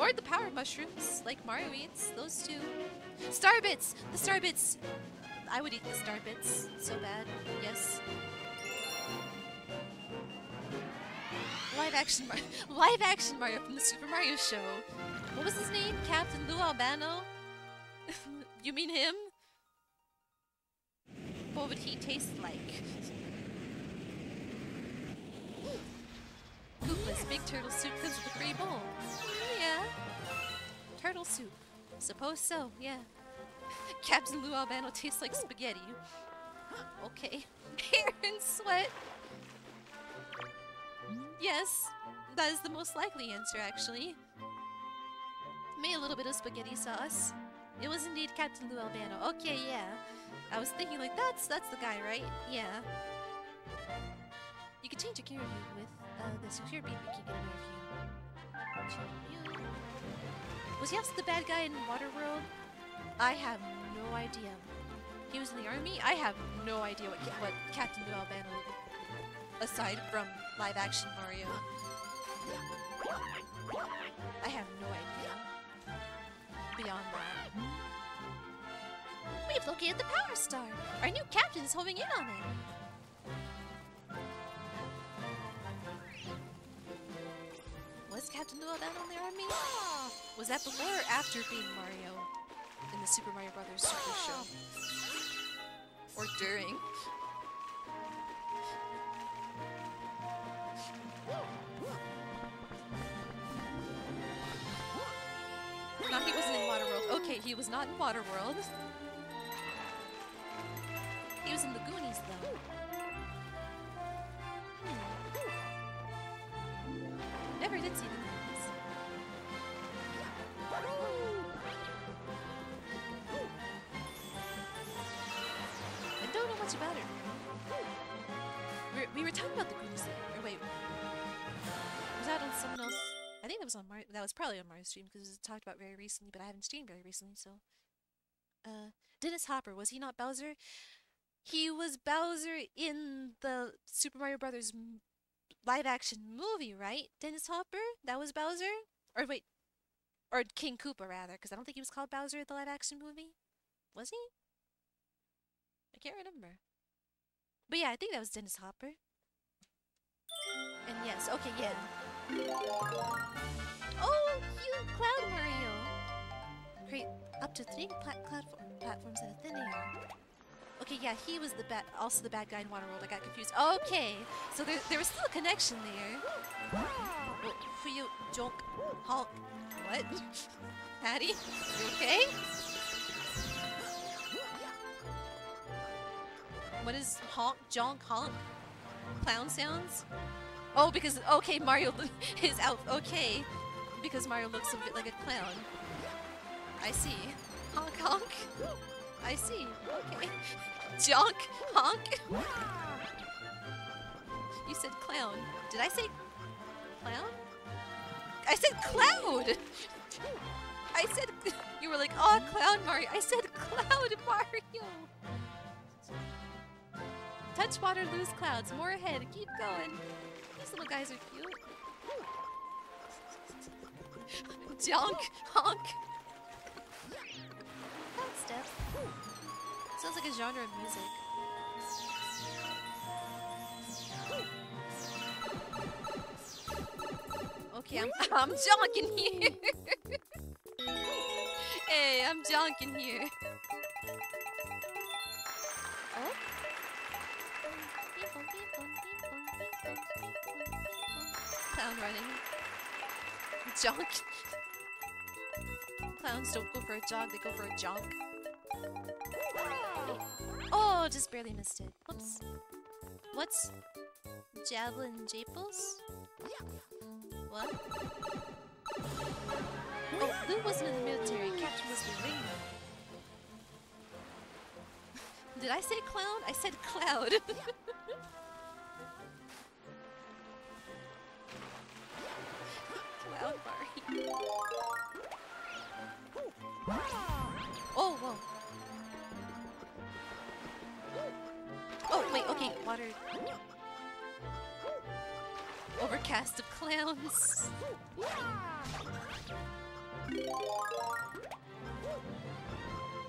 Or the power mushrooms, like Mario eats, those two. Starbits! The Starbits! I would eat the Starbits so bad, yes. Live action Mario Live action Mario from the Super Mario show. What was his name? Captain Lou Albano? You mean him? What would he taste like? Koopa's big turtle soup comes with a free bowl. Yeah. Turtle soup. Suppose so, yeah. Captain Lou Albano tastes like spaghetti. Okay. Hair and sweat. Yes, that is the most likely answer, actually. Made a little bit of spaghetti sauce. It was indeed Captain Lou Albano. Okay, yeah. I was thinking, like, that's that's the guy, right? Yeah. You could change your character with uh, the secure beat we keep in your view. Was he also the bad guy in Waterworld? I have no idea. He was in the army? I have no idea what, what Captain Lou Albano did, aside from live-action Mario. I have no idea. beyond that. We've located the power star. Our new captain is homing in on it. Was Captain Noel down on their army? Was that before or after being Mario in the Super Mario Brothers Super Show? Or during? No, he wasn't in Waterworld. Okay, he was not in Waterworld. He was in the Goonies, though. Hmm. Never did see the Goonies. I don't know much about it. We're, we were talking about the Goonies later. Or wait, was that on someone else? I think that was on Mar that was probably on Mars Stream because it was talked about very recently, but I haven't streamed very recently, so uh Dennis Hopper, was he not Bowser? He was Bowser in the Super Mario Brothers m live action movie, right? Dennis Hopper? That was Bowser? Or wait, or King Koopa rather, because I don't think he was called Bowser in the live action movie. Was he? I can't remember. But yeah, I think that was Dennis Hopper. And yes, okay, yeah. Oh, you Cloud Mario! Create up to three plat platform platforms in a thin air. Okay, yeah, he was the bad, also the bad guy in Waterworld. I got confused. Okay, so there, there was still a connection there. Well, Fuyo, Jolk, Hulk, what? Patty, you okay? What is honk, jonk, honk? Clown sounds? Oh, because, okay, Mario is out, okay. Because Mario looks a bit like a clown. I see. Honk, honk. I see, okay. Jonk, honk. You said clown. Did I say clown? I said cloud. I said, you were like, oh, clown Mario. I said cloud Mario. Touch water, loose clouds. More ahead, keep going. These little guys are cute. Junk, honk. That step. Sounds like a genre of music. Okay, I'm I'm jonking here. Hey, I'm jonking here. Oh. Clown running. Jonk. Clowns don't go for a jog, they go for a jonk. Oh, just barely missed it. Whoops. What's Javelin Japles? What? Oh, Lou wasn't in the military, Captain was the ring. Did I say clown? I said cloud. Cloud Mario. Oh, whoa. Oh, wait, okay, water. Overcast of clowns.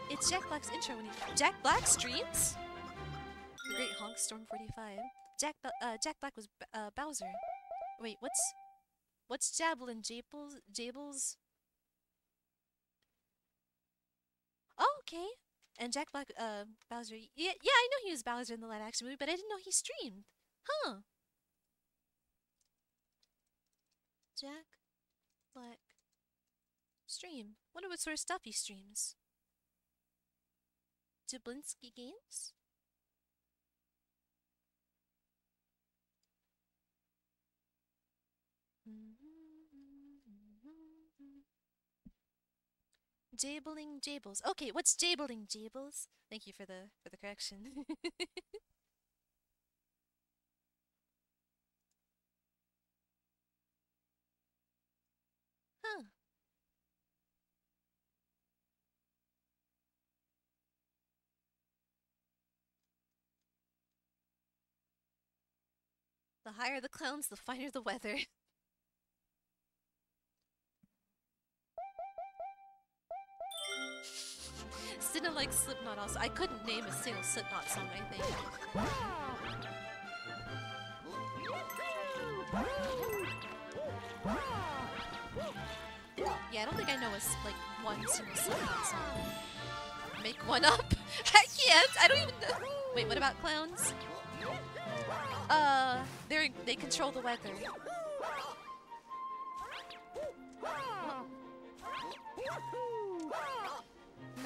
It's Jack Black's intro when he Jack Black streams. The Great Honk Storm forty-five. Jack uh, Jack Black was B uh, Bowser. Wait, what's what's Javelin Jables Jables? Oh, okay. And Jack Black uh Bowser. Yeah, yeah, I know he was Bowser in the live action movie, but I didn't know he streamed. Huh? Jack Black stream. Wonder what sort of stuff he streams. Jablinski Games? Jabling Jables. Okay, what's Jabling Jables? Thank you for the for the correction. Huh. The higher the clowns, the finer the weather. just didn't like Slipknot also. I couldn't name a single Slipknot song, I think. Yeah, I don't think I know a, like, one single Slipknot song. Make one up? I can't! I don't even know! Wait, what about clowns? Uh, they're, they control the weather. Well,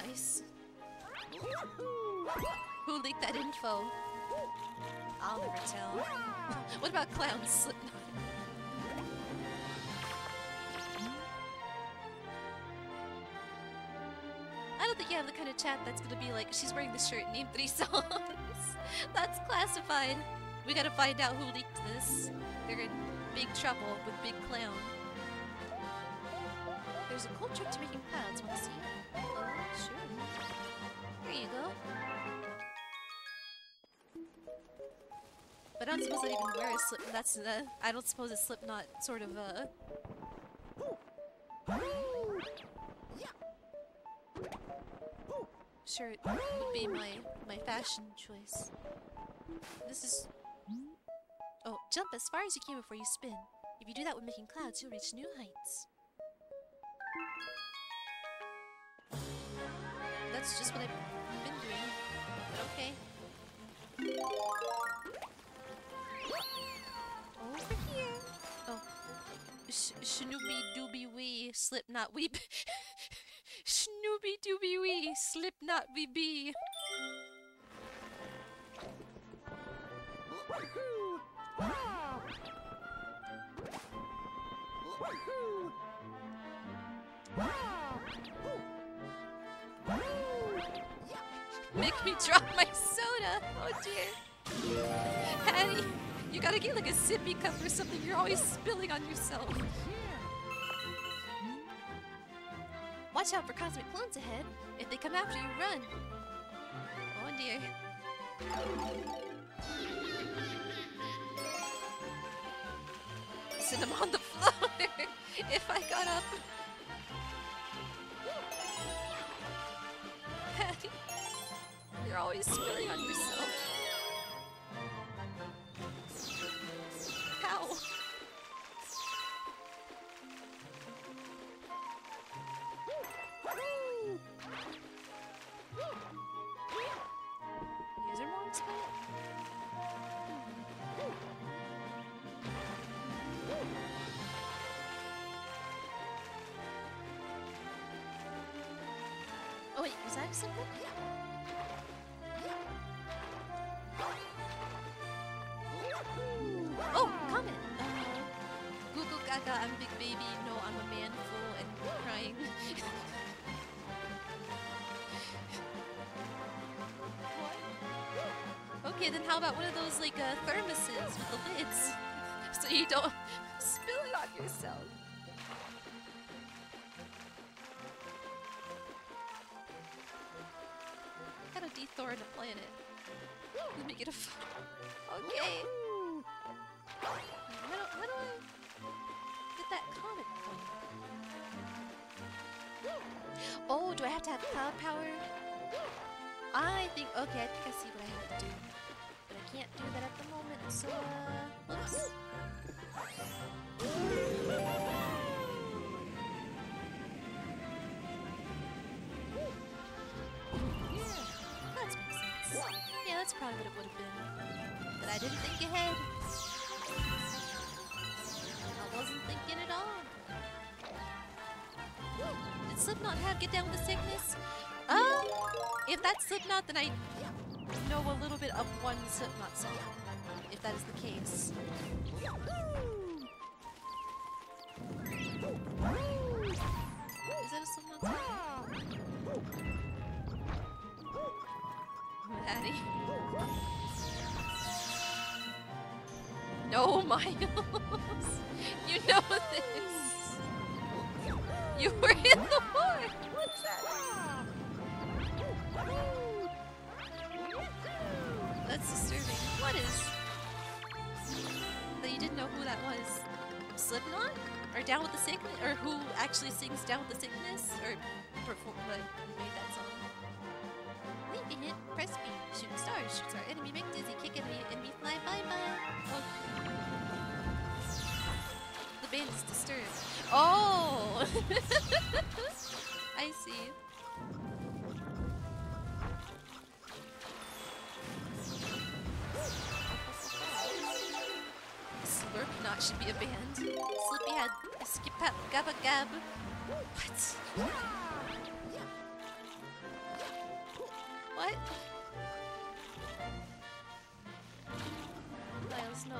nice. Who leaked that info? I'll never tell. What about clowns? I don't think you have the kind of chat that's gonna be like, she's wearing this shirt, name three songs. That's classified. We gotta find out who leaked this. They're in big trouble with Big Clown. There's a cool trick to making clouds. Wanna see? Oh, sure. Here you go. But I don't suppose I even wear a slip. That's the. I don't suppose a Slipknot sort of a. Shirt would be my my fashion choice. This is. Oh, jump as far as you can before you spin. If you do that with making clouds, you'll reach new heights. That's just what I've been doing, but okay. Over here! Oh. Sh Snoopy Dooby Wee, Slipknot Wee. Snoopy Dooby Wee, Slipknot Wee Bee. Make me drop my soda! Oh dear! Patty, you gotta get like a sippy cup or something, you're always spilling on yourself. Watch out for cosmic clones ahead. If they come after you, run! Oh dear. Send him on the floor! If I got up... Patty... You're always spilling on yourself. How? Is there more exciting? Oh wait, was that something? Oh, comment! Uh, Google Gaga, I'm big baby, no, I'm a man, fool, and crying. Okay, then how about one of those, like, uh, thermoses with the lids? So you don't spill it on yourself. I gotta de-thor the planet. Let me get a phone. Okay. How do, how do I get that comet point? Oh, do I have to have cloud power? I think, okay, I think I see what I have to do. But I can't do that at the moment, so, uh, oops. Yeah, that makes sense. Yeah, that's probably what it would have been. But I didn't think ahead. I wasn't thinking at all. Did Slipknot have Get Down with the Sickness? Um, if that's Slipknot, then I know a little bit of one Slipknot song, if that is the case. Is that a Slipknot song? Maddie. No, Miles! You know this! You were in the war! What's that? That's disturbing. What is... That you didn't know who that was? Slipknot? Or Down with the Sickness? Or who actually sings Down with the Sickness? Or performed, like, made that song? hit, press B, shoot stars, shoots our enemy, make dizzy, kick enemy, enemy fly, bye bye. Oh. The band is disturbed. Oh! I see. Slurp Knot should be a band. Sleepyhead, Skipap, Gabba Gab. What? What? Miles, no.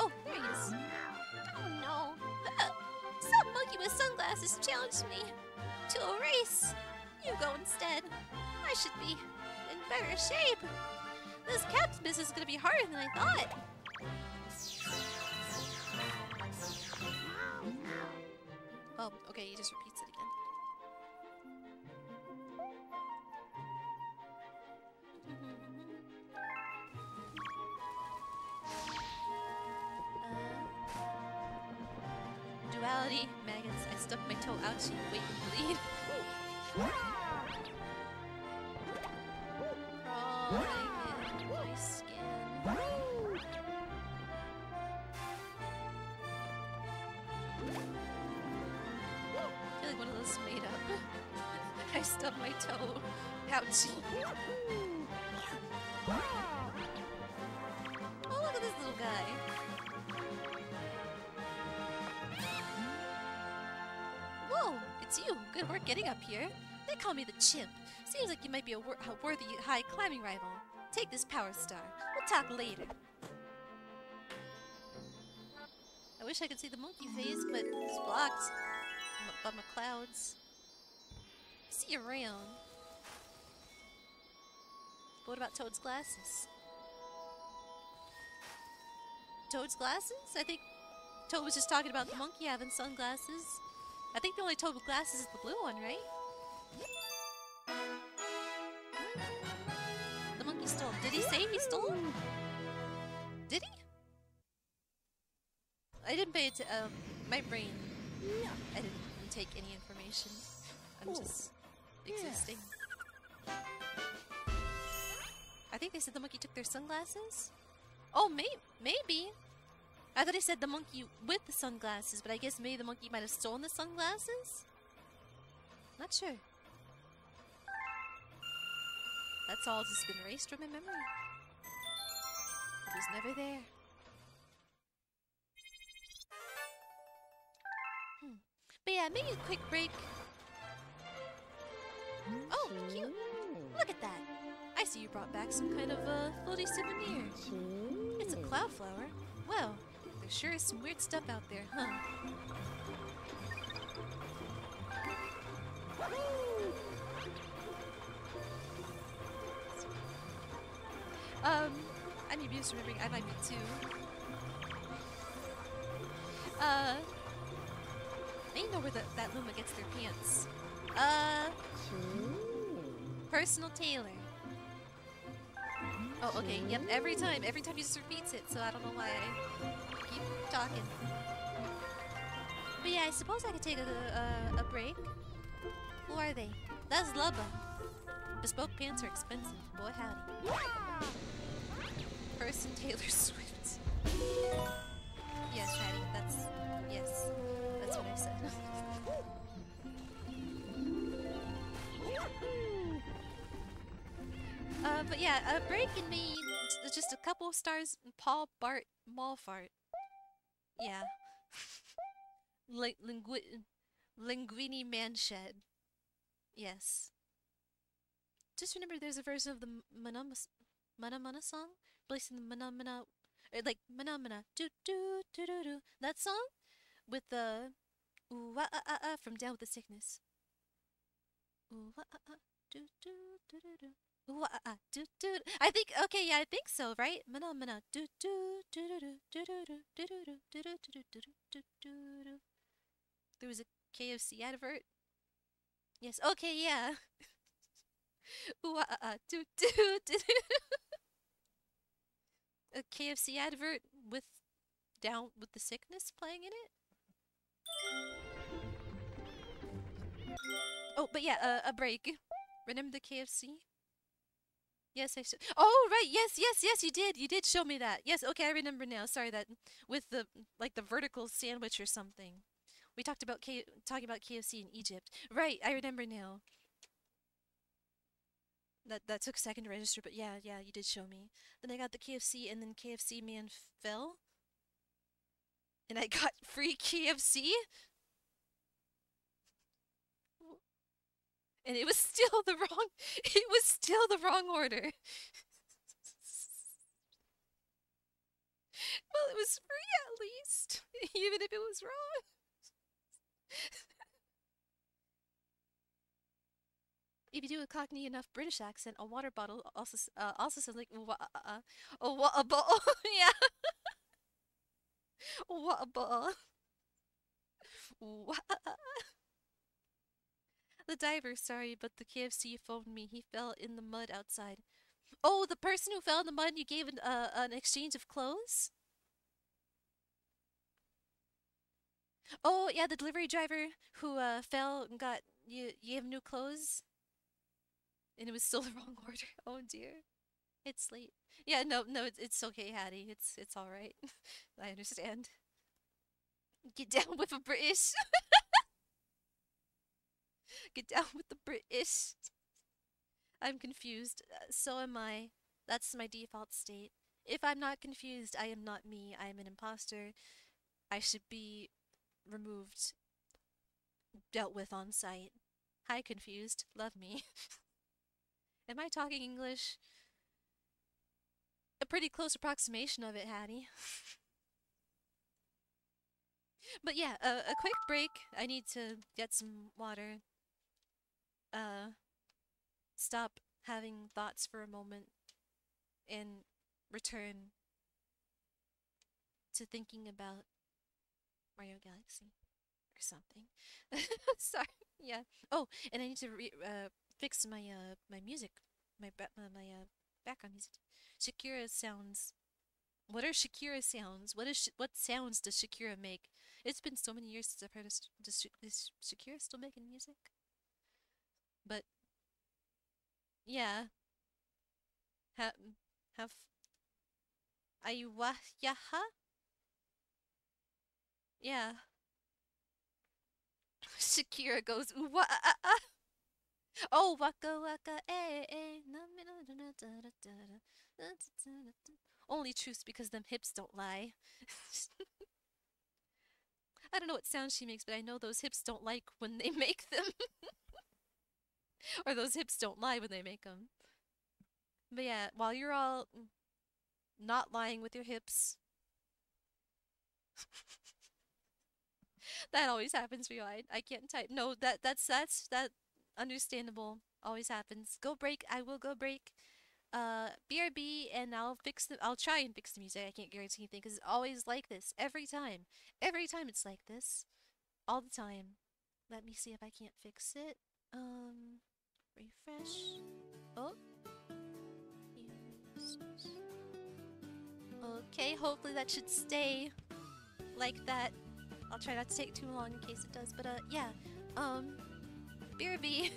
Oh, there he is. Oh no. Some monkey with sunglasses challenged me to a race. You go instead. I should be in better shape. This cat's business is gonna be harder than I thought. Oh, okay, he just repeats it again. uh, duality, maggots. I stuck my toe out to wait and bleed. Stub my toe. Ouchie. Oh, look at this little guy. Whoa, it's you. Good work getting up here. They call me the chimp. Seems like you might be a, wor a worthy high climbing rival. Take this power star. We'll talk later. I wish I could see the monkey face, but it's blocked by my clouds. See you around. What about Toad's glasses? Toad's glasses? I think Toad was just talking about the monkey having sunglasses. I think the only Toad with glasses is the blue one, right? The monkey stole. Did he say he stole? Did he? I didn't pay it to, um, my brain. I didn't take any information. I'm just existing. Yeah. I think they said the monkey took their sunglasses? Oh, may maybe. I thought they said the monkey with the sunglasses, but I guess maybe the monkey might have stolen the sunglasses? Not sure. That's all just been erased from my memory. It was never there. Hmm. But yeah, maybe a quick break. Oh, cute! Look at that! I see you brought back some kind of a uh, floaty souvenir. It's a cloudflower. Wow, there sure is some weird stuff out there, huh? Um, I may be misremembering. I might be too. Uh, they know where the, that Luma gets their pants. Uh, personal tailor. Oh, okay. Yep. Every time, every time he just repeats it. So I don't know why I keep talking. But yeah, I suppose I could take a, a, a break. Who are they? That's Lubba. Bespoke pants are expensive. Boy howdy. Person Taylor Swift. Yes, Patty. That's yes. That's what I said. Uh, but yeah, a break in me, just a couple stars, Paul Bart Malfart. Yeah. Lingu- Linguini Manshed. Yes. Just remember there's a version of the Mana Mana, Mana song, based in the Mana Mana, or like Mana Mana, do do do do do, that song? With the ooh ah ah ah from Down with the Sickness. Ooh ah ah ah, do do do do do. Ooh, uh, uh, doo, doo. I think, okay, yeah, I think so, right? Mana mana do do do do do do do do do do do do. There was a K F C advert. Yes, okay, yeah. Ooh, uh, uh, do do do. a K F C advert with Down with the Sickness playing in it? Oh, but yeah, uh, a break. Remember the K F C? Yes, I should. Oh, right. Yes, yes, yes, you did. You did show me that. Yes, okay, I remember now. Sorry, that with the, like, the vertical sandwich or something. We talked about K talking about K F C in Egypt. Right, I remember now. That that took a second to register, but yeah, yeah, you did show me. Then I got the K F C, and then K F C man fell. And I got free K F C? And it was still the wrong, it was still the wrong order. Well, it was free at least, even if it was wrong. If you do a Cockney enough British accent, a water bottle also uh, also sounds like wa uh, uh, a wa a bottle. Yeah, wa a bottle. Wa the diver. Sorry, but the K F C phoned me. He fell in the mud outside. Oh, the person who fell in the mud. You gave an uh, an exchange of clothes. Oh yeah, the delivery driver who uh, fell and got you. You have new clothes. And it was still the wrong order. Oh dear, it's late. Yeah, no, no, it's, it's okay, Hattie. It's it's all right. I understand. Get down with the British. Get down with the British. I'm confused. So am I. That's my default state. If I'm not confused, I am not me. I am an imposter. I should be removed, dealt with on site. Hi, confused. Love me. Am I talking English? A pretty close approximation of it, Hattie. But yeah, uh, a quick break. I need to get some water. Uh, stop having thoughts for a moment and return to thinking about Mario Galaxy or something. Sorry. Yeah. Oh, and I need to re uh, fix my uh my music, my ba uh, my uh background music. Shakira sounds. What are Shakira sounds? What is sh what sounds does Shakira make? It's been so many years since I've heard. Does, is Shakira still making music? But yeah, have have Ayahuasca? Yeah. Shakira goes. Wah -ah -ah. Oh, waka waka, eh, eh. Only truth, because them hips don't lie. I don't know what sound she makes, but I know those hips don't like when they make them. Or those hips don't lie when they make them. But yeah, while you're all not lying with your hips. That always happens for you. I, I can't type. No, that that's that's that. Understandable. Always happens. Go break. I will go break. Uh, B R B, and I'll fix the- I'll try and fix the music. I can't guarantee anything, because it's always like this. Every time. Every time it's like this. All the time. Let me see if I can't fix it. Um, refresh. Oh. Okay, hopefully that should stay like that. I'll try not to take too long in case it does, but uh, yeah. Um... B R B.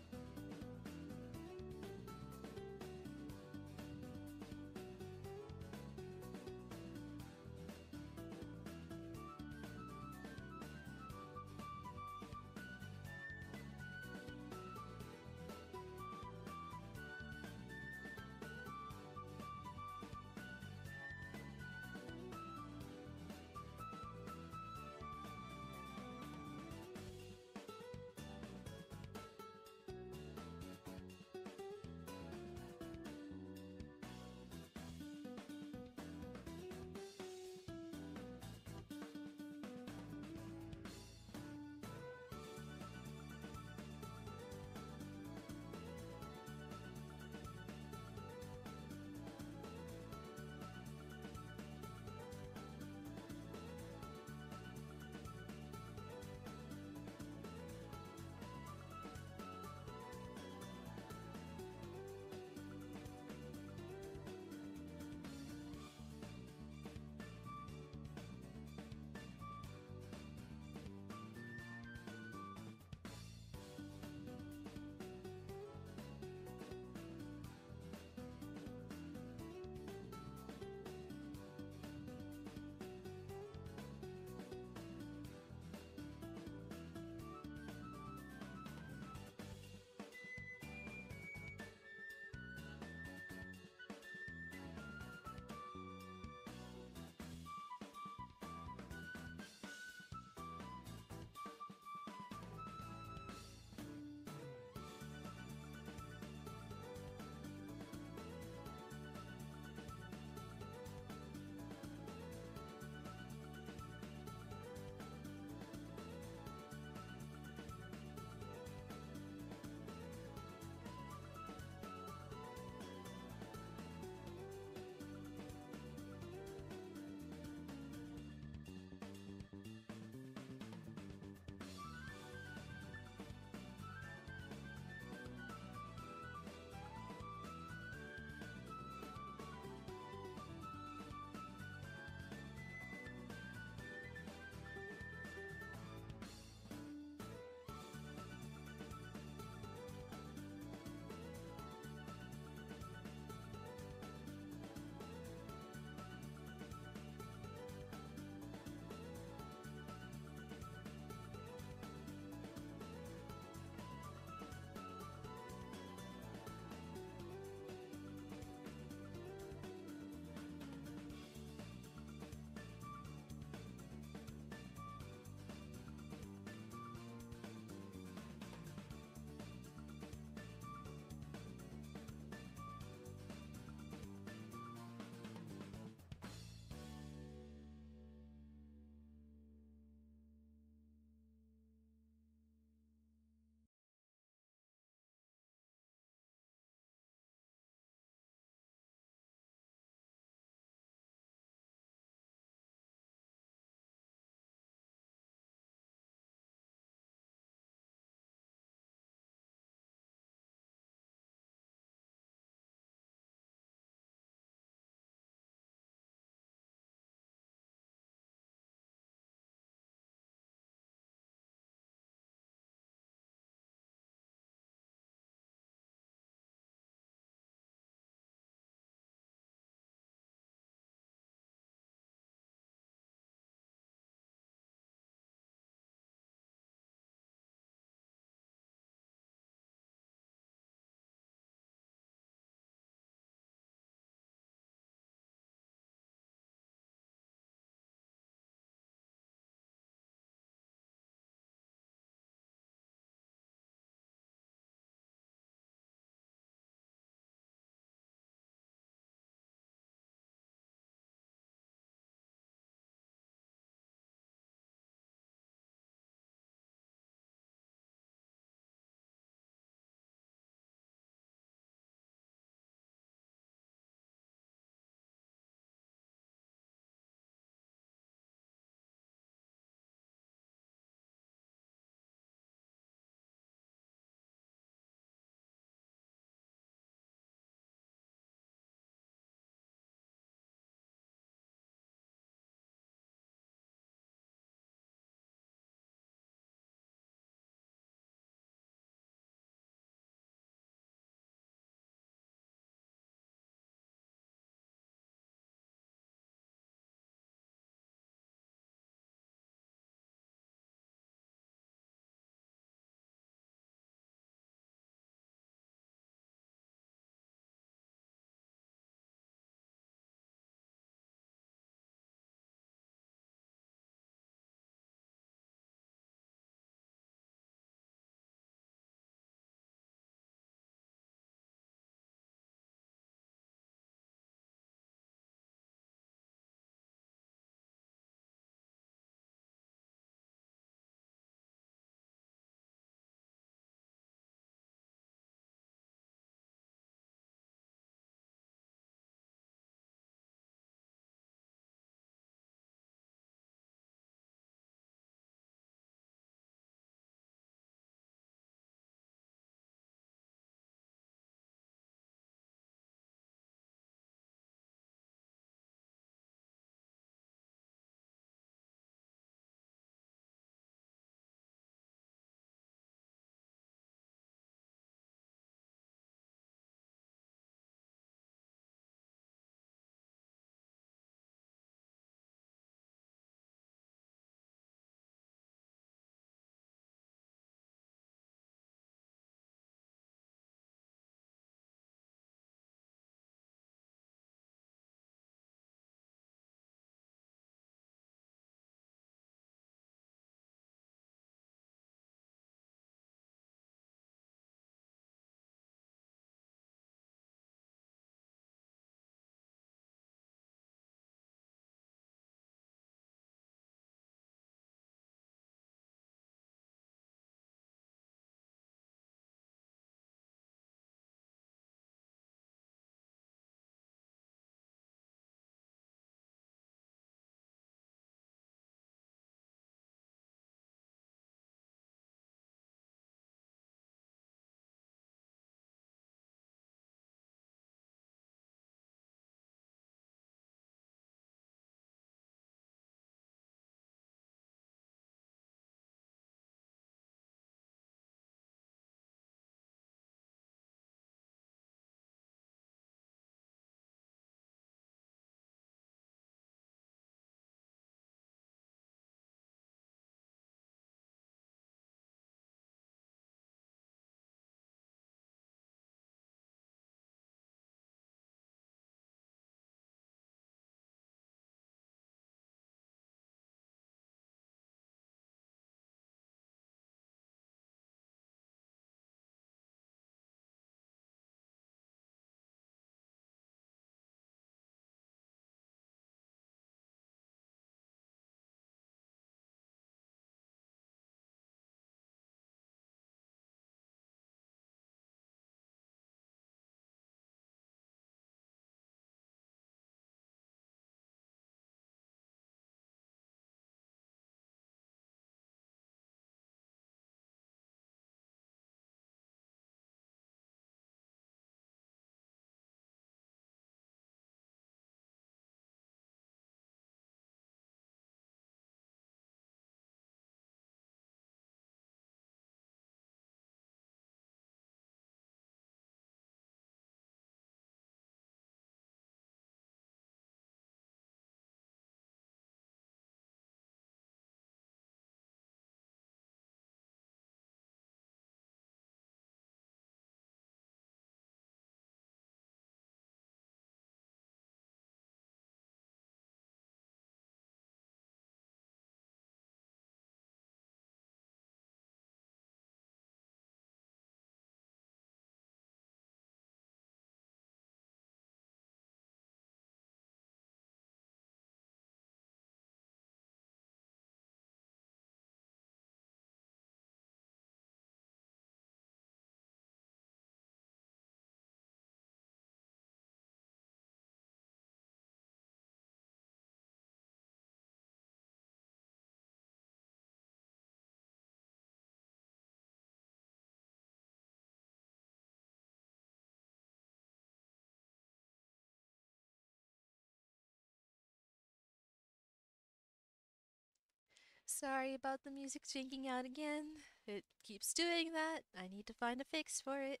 Sorry about the music jinking out again. It keeps doing that. I need to find a fix for it.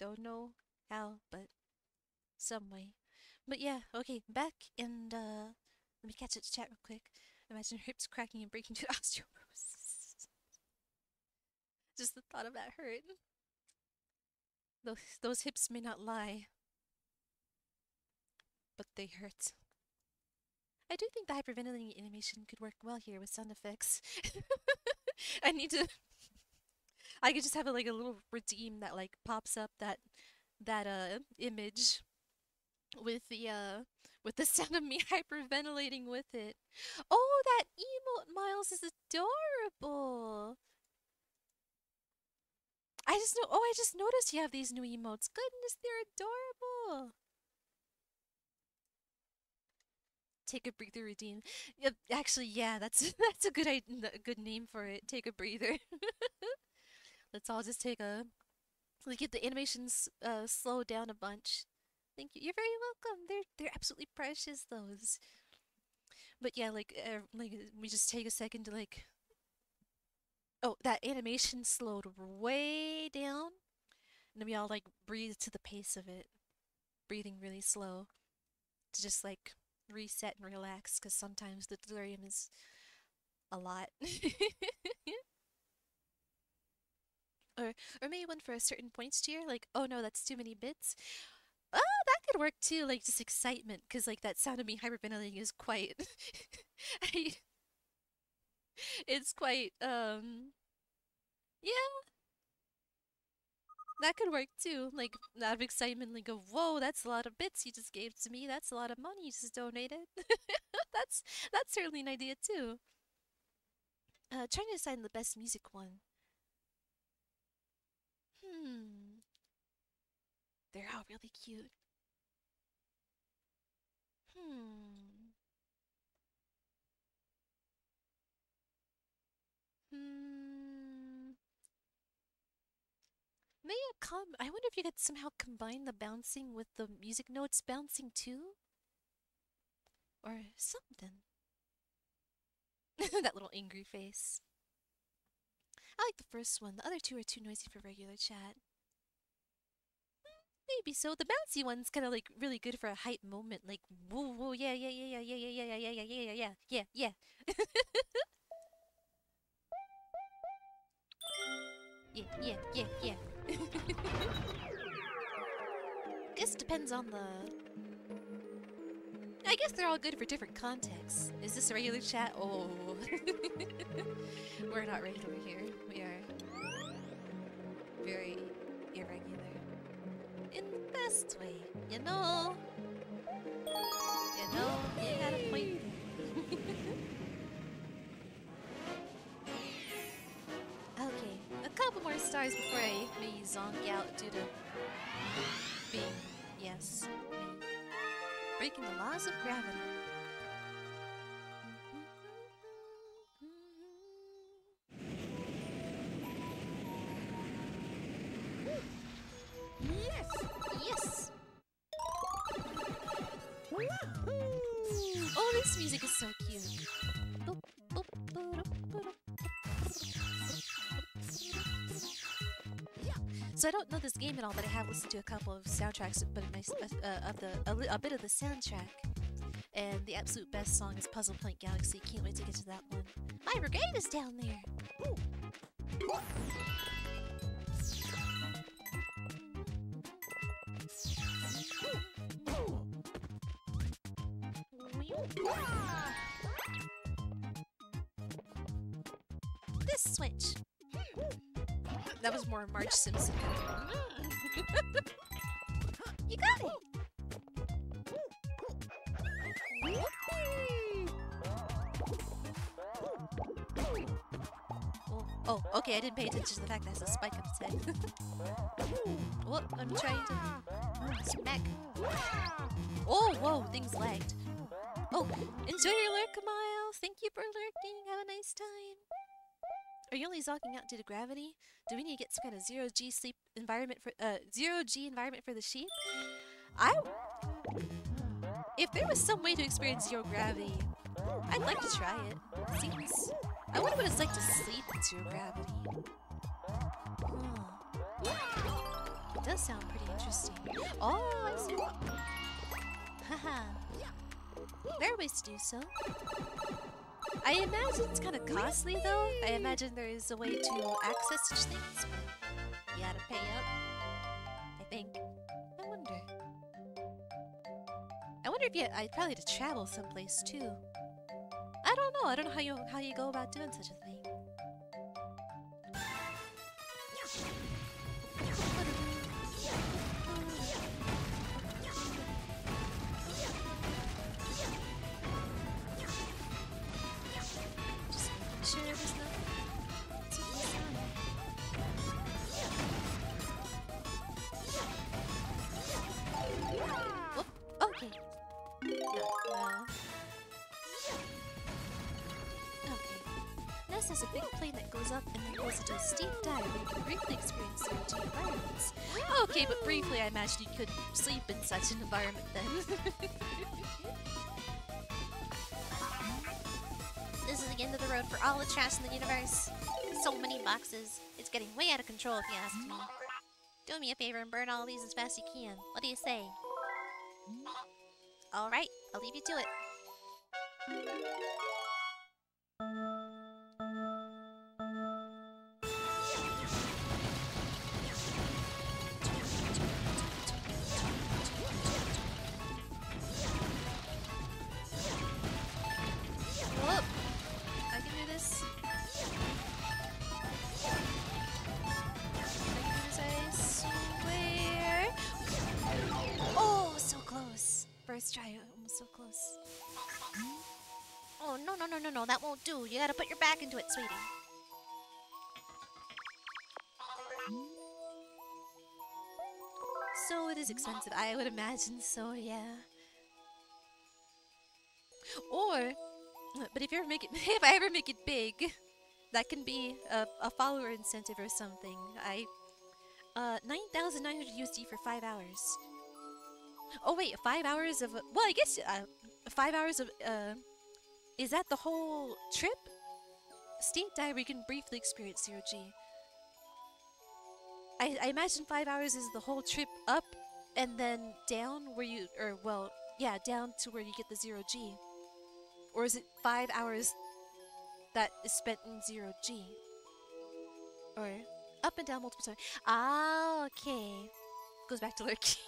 Don't know how, but some way. But yeah, okay, back and uh, let me catch up to chat real quick. Imagine her hips cracking and breaking to osteoporosis. Just the thought of that hurt. Those, those hips may not lie, but they hurt. I do think the hyperventilating animation could work well here with sound effects. I need to... I could just have a, like a little redeem that like pops up that that uh image with the uh with the sound of me hyperventilating with it. Oh, that emote Miles is adorable. I just know. Oh, I just noticed you have these new emotes. Goodness, they're adorable. Take a breather routine. Yep, actually, yeah, that's that's a good idea, a good name for it. Take a breather. Let's all just take a. We get the animations uh, slowed down a bunch. Thank you. You're very welcome. They're they're absolutely precious, those. But yeah, like uh, like we just take a second to like. Oh, that animation slowed way down, and then we all like breathe to the pace of it, breathing really slow, to just like reset and relax. Because sometimes the delirium is a lot. Or, or maybe one for a certain points tier, like, oh no, that's too many bits. Oh, that could work too, like, just excitement, because, like, that sound of me hyperventilating is quite... I, it's quite, um... yeah. That could work too, like, out of excitement, like, a, whoa, that's a lot of bits you just gave to me, that's a lot of money you just donated. that's, that's certainly an idea too. Uh, trying to decide the best music one. Hmm. They're all really cute. Hmm. Hmm. May I come? I wonder if you could somehow combine the bouncing with the music notes bouncing too? Or something. That little angry face. I like the first one. The other two are too noisy for regular chat. Maybe so. The bouncy one's kind of like really good for a hype moment. Like, whoa, whoa, yeah, yeah, yeah, yeah, yeah, yeah, yeah, yeah, yeah, yeah, yeah, yeah, yeah. Yeah, yeah, yeah, yeah. Guess depends on the... I guess they're all good for different contexts. Is this a regular chat? Oh. We're not regular here. We are very irregular. In the best way, you know. You know, you had a point. Okay, a couple more stars before I may zonk out due to being, yes, me. Breaking the laws of gravity. Oh, this music is so cute. So I don't know this game at all, but I have listened to a couple of soundtracks, but my, uh, of the a, a bit of the soundtrack. And the absolute best song is Puzzle Plant Galaxy. Can't wait to get to that one. My brigade is down there. Ooh. This switch. That was more Marge Simpson. You got it. Oh, oh, okay. I didn't pay attention to the fact that it's a spike up its head. Oh, I'm trying to smack. Oh, whoa, things lagged. Oh, enjoy your lurk, Miles! Thank you for lurking! Have a nice time! Are you only zonking out due to gravity? Do we need to get some kind of zero G sleep environment for- uh, zero G environment for the sheep? I- If there was some way to experience zero gravity, I'd like to try it. Seems I wonder what it's like to sleep in zero gravity. Hmm. It does sound pretty interesting. Oh, I see. Haha. There are ways to do so. I imagine it's kind of costly, though. I imagine there is a way to access such things, but you gotta pay up, I think. I wonder. I wonder if you... I'd probably have to travel someplace, too. I don't know. I don't know how you how you go about doing such a thing. Just make sure there's nothing. It's okay. Oh, okay. No, no. This is a big plane that goes up and then goes into a steep dive where you can briefly experience certain environments. Okay, but briefly, I imagine you could sleep in such an environment then. This is the end of the road for all the trash in the universe. So many boxes. It's getting way out of control if you ask me. Do me a favor and burn all these as fast as you can. What do you say? Alright, I'll leave you to it. No, that won't do. You gotta put your back into it, sweetie. So it is expensive. I would imagine so, yeah. Or, but if you ever make it, if I ever make it big, that can be a, a follower incentive or something. I, uh, nine thousand nine hundred U S D for five hours. Oh wait, five hours of, well, I guess uh, five hours of, uh. Is that the whole trip? Steep dive where you can briefly experience zero G. I, I imagine five hours is the whole trip up and then down where you... Or, well, yeah, down to where you get the zero G. Or is it five hours that is spent in zero G? Or up and down multiple times. Ah, okay. Goes back to lurking.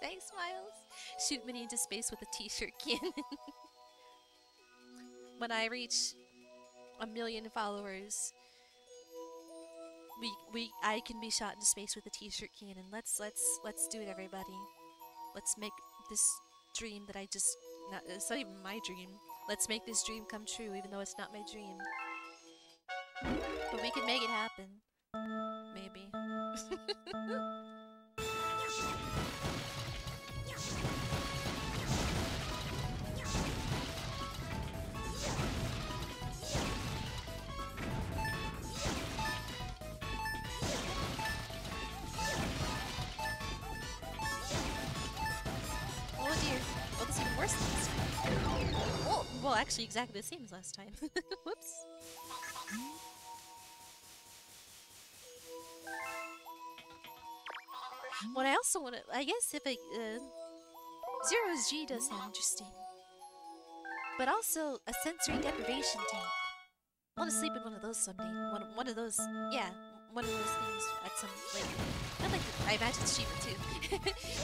Thanks, Miles. Shoot Minnie into space with a t-shirt cannon. When I reach a million followers, we we I can be shot into space with a t-shirt cannon. Let's let's let's do it, everybody. Let's make this dream that I just not, it's not even my dream. Let's make this dream come true, even though it's not my dream. But we can make it happen. Maybe. Oh, well, actually, exactly the same as last time. Whoops. What I also want to, I guess, if I uh, Zero's G does sound interesting, but also a sensory deprivation tank. I want to sleep in one of those someday. One, one of those, yeah, one of those things at some point. I'd like to, I imagine it's cheaper too.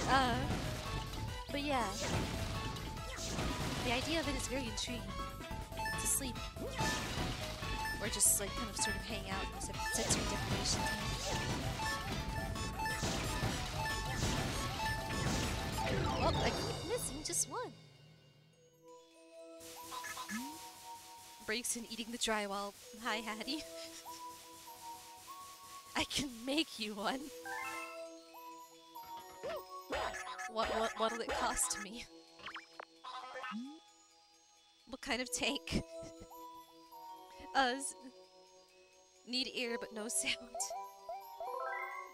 uh, but yeah. The idea of it is very intriguing. To sleep. Or just like kind of sort of hang out in a sensory deprivation tank. Oh, I keep missing just one. Breaks in eating the drywall. Hi, Hattie. I can make you one. What, what, what'll it cost me? What kind of tank? uh, need air but no sound.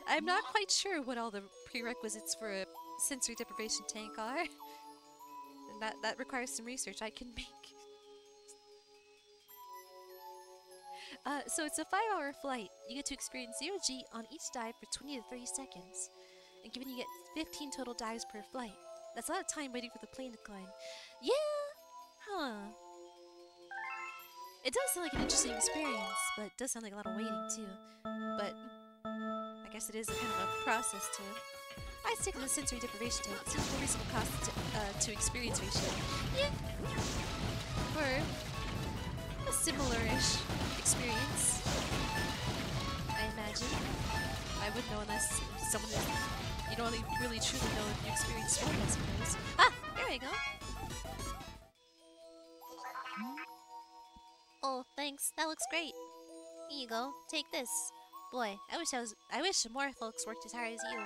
I'm not quite sure what all the prerequisites for a sensory deprivation tank are. And that, that requires some research I can make. Uh, so it's a five hour flight. You get to experience zero G on each dive for twenty to thirty seconds. And given you get fifteen total dives per flight. That's a lot of time waiting for the plane to climb. Yeah! Huh. It does sound like an interesting experience, but it does sound like a lot of waiting too. But I guess it is a kind of a process too. I stick to the sensory deprivation to it. It's a reasonable cost to, uh, to experience ratio. Yeah. For a similar-ish experience, I imagine. I wouldn't know unless someone you don't really, really truly know if you experience story, I suppose. Ah! There we go! Oh, thanks. That looks great. Here you go. Take this. Boy, I wish I was- I wish more folks worked as hard as you.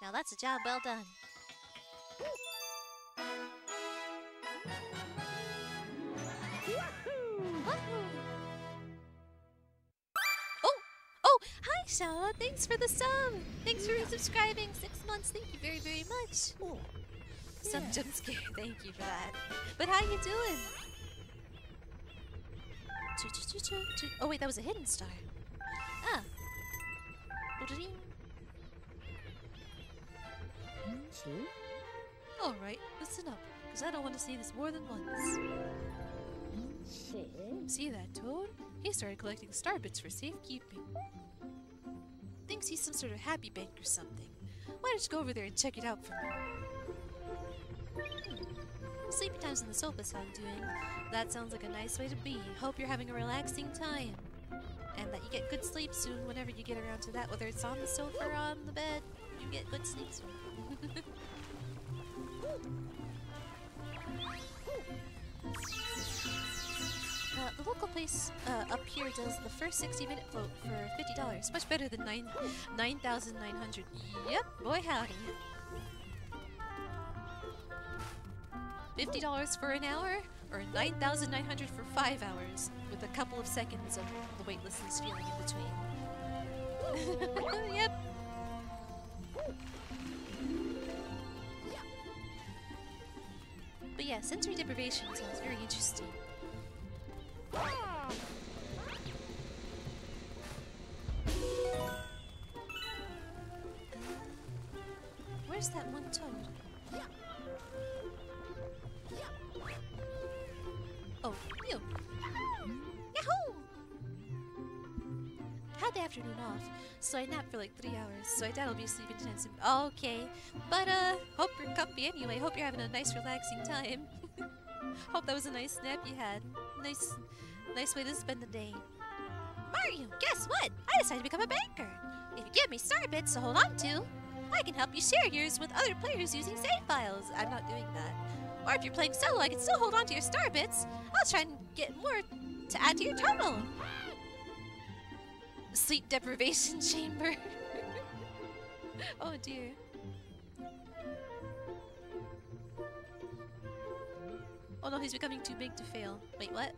Now that's a job well done. Oh! Oh! Hi, Shala! Thanks for the sub! Tthanks for resubscribing! Six months! Thank you very, very much! Oh. Some yeah. jump scare. Thank you for that. But how you doing? Oh wait, that was a hidden star. Ah. Alright, listen up, because I don't want to see this more than once. See that toad? He started collecting star bits for safekeeping. Thinks he's some sort of happy bank or something. Why don't you go over there and check it out for me? Hmm. Sleepy times on the sofa sound doing. That sounds like a nice way to be. Hope you're having a relaxing time. And that you get good sleep soon whenever you get around to that. Whether it's on the sofa or on the bed, you get good sleep soon. uh, the local place uh, up here does the first sixty minute float for fifty dollars. Much better than nine thousand nine hundred dollars. Yep, boy howdy. fifty dollars for an hour, or nine thousand nine hundred dollars for five hours, with a couple of seconds of the weightlessness feeling in between. Yep. But yeah, sensory deprivation sounds very interesting. Where's that one toad? Oh, you! Yahoo! Had the afternoon off, so I napped for like three hours, so I doubt I'll be sleeping tonight soon. Okay, but uh, hope you're comfy anyway. Hope you're having a nice relaxing time. Hope that was a nice nap you had. Nice, nice way to spend the day. Mario, guess what? I decided to become a banker! If you give me star bits to hold on to, I can help you share yours with other players using save files. I'm not doing that. Or if you're playing solo, I can still hold on to your star bits. I'll try and get more to add to your total. Sleep deprivation chamber. Oh dear. Oh no, he's becoming too big to fail. Wait, what?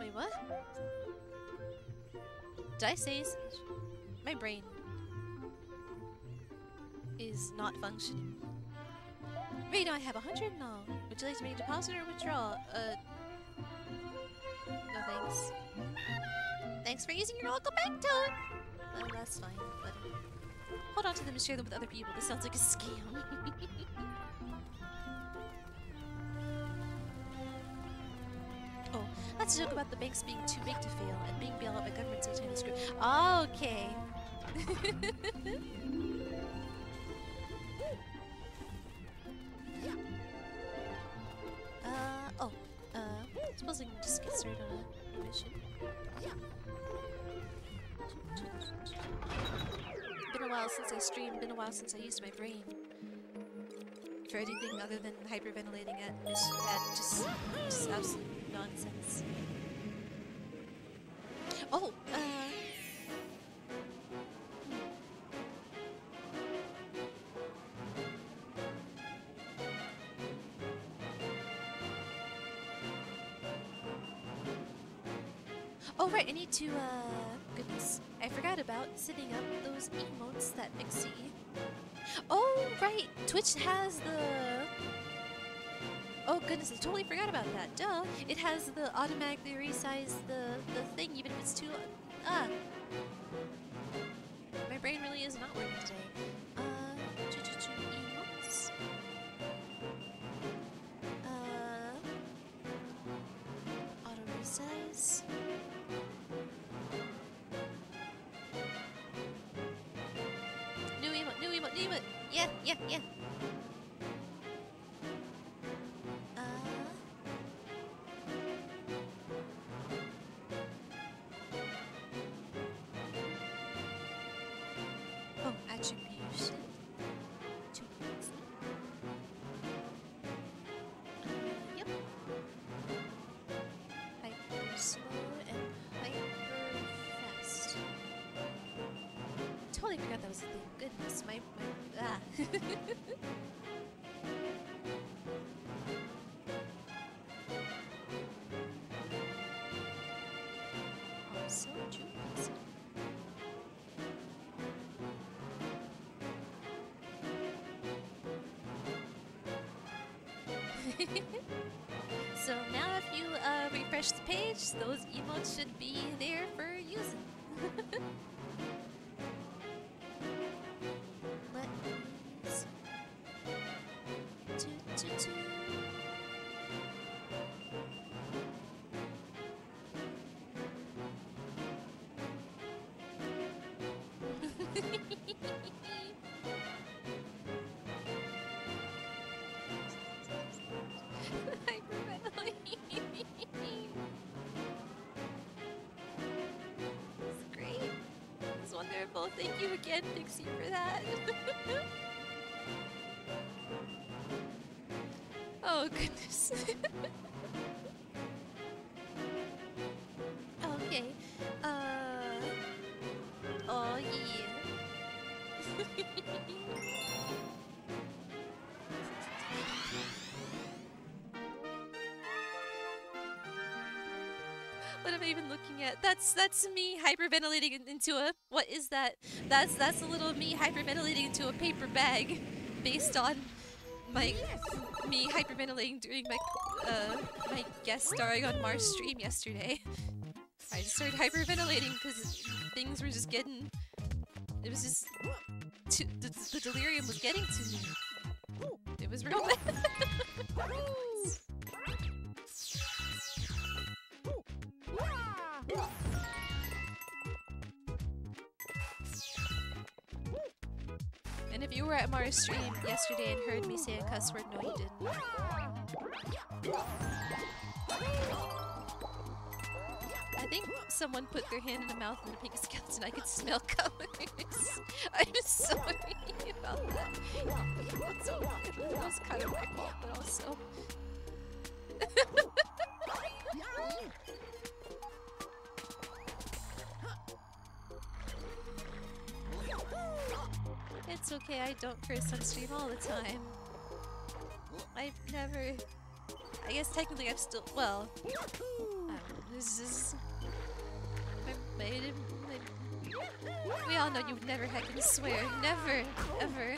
Wait, what? Did I say... My brain... is not functioning. Right now I have a hundred and all. Would you like to make a deposit or withdrawal? Uh... No thanks. Thanks for using your local bank toad! Well, that's fine, but... Hold on to them and share them with other people. This sounds like a scam. Oh, that's a joke about the banks being too big to fail and being bailed out by governments in a tiny screw. Okay! Uh, oh, uh, I suppose I can just get started on a mission. Been a while since I streamed, been a while since I used my brain for anything other than hyperventilating at mission, at just, just absolute nonsense. Oh, uh... Oh right, I need to, uh, goodness. I forgot about setting up those emotes that Mixie... Oh right, Twitch has the... Oh goodness, I totally forgot about that, duh. It has the automatically resize the, the thing even if it's too... Ah! My brain really is not working today. Uh, emotes? Uh... Auto resize? New emote, new emote, new emote! Yeah, yeah, yeah! So now if you uh, refresh the page, those emotes should be there for using. Thank you again, Pixie, for that. Oh, goodness. Okay. Uh... Oh, yeah. What am I even looking at? That's, that's me hyperventilating into a... What is that? That's that's a little me hyperventilating into a paper bag, based on my me hyperventilating during my uh, my guest starring on Mars Stream yesterday. I just started hyperventilating because things were just getting. It was just too, the, the delirium was getting to me. It was real. If you were at Mars Stream yesterday and heard me say a cuss word, no you didn't. I think someone put their hand in the mouth and the pink skeleton. I could smell colors. I'm sorry about that. That was kind of my fault, but also... It's okay, I don't curse on stream all the time. I've never... I guess technically I'm still... Well... Um, this is... My, my, my, we all know you would never heckin' swear. Never, ever.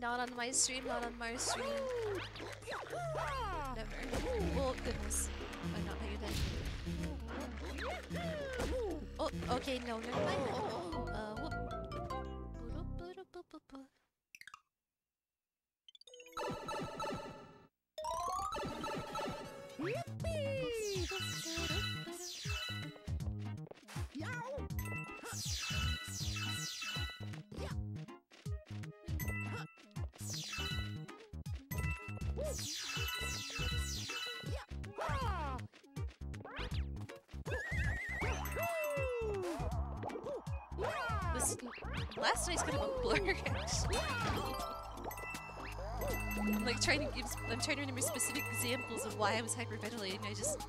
Not on my stream, not on Mars stream. Never. Oh, goodness. I'm not paying attention. Oh, okay, no, never mind. Oh, uh, whoop. This last night's kind of a blur, actually. I'm like trying to give, I'm trying to remember specific examples of why I was hyperventilating. I just,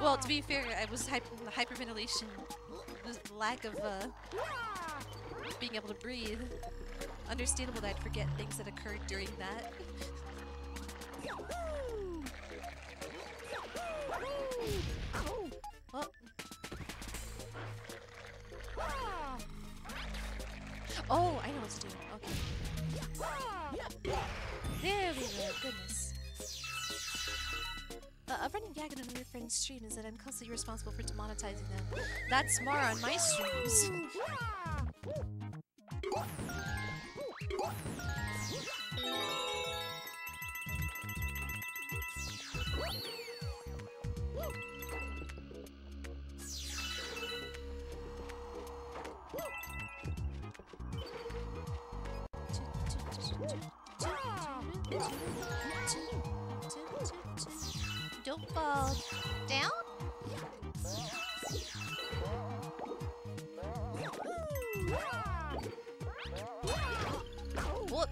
well, to be fair, I was hyper, hyperventilation, the lack of uh, being able to breathe. Understandable that I'd forget things that occurred during that. Oh, faggot on your friend's stream is that I'm constantly responsible for demonetizing them. That's more on my streams. Don't fall down? Whoop.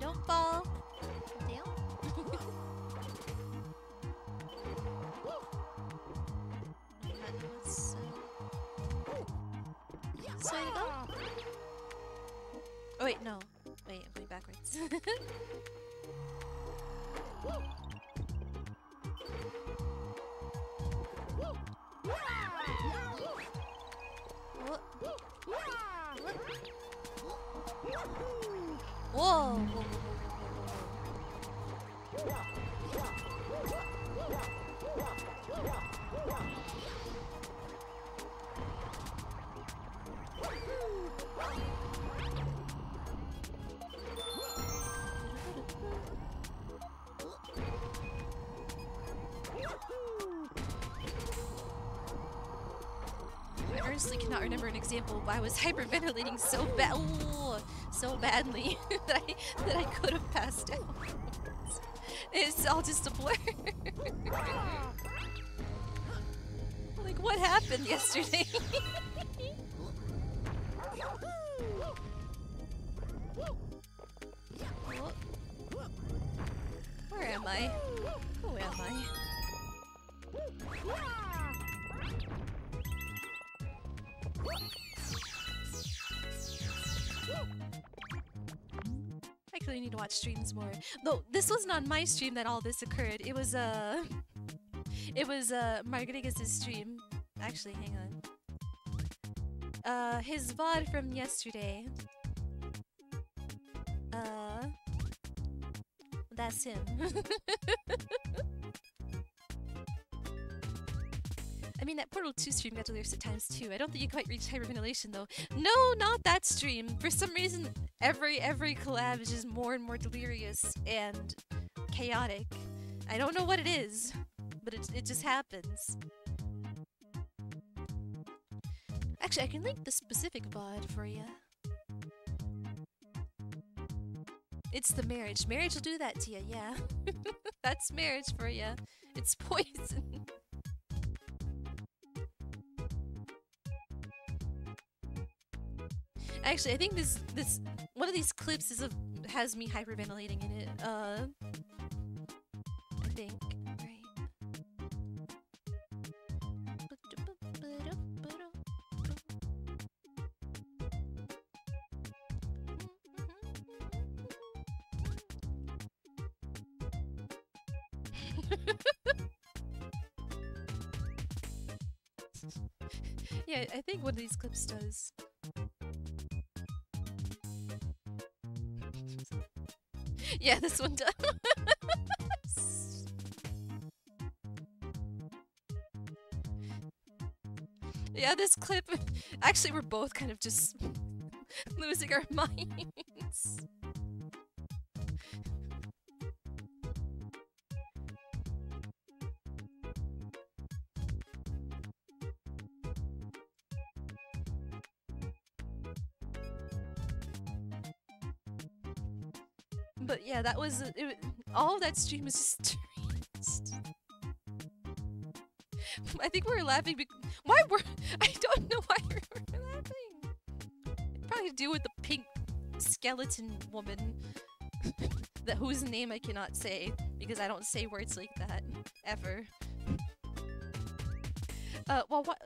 Don't fall. So I go? Oh wait, no. Wait, I'm going backwards. Whoa! Whoa! I honestly cannot remember an example where I was hyperventilating so bad, so badly that I that I could have passed out. It's all just a blur. Like what happened yesterday? Where am I? Who am I? I clearly need to watch streams more. Though this wasn't on my stream that all this occurred. It was uh it was uh Margarigas' stream. Actually, hang on. Uh his V O D from yesterday. Uh that's him. I mean, that Portal two stream got delirious at times too. I don't think you quite reached hyperventilation though. No, not that stream. For some reason, every every collab is just more and more delirious and chaotic. I don't know what it is, but it, it just happens. Actually, I can link the specific V O D for you. It's the marriage. Marriage will do that to you, yeah. That's marriage for you. It's poison. Actually, I think this this one of these clips is a, has me hyperventilating in it. Uh, I think. Right. Yeah, I think one of these clips does. Yeah, this one does. Yeah, this clip. Actually, we're both kind of just losing our minds. But yeah, that was it, it, all of that stream is just. Just I think we were laughing. Because, why were I don't know why we were laughing. It probably to do with the pink skeleton woman, that whose name I cannot say because I don't say words like that ever. Uh, well, what?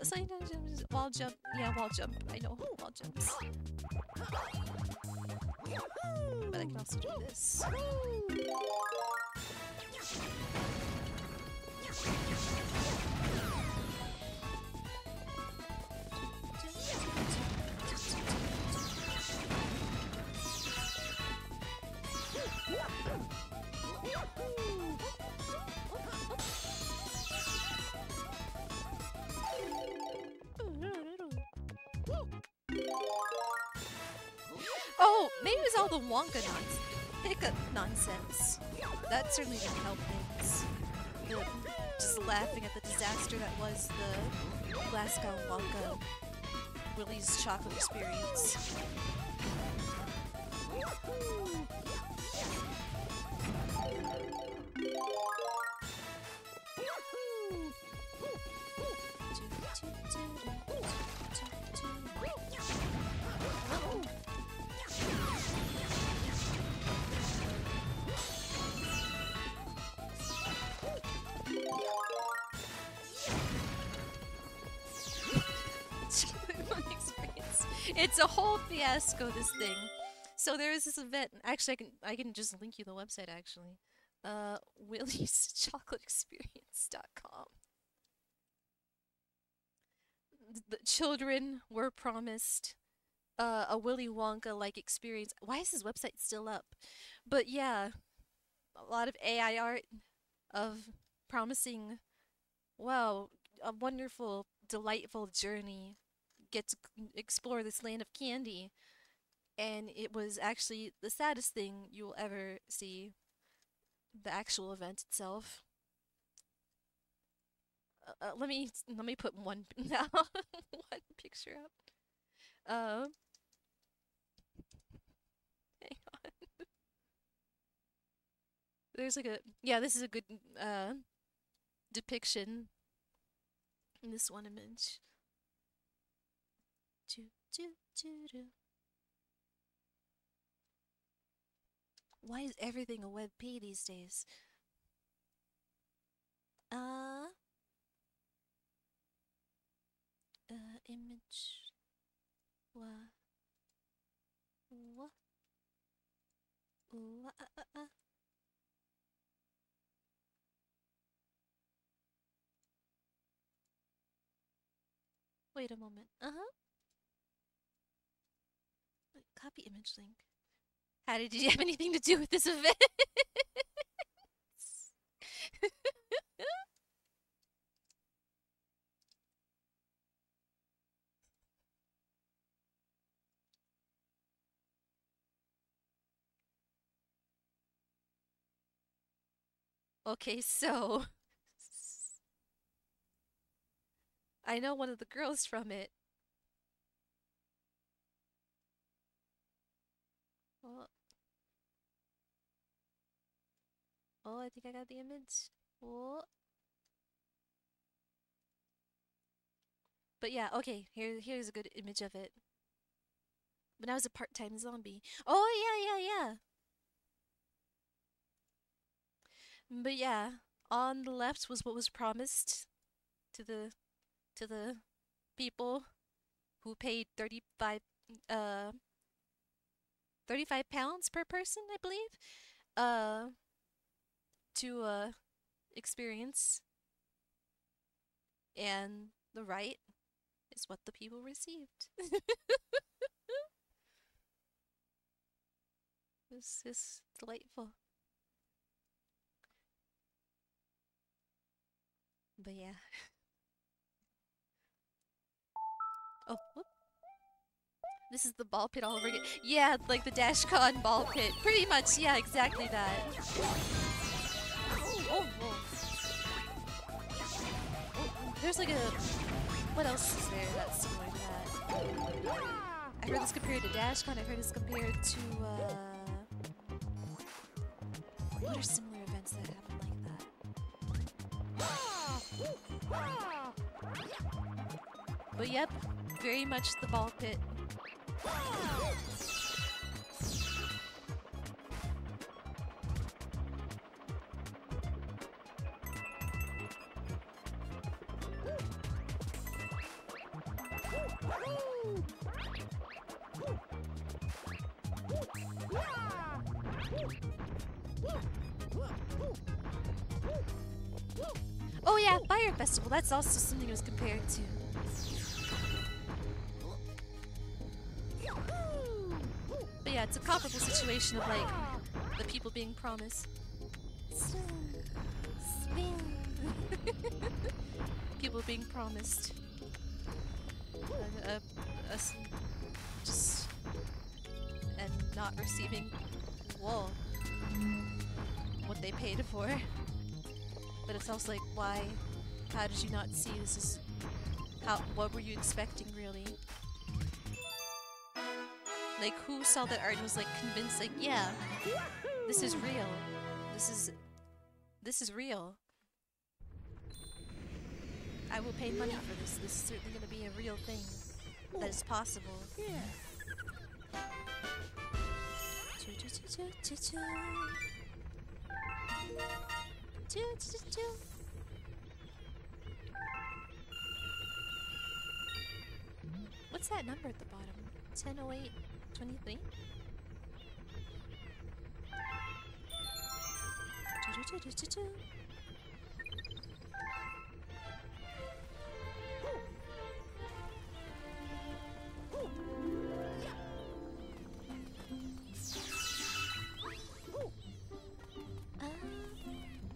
Wall jump. Yeah, wall jump. I know wall jumps. But I can also do this. Oh, maybe it's all the Wonka nonsense. Hiccup nonsense. That certainly didn't help things. The, just laughing at the disaster that was the Glasgow Wonka Willy's Chocolate Experience. It's a whole fiasco, this thing. So there is this event. Actually, I can I can just link you the website. Actually, uh, Willy's Chocolate Experience dot com. The children were promised uh, a Willy Wonka like experience. Why is this website still up? But yeah, a lot of A I art of promising. Wow, a wonderful, delightful journey. Get to explore this land of candy, and it was actually the saddest thing you'll ever see. The actual event itself. Uh, uh, let me let me put one now one picture up. Uh, hang on. There's like a yeah. This is a good uh, depiction. In this one image. Why is everything a web P these days? Uh, uh image. Wah. Wah. Wah. Uh, uh, uh. Wait a moment. Uh huh. Copy image link. How did you have anything to do with this event? Okay, so I know one of the girls from it. Oh, I think I got the image. Oh. But yeah, okay, here, here's a good image of it. When I was a part-time zombie. Oh, yeah, yeah, yeah. But yeah, on the left was what was promised to the to the people who paid thirty-five uh thirty-five pounds per person, I believe, uh, to uh, experience, and the right is what the people received. This is delightful. But yeah. Oh, whoops. This is the ball pit all over again. Yeah, like the Dashcon ball pit. Pretty much, yeah, exactly that. Oh, oh, oh. Oh, there's like a... What else is there that's similar to that? I heard this compared to Dashcon. I heard this compared to... Uh... What are similar events that happen like that? But yep, very much the ball pit. Oh yeah, Fire Festival. That's also something it was compared to. But yeah, it's a comparable situation of like the people being promised. People being promised. Uh, uh, us just and not receiving whoa what they paid for. But it's also like, why? How did you not see this? Is how? What were you expecting, really? Like, who saw that art and was like convinced, like, yeah, this is real. This is, this is real. I will pay money for this. This is certainly going to be a real thing that is possible. Yeah. What's that number at the bottom? ten oh eight twenty-three?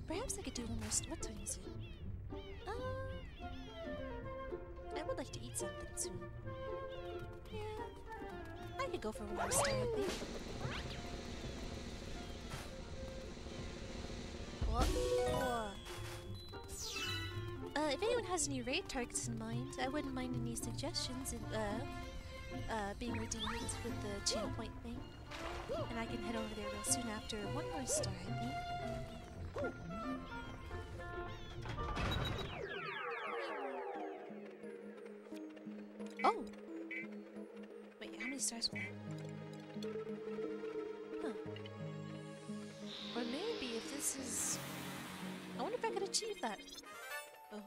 Perhaps I could do one more. St what time is it? Uh, I would like to eat something soon. Yeah, I could go for one more stomach thing. Whoa. Uh, if anyone has any raid targets in mind, I wouldn't mind any suggestions in, uh, uh, being redeemed with the chain point thing. And I can head over there real soon after one more star, I think. Oh! Wait, how many stars was that? Huh. Or maybe if this is... I wonder if I could achieve that. Oh.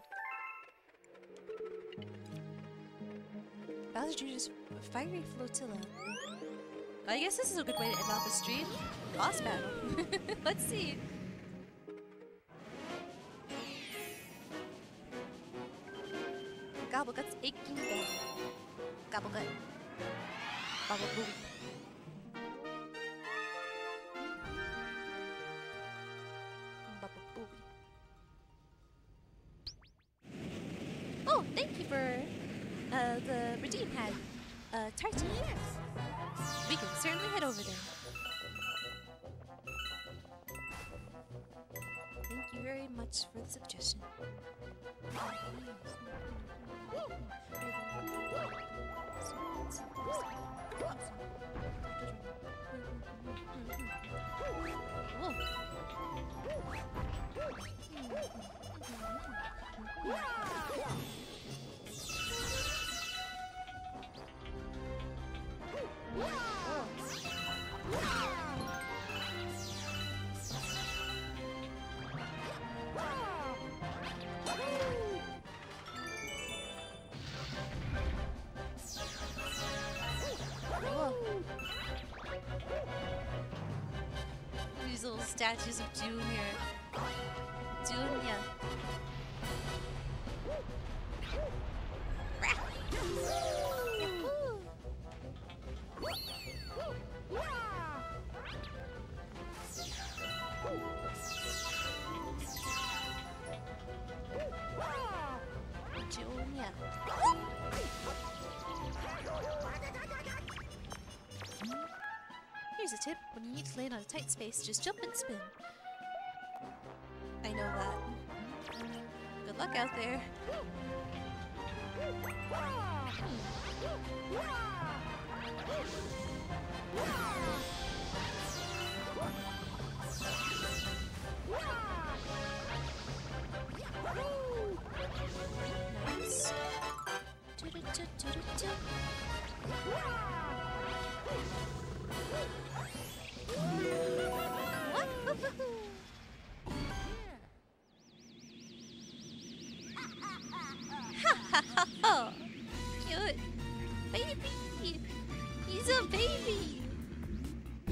Bowser Junior's Fiery Flotilla. I guess this is a good way to end off the stream. Boss battle. Let's see. Gobblegut's aching bell. Gobblegut. Bubble. Oh, thank you for uh, the redeem hat. Uh, Tartan. We can certainly head over there. Thank you very much for the suggestion. These little statues of June here. June, yeah. Tip, when you need to land on a tight space, just jump and spin. I know that. Good luck out there. Nice. Ha ha ha ha! Cute! Baby! He's a baby!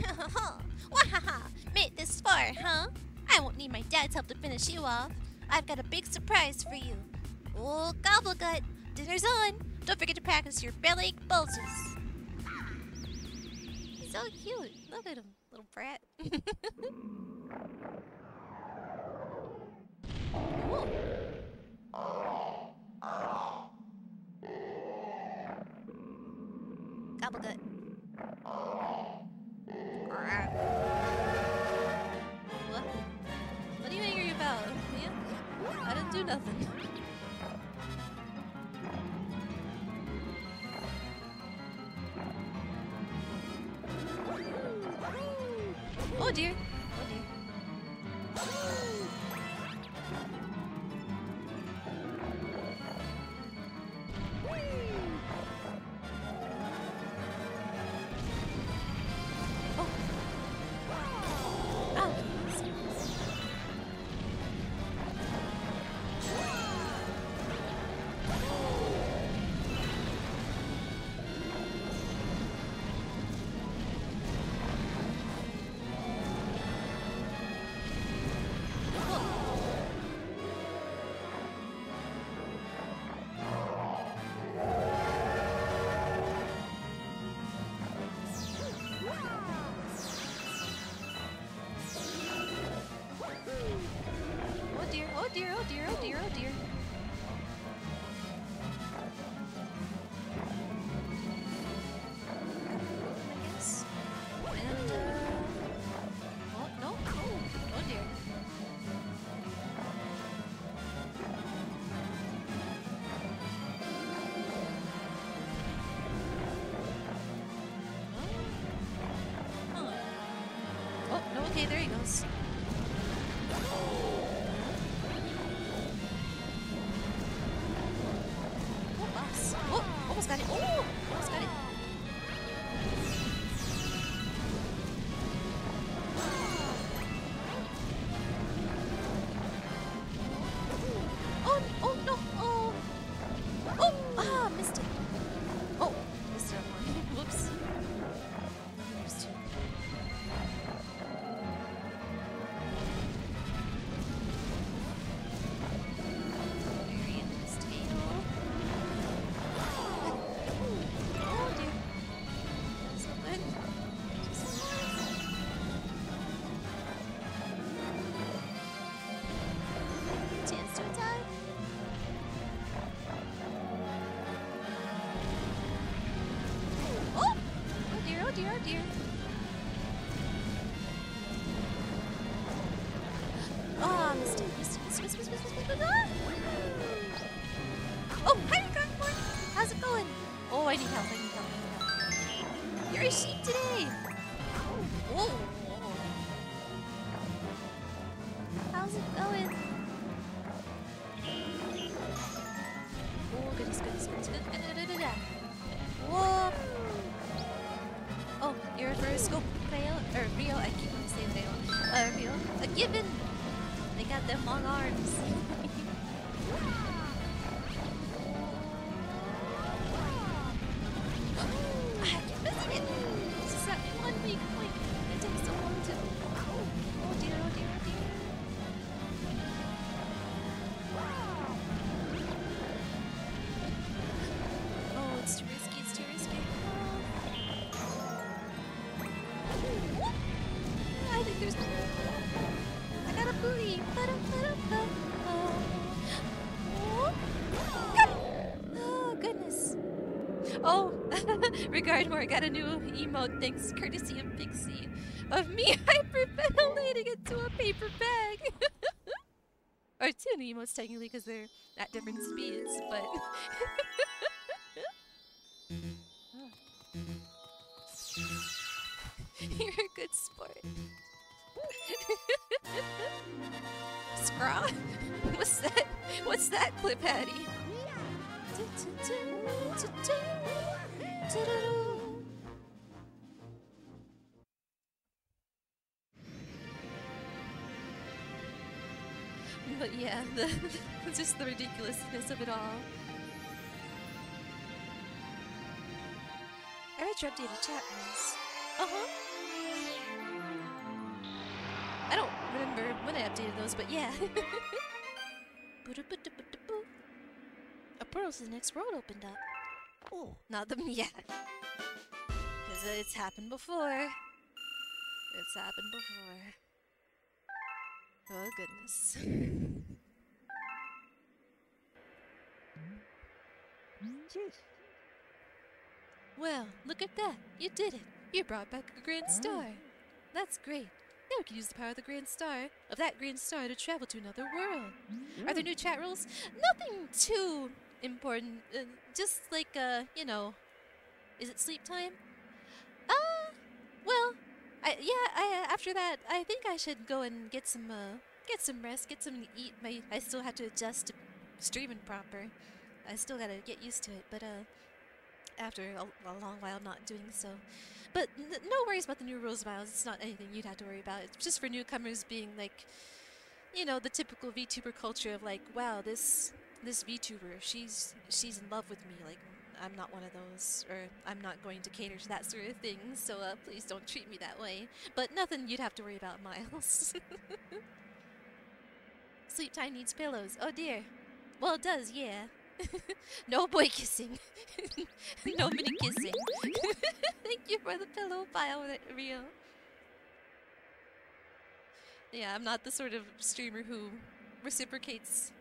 Ha ha ha! Wahaha! Made it this far, huh? I won't need my dad's help to finish you off. I've got a big surprise for you. Oh, Gobblegut, dinner's on. Don't forget to practice your belly bulges. He's so cute. Look at him, little brat. Gobblegut. What? What are you angry about, man? I didn't do nothing. Oh dear. Oh dear. Oh. Oh. Okay, there he goes. Oh, boss. Oh, almost got it. Oh, almost got it. Oh, oh, no. Oh. Oh, ah, missed it. Oh, missed that one. Whoops. There's two. Regardmore got a new emote thanks courtesy of Pixie of me hyperventilating into a paper bag. Or two emotes technically because they're at different speeds, but you're a good sport. Scraw? What's that? What's that clip, Hattie? But yeah, the, the just the ridiculousness of it all. I read your updated chat rooms. Uh-huh. I don't remember when I updated those, but yeah. A pearl's the next world opened up. Oh, not them yet. Because it's happened before. It's happened before. Oh, goodness. Well, look at that. You did it. You brought back a grand star. That's great. Now we can use the power of the grand star, of that grand star, to travel to another world. Are there new chat rules? Nothing too important. Uh, just like, uh, you know, is it sleep time? Uh, well, I, yeah, I, after that, I think I should go and get some, uh, get some rest, get something to eat. My, I still have to adjust to streaming proper. I still gotta get used to it, but, uh, after a, a long while not doing so. But no worries about the new rules, Miles. It's not anything you'd have to worry about. It's just for newcomers being, like, you know, the typical VTuber culture of, like, wow, this this VTuber, she's she's in love with me. Like, I'm not one of those, or I'm not going to cater to that sort of thing, so uh, please don't treat me that way. But nothing you'd have to worry about, Miles. Sleep time needs pillows. Oh, dear. Well, it does, yeah. No boy kissing. Nobody kissing. Thank you for the pillow pile, Rio. Yeah, I'm not the sort of streamer who reciprocates,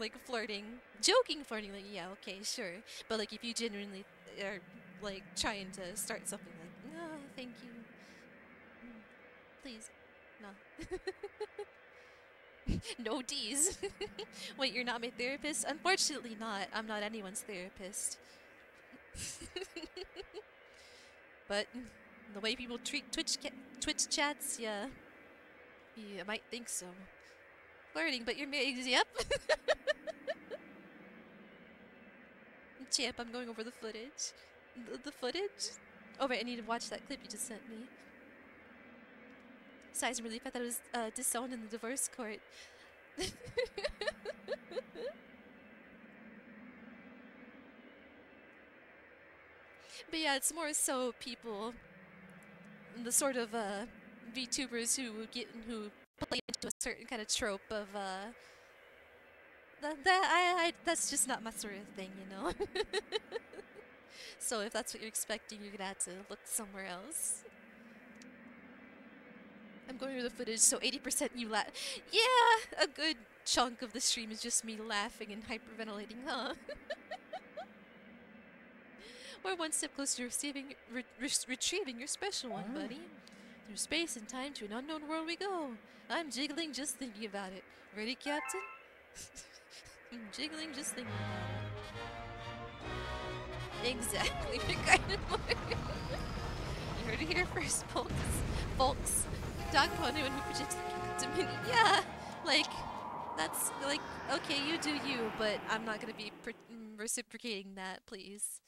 like, flirting. Joking flirting, like, yeah, okay, sure. But, like, if you genuinely are, like, trying to start something, like, no, thank you. Please. No. No D's. Wait, you're not my therapist? Unfortunately not. I'm not anyone's therapist. But the way people treat Twitch ca Twitch chats, yeah. You yeah, might think so. Flirting, but you're married. Yep. Champ, I'm going over the footage. The, the footage? Oh, right, I need to watch that clip you just sent me. Sighs and relief, I thought it was uh, disowned in the divorce court. But yeah, it's more so people, the sort of uh, VTubers who get who play into a certain kind of trope of uh, that that I, I that's just not my sort of thing, you know. So if that's what you're expecting, you're gonna have to look somewhere else. I'm going over the footage, so eighty percent you laugh. Yeah, a good chunk of the stream is just me laughing and hyperventilating, huh? We're one step closer to receiving, re re retrieving your special one, buddy. Through space and time to an unknown world we go. I'm jiggling just thinking about it. Ready, Captain? I'm jiggling just thinking about it. Exactly, the kind of word. You heard it here first, folks. Folks. Dog upon anyone who projects the dominion. Yeah, like, that's, like, okay, you do you, but I'm not gonna be reciprocating that, please.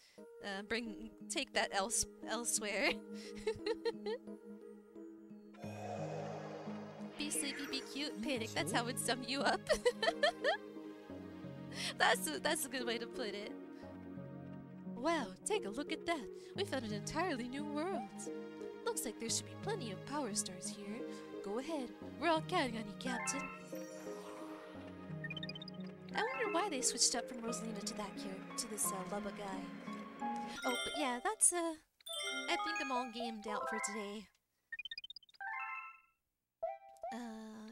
Uh, bring, take that else elsewhere. Be sleepy, be cute, panic, that's how it sum you up. that's, a, that's a good way to put it. Wow, take a look at that. We found an entirely new world. Looks like there should be plenty of power stars here. Go ahead. We're all counting on you, Captain. I wonder why they switched up from Rosalina to that character, to this uh, Lubba guy. Oh, but yeah, that's, uh... I think I'm all gamed out for today. Uh,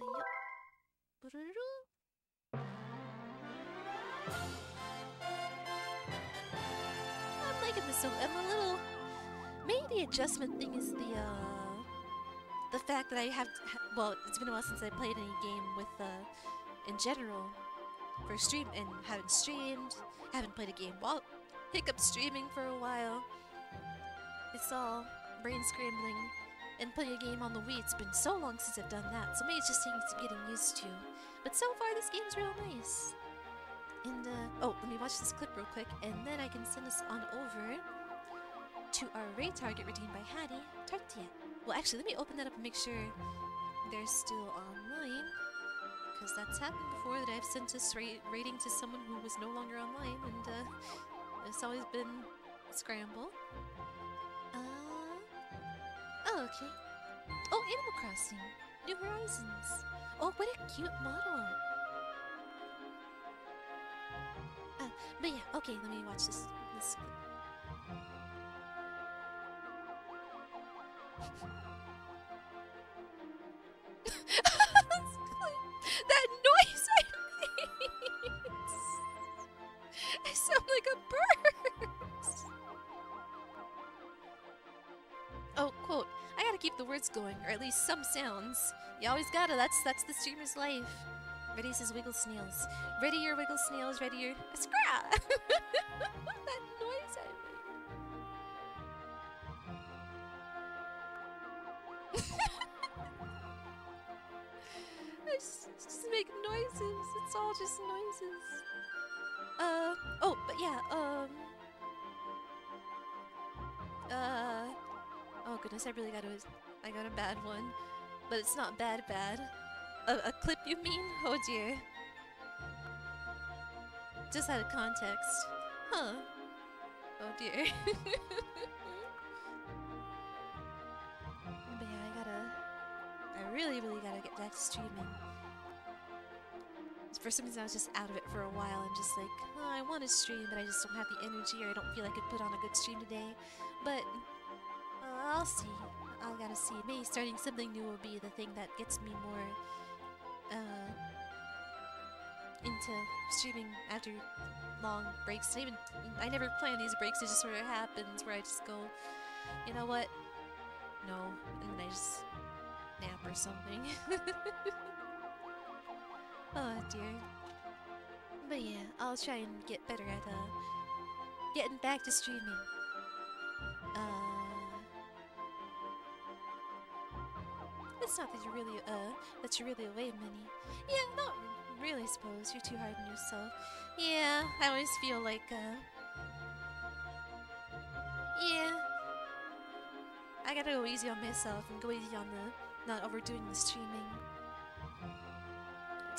yep. I'm liking this so... I'm a little... Maybe the adjustment thing is the, uh, the fact that I have, to ha well, it's been a while since I played any game with, uh, in general, for stream, and haven't streamed, haven't played a game while hiccup streaming for a while. It's all brain scrambling, and playing a game on the Wii, it's been so long since I've done that, so maybe it's just things I'm getting used to. But so far, this game's real nice. And, uh, oh, let me watch this clip real quick, and then I can send us on over to our raid target redeemed by Hattie, Tartia. Well, actually, let me open that up and make sure they're still online, because that's happened before, that I've sent us ra raiding to someone who was no longer online, and uh, it's always been a scramble. Uh, oh, okay. Oh, Animal Crossing New Horizons. Oh, what a cute model. But yeah, okay, let me watch this. this. That noise I made! I sound like a bird! Oh, quote. I gotta keep the words going, or at least some sounds. You always gotta, that's that's the streamer's life. Ready says wiggle snails. Ready your wiggle snails, ready your... Scrap! That noise I made. I just, just make noises. It's all just noises. Uh oh, but yeah. Um. Uh. Oh goodness, I really got a. I got a bad one, but it's not bad bad. A, a clip, you mean? Oh dear. Just out of context, huh? Oh dear. Really, really gotta get back to streaming. For some reason, I was just out of it for a while. I'm just like, oh, I want to stream, but I just don't have the energy, or I don't feel I could put on a good stream today. But uh, I'll see. I'll gotta see. Maybe starting something new will be the thing that gets me more uh, into streaming after long breaks. I even I never plan these breaks. It just sort of happens where I just go, you know what? No, and then I just. Nap or something. Oh dear. But yeah, I'll try and get better at uh, getting back to streaming. Uh, it's not that you're really uh that you're really away, Minnie. Yeah, not really. I suppose you're too hard on yourself. Yeah, I always feel like uh. Yeah. I gotta go easy on myself and go easy on the. Not overdoing the streaming.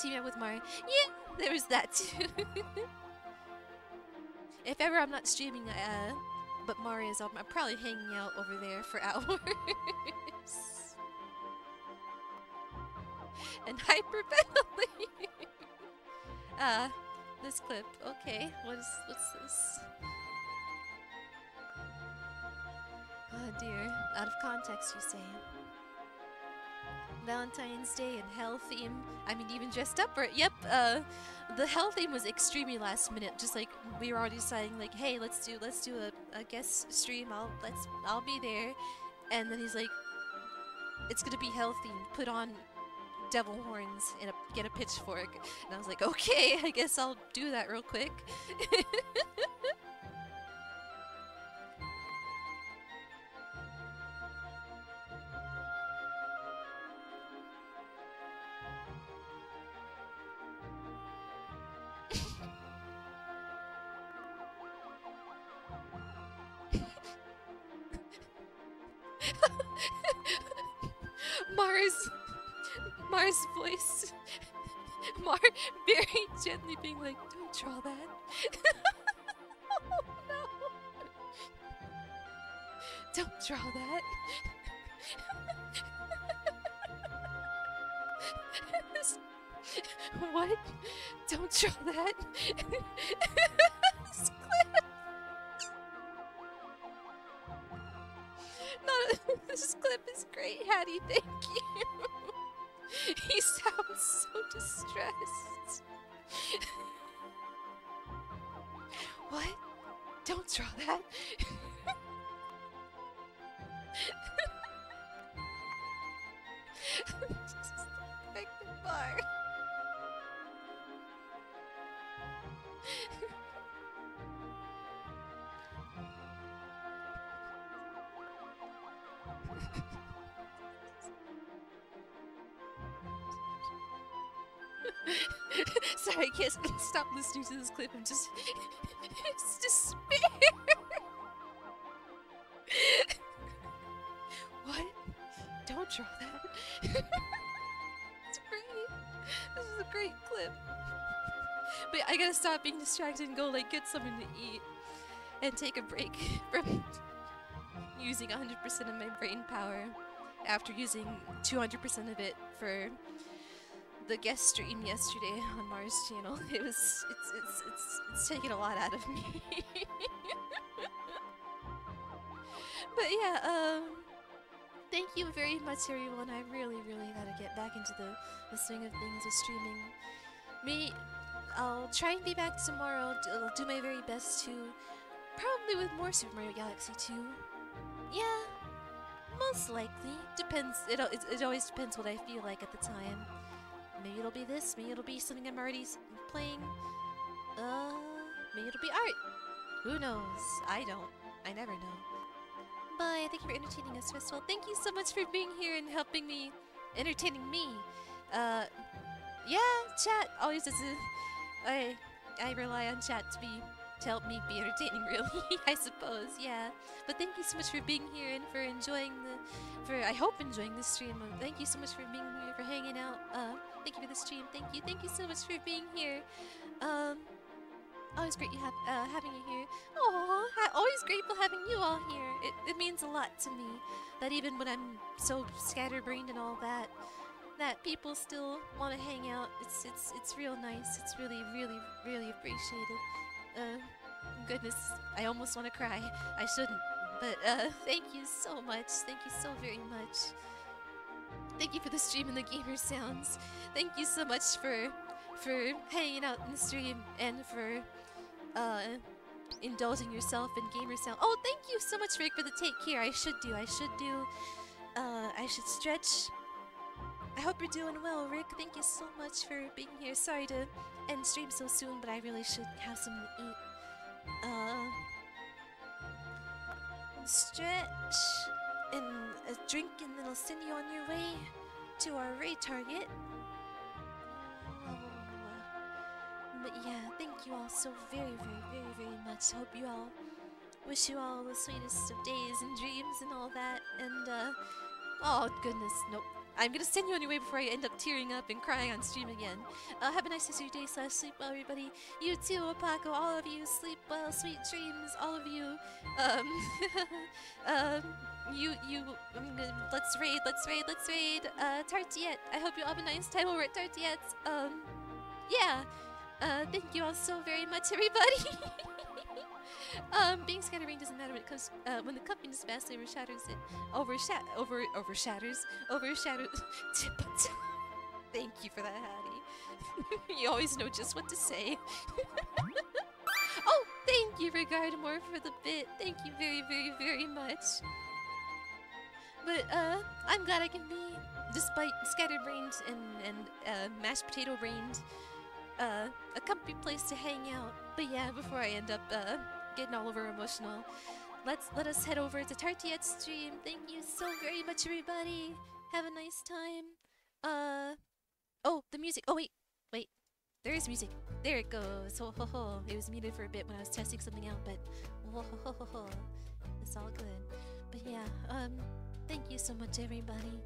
Team up with Mario. Yeah, there was that too. If ever I'm not streaming, uh, but Mario's up, I'm probably hanging out over there for hours. And hyperventilating. Ah, uh, this clip. Okay, what is what's this? Oh dear, out of context, you say. Valentine's Day and Hell theme. I mean, even dressed up for it. Yep, uh, the Hell theme was extremely last minute. Just like we were already deciding, like, hey, let's do let's do a, a guest stream. I'll let's I'll be there, and then he's like, it's gonna be Hell themed. Put on devil horns and a, get a pitchfork. And I was like, okay, I guess I'll do that real quick. Mars, Mars' voice, Mar very gently being like, don't draw that. Oh no! Don't draw that. What? Don't draw that. This clip is great, Hattie, thank you. He sounds so distressed. What? Don't draw that. Just pick the bar. Sorry, I can't stop listening to this clip. I'm just. It's despair! What? Don't draw that. It's great. This is a great clip. But I gotta stop being distracted and go, like, get something to eat and take a break from using one hundred percent of my brain power after using two hundred percent of it for. the guest stream yesterday on Mars channel. It was it's it's it's it's taking a lot out of me. But yeah, um thank you very much everyone. I really, really gotta get back into the, the swing of things with streaming. Me I'll try and be back tomorrow. I'll do my very best to, probably with more Super Mario Galaxy two. Yeah, most likely. Depends. It, it, it always depends what I feel like at the time. Maybe it'll be this. Maybe it'll be something I'm already playing. Uh, maybe it'll be art. Who knows? I don't. I never know. Bye. Thank you for entertaining us, Festival. Thank you so much for being here and helping me, entertaining me. Uh, yeah, chat always does it. I, I rely on chat to be, to help me be entertaining, really, I suppose, yeah. But thank you so much for being here and for enjoying the, for, I hope, enjoying the stream. Thank you so much for being here, for hanging out. Uh, thank you for the stream. Thank you. Thank you so much for being here. Um, always great you have, uh, having you here. Aww, always grateful having you all here. It, it means a lot to me that even when I'm so scatterbrained and all that, that people still want to hang out. It's it's it's real nice. It's really really really appreciated. Uh, goodness, I almost want to cry. I shouldn't, but uh, thank you so much. Thank you so very much. Thank you for the stream and the gamer sounds. Thank you so much for for hanging out in the stream and for uh, indulging yourself in gamer sound. Oh, thank you so much, Rick, for the take care. I should do. I should do. Uh, I should stretch. I hope you're doing well, Rick. Thank you so much for being here. Sorry to end stream so soon, but I really should have something to eat. Uh, stretch and a drink, and then I'll send you on your way to our raid target. But yeah, thank you all so very, very, very, very much. Hope you all, wish you all the sweetest of days and dreams and all that. And uh, oh goodness, nope. I'm gonna send you on your way before I end up tearing up and crying on stream again. Uh, have a nice rest of your day slash sleep well, everybody. You too, Opaco, all of you. Sleep well, sweet dreams, all of you. Um, um, you, you, um, let's raid, let's raid, let's raid. Uh, Tartiette, I hope you all have a nice time over at Tartiette's. Um, yeah. Uh, thank you all so very much, everybody. Um, being scatterbrained doesn't matter when it comes uh, when the company's vastly overshadows it. Overshat over overshatters. Overshadows. Thank you for that, Hattie. You always know just what to say. Oh, thank you, Regardamore, for the bit. Thank you very, very, very much. But uh I'm glad I can be, despite scatterbrained and, and uh mashed potato brained, uh a comfy place to hang out. But yeah, before I end up uh getting all over emotional, let's let us head over to Tartiette's stream. Thank you so very much, everybody. Have a nice time. Uh, oh, the music. Oh wait, wait. There is music. There it goes. Ho ho ho. It was muted for a bit when I was testing something out, but ho ho ho ho ho. It's all good. But yeah. Um, thank you so much, everybody.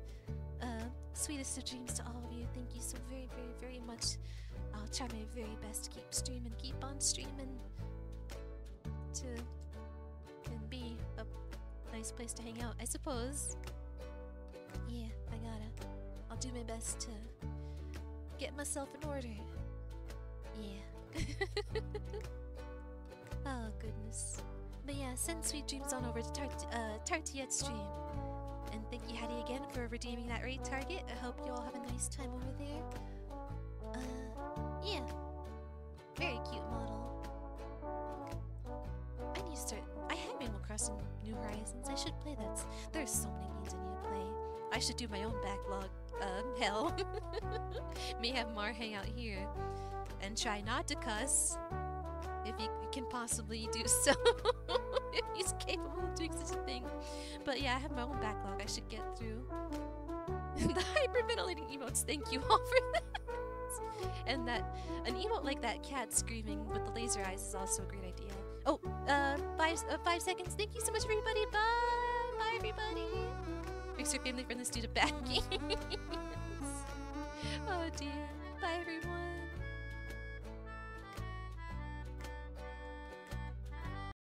Uh, sweetest of dreams to all of you. Thank you so very, very, very much. I'll try my very best to keep streaming, keep on streaming. To and be a nice place to hang out, I suppose. Yeah, I gotta. I'll do my best to get myself in order. Yeah. Oh, goodness. But yeah, send sweet dreams on over to Tart uh, Tartiette's stream. And thank you, Hattie, again for redeeming that raid target. I hope you all have a nice time over there. Uh, yeah. Very cute model. I need to start. I have Animal Crossing New Horizons. I should play that. There's so many games I need to play. I should do my own backlog. Um, hell. May have Mar hang out here and try not to cuss if he can possibly do so. If he's capable of doing such a thing. But yeah, I have my own backlog I should get through. The hyperventilating emotes. Thank you all for that. And that an emote like that cat screaming with the laser eyes is also a great idea. Oh, uh, five, uh, five seconds. Thank you so much, everybody. Bye. Bye, everybody. Makes your family friends due to bad games. Oh, dear. Bye, everyone.